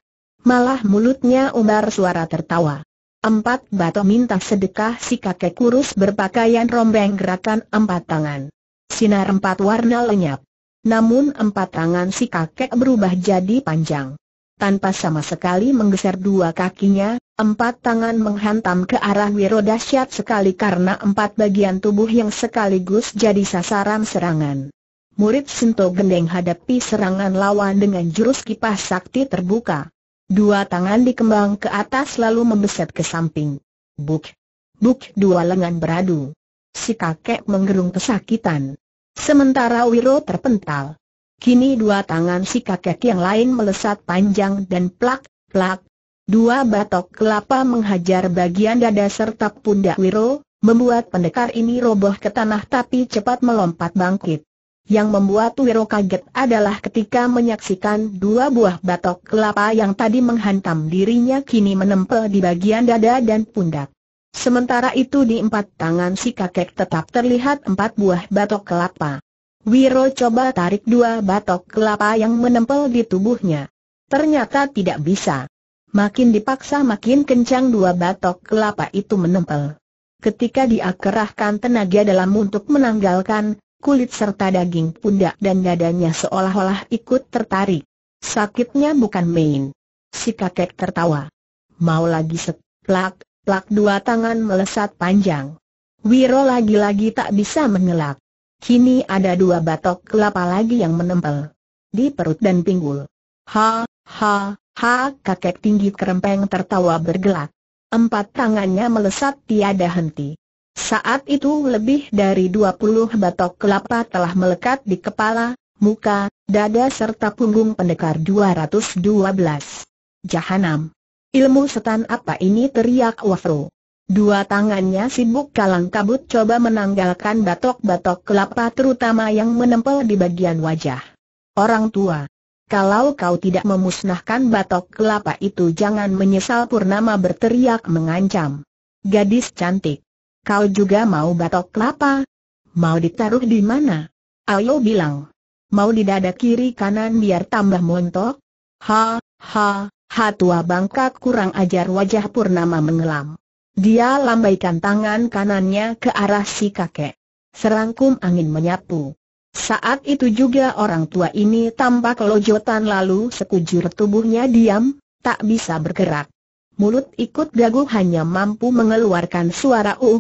Malah mulutnya umbar suara tertawa. Empat batok minta sedekah si kakek kurus berpakaian rombeng gerakan empat tangan. Sinar empat warna lenyap. Namun empat tangan si kakek berubah jadi panjang. Tanpa sama sekali menggeser dua kakinya, empat tangan menghantam ke arah Wiro. Dahsyat sekali karena empat bagian tubuh yang sekaligus jadi sasaran serangan. Murid Sinto Gendeng hadapi serangan lawan dengan jurus kipas sakti terbuka. Dua tangan dikembang ke atas lalu membeset ke samping. Buk, buk, dua lengan beradu. Si kakek menggerung kesakitan. Sementara Wiro terpental. Kini dua tangan si kakek yang lain melesat panjang dan plak, plak. Dua batok kelapa menghajar bagian dada serta pundak Wiro, membuat pendekar ini roboh ke tanah tapi cepat melompat bangkit. Yang membuat Wiro kaget adalah ketika menyaksikan dua buah batok kelapa yang tadi menghantam dirinya kini menempel di bagian dada dan pundak. Sementara itu di empat tangan si kakek tetap terlihat empat buah batok kelapa. Wiro coba tarik dua batok kelapa yang menempel di tubuhnya. Ternyata tidak bisa. Makin dipaksa makin kencang dua batok kelapa itu menempel. Ketika dia kerahkan tenaga dalam untuk menanggalkan, kulit serta daging pundak dan dadanya seolah-olah ikut tertarik. Sakitnya bukan main. Si kakek tertawa. Mau lagi seplak. Plak, dua tangan melesat panjang. Wiro lagi-lagi tak bisa mengelak. Kini ada dua batok kelapa lagi yang menempel di perut dan pinggul. Ha, ha, ha, kakek tinggi kerempeng tertawa bergelak. Empat tangannya melesat tiada henti. Saat itu lebih dari 20 batok kelapa telah melekat di kepala, muka, dada serta punggung pendekar 212. Jahanam. Ilmu setan apa ini, teriak Wiro. Dua tangannya sibuk kalang kabut coba menanggalkan batok-batok kelapa terutama yang menempel di bagian wajah. Orang tua, kalau kau tidak memusnahkan batok kelapa itu jangan menyesal, Purnama berteriak mengancam. Gadis cantik, kau juga mau batok kelapa? Mau ditaruh di mana? Ayo bilang. Mau di dada kiri kanan biar tambah montok? Ha, ha. Hatua bangkak kurang ajar, wajah Purnama mengelam. Dia lambaikan tangan kanannya ke arah si kakek. Serangkum angin menyapu. Saat itu juga orang tua ini tampak kelojotan lalu sekujur tubuhnya diam, tak bisa bergerak. Mulut ikut gagu hanya mampu mengeluarkan suara uh.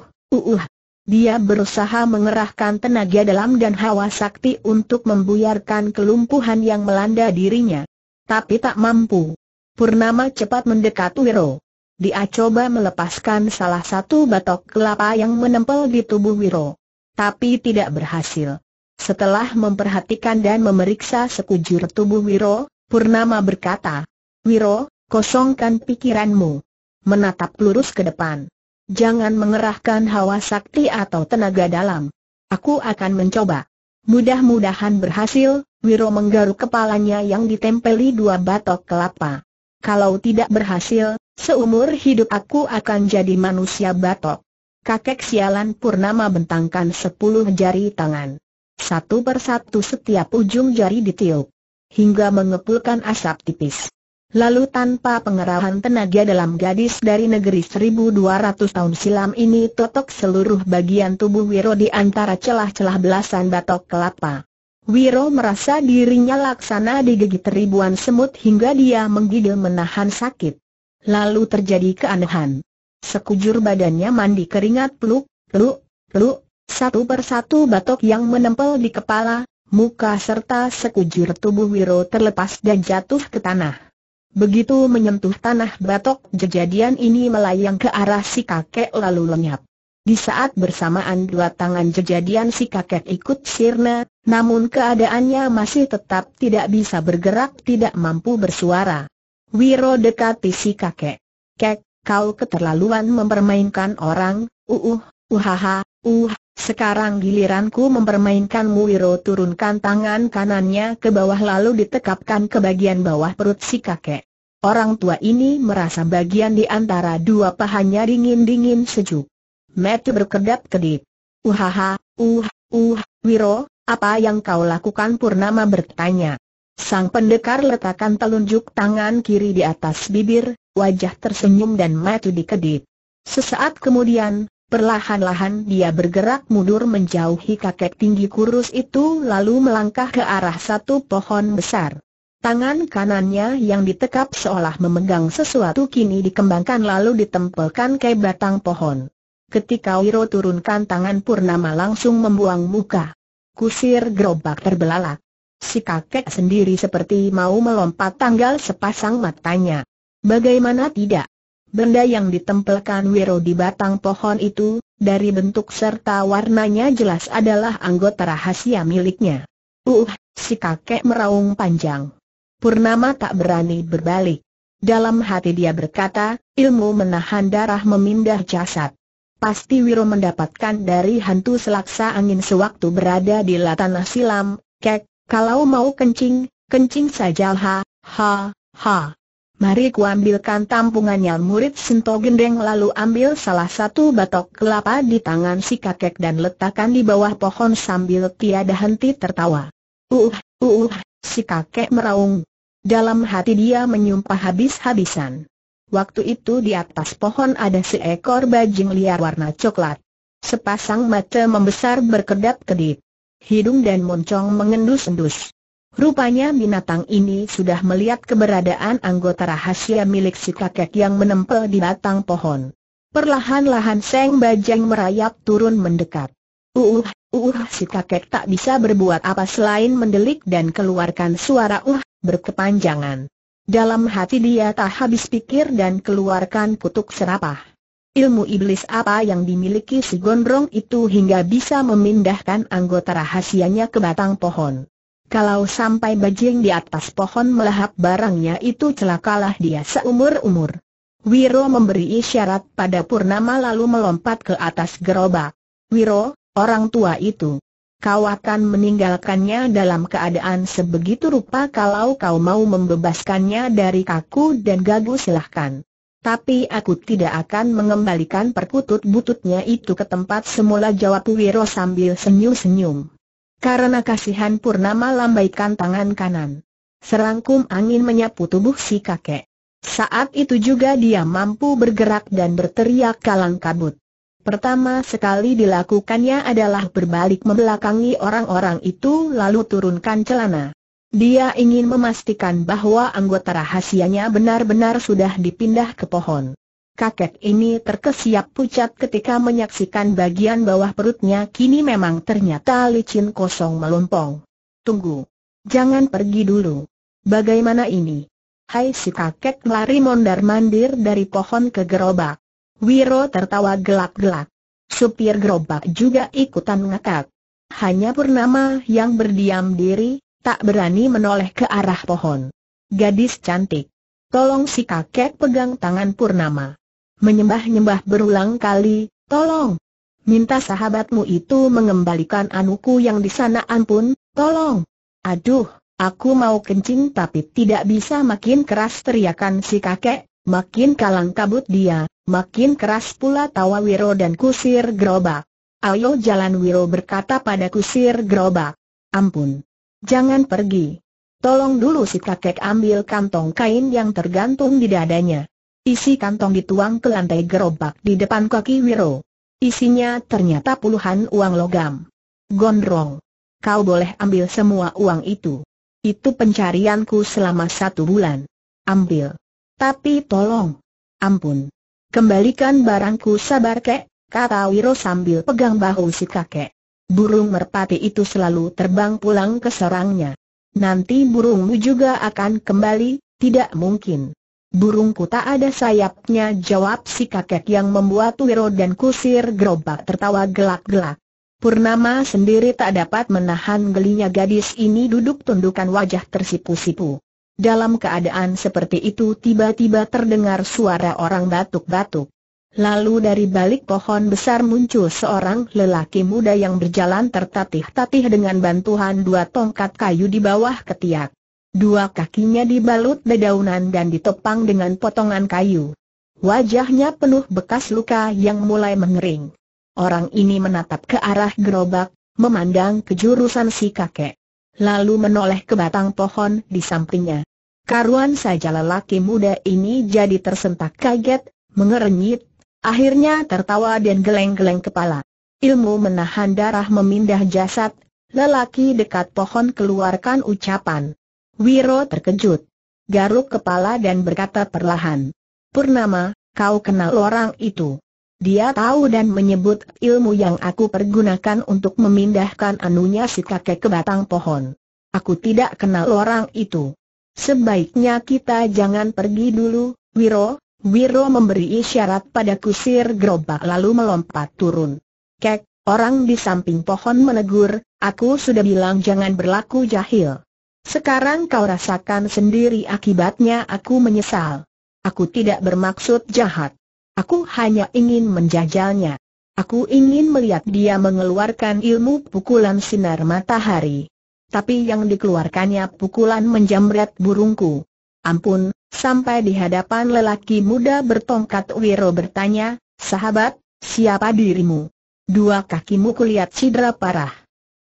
Dia berusaha mengerahkan tenaga dalam dan hawa sakti untuk membuyarkan kelumpuhan yang melanda dirinya. Tapi tak mampu. Purnama cepat mendekat Wiro. Dia coba melepaskan salah satu batok kelapa yang menempel di tubuh Wiro, tapi tidak berhasil. Setelah memperhatikan dan memeriksa sekujur tubuh Wiro, Purnama berkata, "Wiro, kosongkan pikiranmu. Menatap lurus ke depan. Jangan mengerahkan hawa sakti atau tenaga dalam. Aku akan mencoba. Mudah-mudahan berhasil." Wiro menggaruk kepalanya yang ditempeli dua batok kelapa. Kalau tidak berhasil, seumur hidup aku akan jadi manusia batok. Kakek sialan, Purnama bentangkan 10 jari tangan. Satu persatu setiap ujung jari ditiup hingga mengepulkan asap tipis. Lalu tanpa pengerahan tenaga dalam gadis dari negeri 1200 tahun silam ini totok seluruh bagian tubuh Wiro di antara celah-celah belasan batok kelapa. Wiro merasa dirinya laksana digigit ribuan semut hingga dia menggigil menahan sakit. Lalu terjadi keanehan. Sekujur badannya mandi keringat peluk, peluk, peluk. Satu persatu batok yang menempel di kepala, muka serta sekujur tubuh Wiro terlepas dan jatuh ke tanah. Begitu menyentuh tanah batok, kejadian ini melayang ke arah si kakek lalu lenyap. Di saat bersamaan dua tangan kejadian si kakek ikut sirna, namun keadaannya masih tetap tidak bisa bergerak, tidak mampu bersuara. Wiro dekati si kakek. "Kek, kau keterlaluan mempermainkan orang, uhaha, sekarang giliranku mempermainkanmu." Wiro turunkan tangan kanannya ke bawah lalu ditekapkan ke bagian bawah perut si kakek. Orang tua ini merasa bagian di antara dua pahanya dingin-dingin sejuk. Mata berkedap-kedip. "Uhaha, Wiro, apa yang kau lakukan?" Purnama bertanya. Sang pendekar letakkan telunjuk tangan kiri di atas bibir, wajah tersenyum dan mata dikedip. Sesaat kemudian, perlahan-lahan dia bergerak mundur menjauhi kakek tinggi kurus itu lalu melangkah ke arah satu pohon besar. Tangan kanannya yang ditekap seolah memegang sesuatu kini dikembangkan lalu ditempelkan ke batang pohon. Ketika Wiro turunkan tangan, Purnama langsung membuang muka. Kusir gerobak terbelalak. Si kakek sendiri seperti mau melompat tanggal sepasang matanya. Bagaimana tidak? Benda yang ditempelkan Wiro di batang pohon itu, dari bentuk serta warnanya jelas adalah anggota rahasia miliknya. Si kakek meraung panjang. Purnama tak berani berbalik. Dalam hati dia berkata, ilmu menahan darah memindah jasad. Pasti Wiro mendapatkan dari hantu selaksa angin sewaktu berada di tanah silam. "Kek, kalau mau kencing, kencing saja, Mari ku ambilkan," tampungannya murid Sinto Gendeng lalu ambil salah satu batok kelapa di tangan si kakek dan letakkan di bawah pohon sambil tiada henti tertawa. Si kakek meraung. Dalam hati dia menyumpah habis-habisan. Waktu itu di atas pohon ada seekor bajing liar warna coklat. Sepasang mata membesar berkedap-kedip. Hidung dan moncong mengendus-endus. Rupanya binatang ini sudah melihat keberadaan anggota rahasia milik si kakek yang menempel di batang pohon. Perlahan-lahan sang bajing merayap turun mendekat. Si kakek tak bisa berbuat apa selain mendelik dan keluarkan suara berkepanjangan. Dalam hati dia tak habis pikir dan keluarkan kutuk serapah. Ilmu iblis apa yang dimiliki si gondrong itu hingga bisa memindahkan anggota rahasianya ke batang pohon? Kalau sampai bajing di atas pohon melahap barangnya itu, celakalah dia seumur-umur. Wiro memberi isyarat pada Purnama lalu melompat ke atas gerobak. "Wiro, orang tua itu, kau akan meninggalkannya dalam keadaan sebegitu rupa. Kalau kau mau membebaskannya dari kaku dan gagu silahkan. Tapi aku tidak akan mengembalikan perkutut bututnya itu ke tempat semula," jawab Wiro sambil senyum-senyum. Karena kasihan, Purnama lambaikan tangan kanan. Serangkum angin menyapu tubuh si kakek. Saat itu juga dia mampu bergerak dan berteriak kalang kabut. Pertama sekali dilakukannya adalah berbalik membelakangi orang-orang itu lalu turunkan celana. Dia ingin memastikan bahwa anggota rahasianya benar-benar sudah dipindah ke pohon. Kakek ini terkesiap pucat ketika menyaksikan bagian bawah perutnya kini memang ternyata licin kosong melompong. "Tunggu. Jangan pergi dulu. Bagaimana ini?" Hai, si kakek lari mondar-mandir dari pohon ke gerobak. Wiro tertawa gelak-gelak. Supir gerobak juga ikutan ngakak. Hanya Purnama yang berdiam diri, tak berani menoleh ke arah pohon. "Gadis cantik, tolong," si kakek pegang tangan Purnama. Menyembah-nyembah berulang kali, "Tolong. Minta sahabatmu itu mengembalikan anuku yang di sana. Ampun, tolong. Aduh, aku mau kencing tapi tidak bisa." Makin keras teriakan si kakek, makin kalang kabut dia, makin keras pula tawa Wiro dan kusir gerobak. "Ayo jalan," Wiro berkata pada kusir gerobak. "Ampun. Jangan pergi. Tolong dulu si kakek ambil kantong kain yang tergantung di dadanya. Isi kantong dituang ke lantai gerobak di depan kaki Wiro. Isinya ternyata puluhan uang logam. Gondrong, kau boleh ambil semua uang itu. Itu pencarianku selama 1 bulan. Ambil. Tapi tolong. Ampun. Kembalikan barangku. Sabar kek, kata Wiro sambil pegang bahu si kakek. Burung merpati itu selalu terbang pulang ke sarangnya. Nanti burungmu juga akan kembali, tidak mungkin. Burungku tak ada sayapnya, jawab si kakek yang membuat Wiro dan kusir gerobak tertawa gelak-gelak. Purnama sendiri tak dapat menahan gelinya. Gadis ini duduk tundukkan wajah tersipu-sipu. Dalam keadaan seperti itu tiba-tiba terdengar suara orang batuk-batuk. Lalu dari balik pohon besar muncul seorang lelaki muda yang berjalan tertatih-tatih dengan bantuan 2 tongkat kayu di bawah ketiak. 2 kakinya dibalut dedaunan dan ditopang dengan potongan kayu. Wajahnya penuh bekas luka yang mulai mengering. Orang ini menatap ke arah gerobak, memandang ke jurusan si kakek. Lalu menoleh ke batang pohon di sampingnya. Karuan saja lelaki muda ini jadi tersentak kaget, mengerenyit. Akhirnya tertawa dan geleng-geleng kepala. Ilmu menahan darah memindah jasad. Lelaki dekat pohon keluarkan ucapan. Wiro terkejut, garuk kepala dan berkata perlahan, "Purnama, kau kenal orang itu?" Dia tahu dan menyebut ilmu yang aku pergunakan untuk memindahkan anunya si kakek ke batang pohon. Aku tidak kenal orang itu. Sebaiknya kita jangan pergi dulu, Wiro. Wiro memberi isyarat pada kusir gerobak lalu melompat turun. Kek, orang di samping pohon menegur, aku sudah bilang jangan berlaku jahil. Sekarang kau rasakan sendiri akibatnya. Aku menyesal. Aku tidak bermaksud jahat. Aku hanya ingin menjajalnya. Aku ingin melihat dia mengeluarkan ilmu pukulan sinar matahari. Tapi yang dikeluarkannya pukulan menjamret burungku. Ampun. Sampai di hadapan lelaki muda bertongkat Wiro bertanya, "Sahabat, siapa dirimu? 2 kakimu kulihat cedera parah.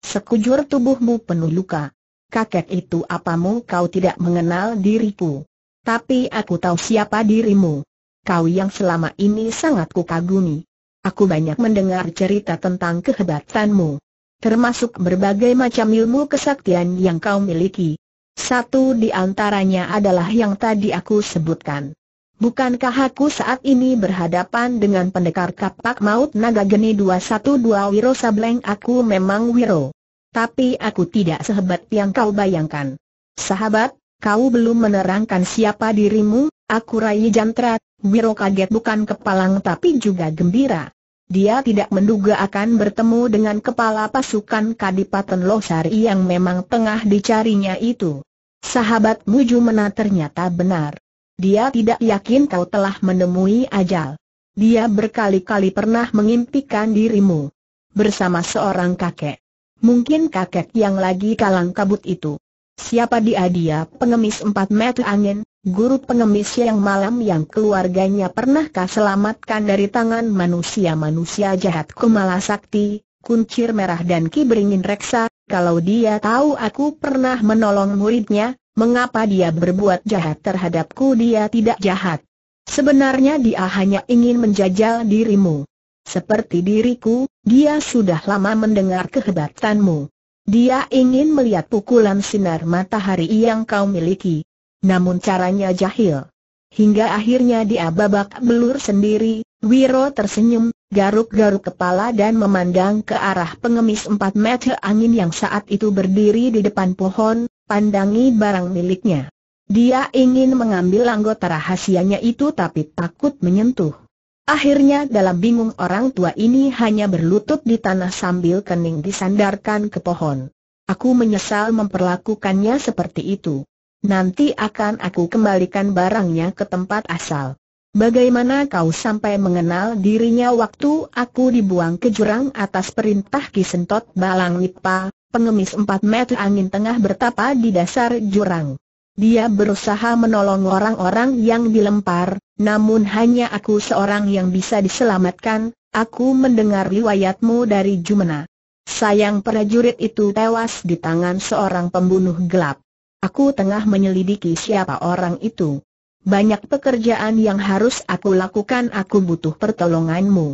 Sekujur tubuhmu penuh luka. Kakek itu apamu? Kau tidak mengenal diriku. Tapi aku tahu siapa dirimu. Kau yang selama ini sangat kukagumi. Aku banyak mendengar cerita tentang kehebatanmu. Termasuk berbagai macam ilmu kesaktian yang kau miliki. Satu di antaranya adalah yang tadi aku sebutkan. Bukankah aku saat ini berhadapan dengan pendekar kapak maut naga geni 212 Wiro Sableng? Aku memang Wiro. Tapi aku tidak sehebat yang kau bayangkan. Sahabat, kau belum menerangkan siapa dirimu." "Aku Rai Jantra." Wiro kaget bukan kepalang tapi juga gembira. Dia tidak menduga akan bertemu dengan kepala pasukan Kadipaten Losari yang memang tengah dicarinya itu. "Sahabat Mujumena, ternyata benar. Dia tidak yakin kau telah menemui ajal. Dia berkali-kali pernah mengimpikan dirimu bersama seorang kakek. Mungkin kakek yang lagi kalang kabut itu." "Siapa dia?" "Dia pengemis 4 meter angin, guru pengemis yang malam yang keluarganya pernah kau selamatkan dari tangan manusia-manusia jahat Kumala Sakti, Kuncir Merah dan Ki Beringin Reksa. Kalau dia tahu aku pernah menolong muridnya, mengapa dia berbuat jahat terhadapku?" "Dia tidak jahat. Sebenarnya dia hanya ingin menjajal dirimu. Seperti diriku, dia sudah lama mendengar kehebatanmu. Dia ingin melihat pukulan sinar matahari yang kau miliki. Namun caranya jahil. Hingga akhirnya dia babak belur sendiri." Wiro tersenyum, garuk-garuk kepala dan memandang ke arah pengemis 4 meter angin yang saat itu berdiri di depan pohon, pandangi barang miliknya. Dia ingin mengambil anggota rahasianya itu tapi takut menyentuh. Akhirnya dalam bingung orang tua ini hanya berlutut di tanah sambil kening disandarkan ke pohon. "Aku menyesal memperlakukannya seperti itu. Nanti akan aku kembalikan barangnya ke tempat asal." "Bagaimana kau sampai mengenal dirinya?" "Waktu aku dibuang ke jurang atas perintah Ki Sentot Balang Lipa, pengemis 4 meter angin tengah bertapa di dasar jurang. Dia berusaha menolong orang-orang yang dilempar, namun hanya aku seorang yang bisa diselamatkan. Aku mendengar riwayatmu dari Jumena. Sayang prajurit itu tewas di tangan seorang pembunuh gelap. Aku tengah menyelidiki siapa orang itu. Banyak pekerjaan yang harus aku lakukan, aku butuh pertolonganmu.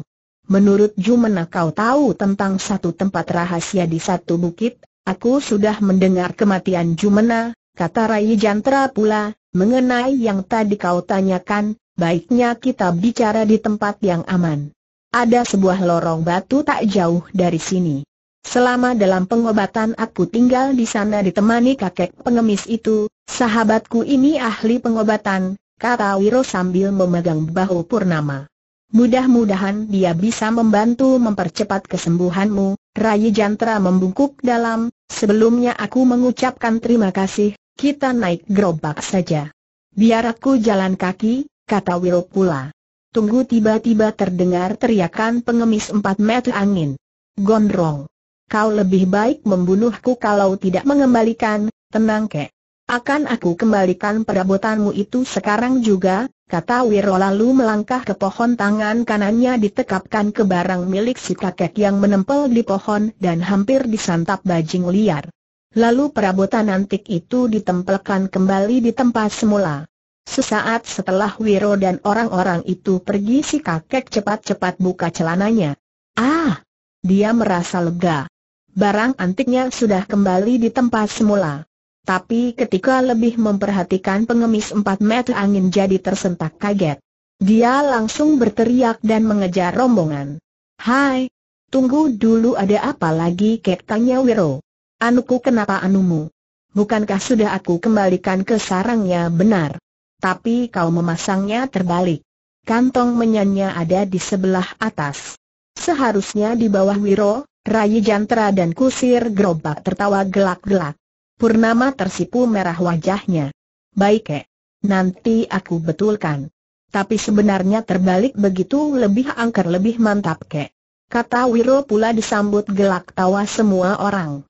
Menurut Jumena, kau tahu tentang satu tempat rahasia di satu bukit. Aku sudah mendengar kematian Jumena, kata Rai Jantra pula, mengenai yang tadi kau tanyakan, baiknya kita bicara di tempat yang aman. Ada sebuah lorong batu tak jauh dari sini. Selama dalam pengobatan aku tinggal di sana ditemani kakek pengemis itu, sahabatku ini ahli pengobatan, kata Wiro sambil memegang bahu Purnama. Mudah-mudahan dia bisa membantu mempercepat kesembuhanmu. Rai Jantra membungkuk dalam, sebelumnya aku mengucapkan terima kasih, kita naik gerobak saja. Biar aku jalan kaki, kata Wiro pula. Tunggu, tiba-tiba terdengar teriakan pengemis 4 meter angin. Gondrong. Kau lebih baik membunuhku kalau tidak mengembalikan. Tenang kek. Akan aku kembalikan perabotanmu itu sekarang juga, kata Wiro lalu melangkah ke pohon. Tangan kanannya ditekapkan ke barang milik si kakek yang menempel di pohon dan hampir disantap bajing liar. Lalu perabotan antik itu ditempelkan kembali di tempat semula. Sesaat setelah Wiro dan orang-orang itu pergi, si kakek cepat-cepat buka celananya. Ah! Dia merasa lega. Barang antiknya sudah kembali di tempat semula. Tapi ketika lebih memperhatikan pengemis 4 meter angin jadi tersentak kaget. Dia langsung berteriak dan mengejar rombongan. Hai, tunggu dulu, ada apa lagi kek, tanya Wiro. Anuku, kenapa anumu? Bukankah sudah aku kembalikan ke sarangnya? Benar. Tapi kau memasangnya terbalik. Kantong menyannya ada di sebelah atas. Seharusnya di bawah Wiro. Rai Jantra dan kusir gerobak tertawa gelak-gelak. Purnama tersipu merah wajahnya. Baik kek, nanti aku betulkan. Tapi sebenarnya terbalik begitu lebih angker, lebih mantap kek, kata Wiro pula disambut gelak tawa semua orang.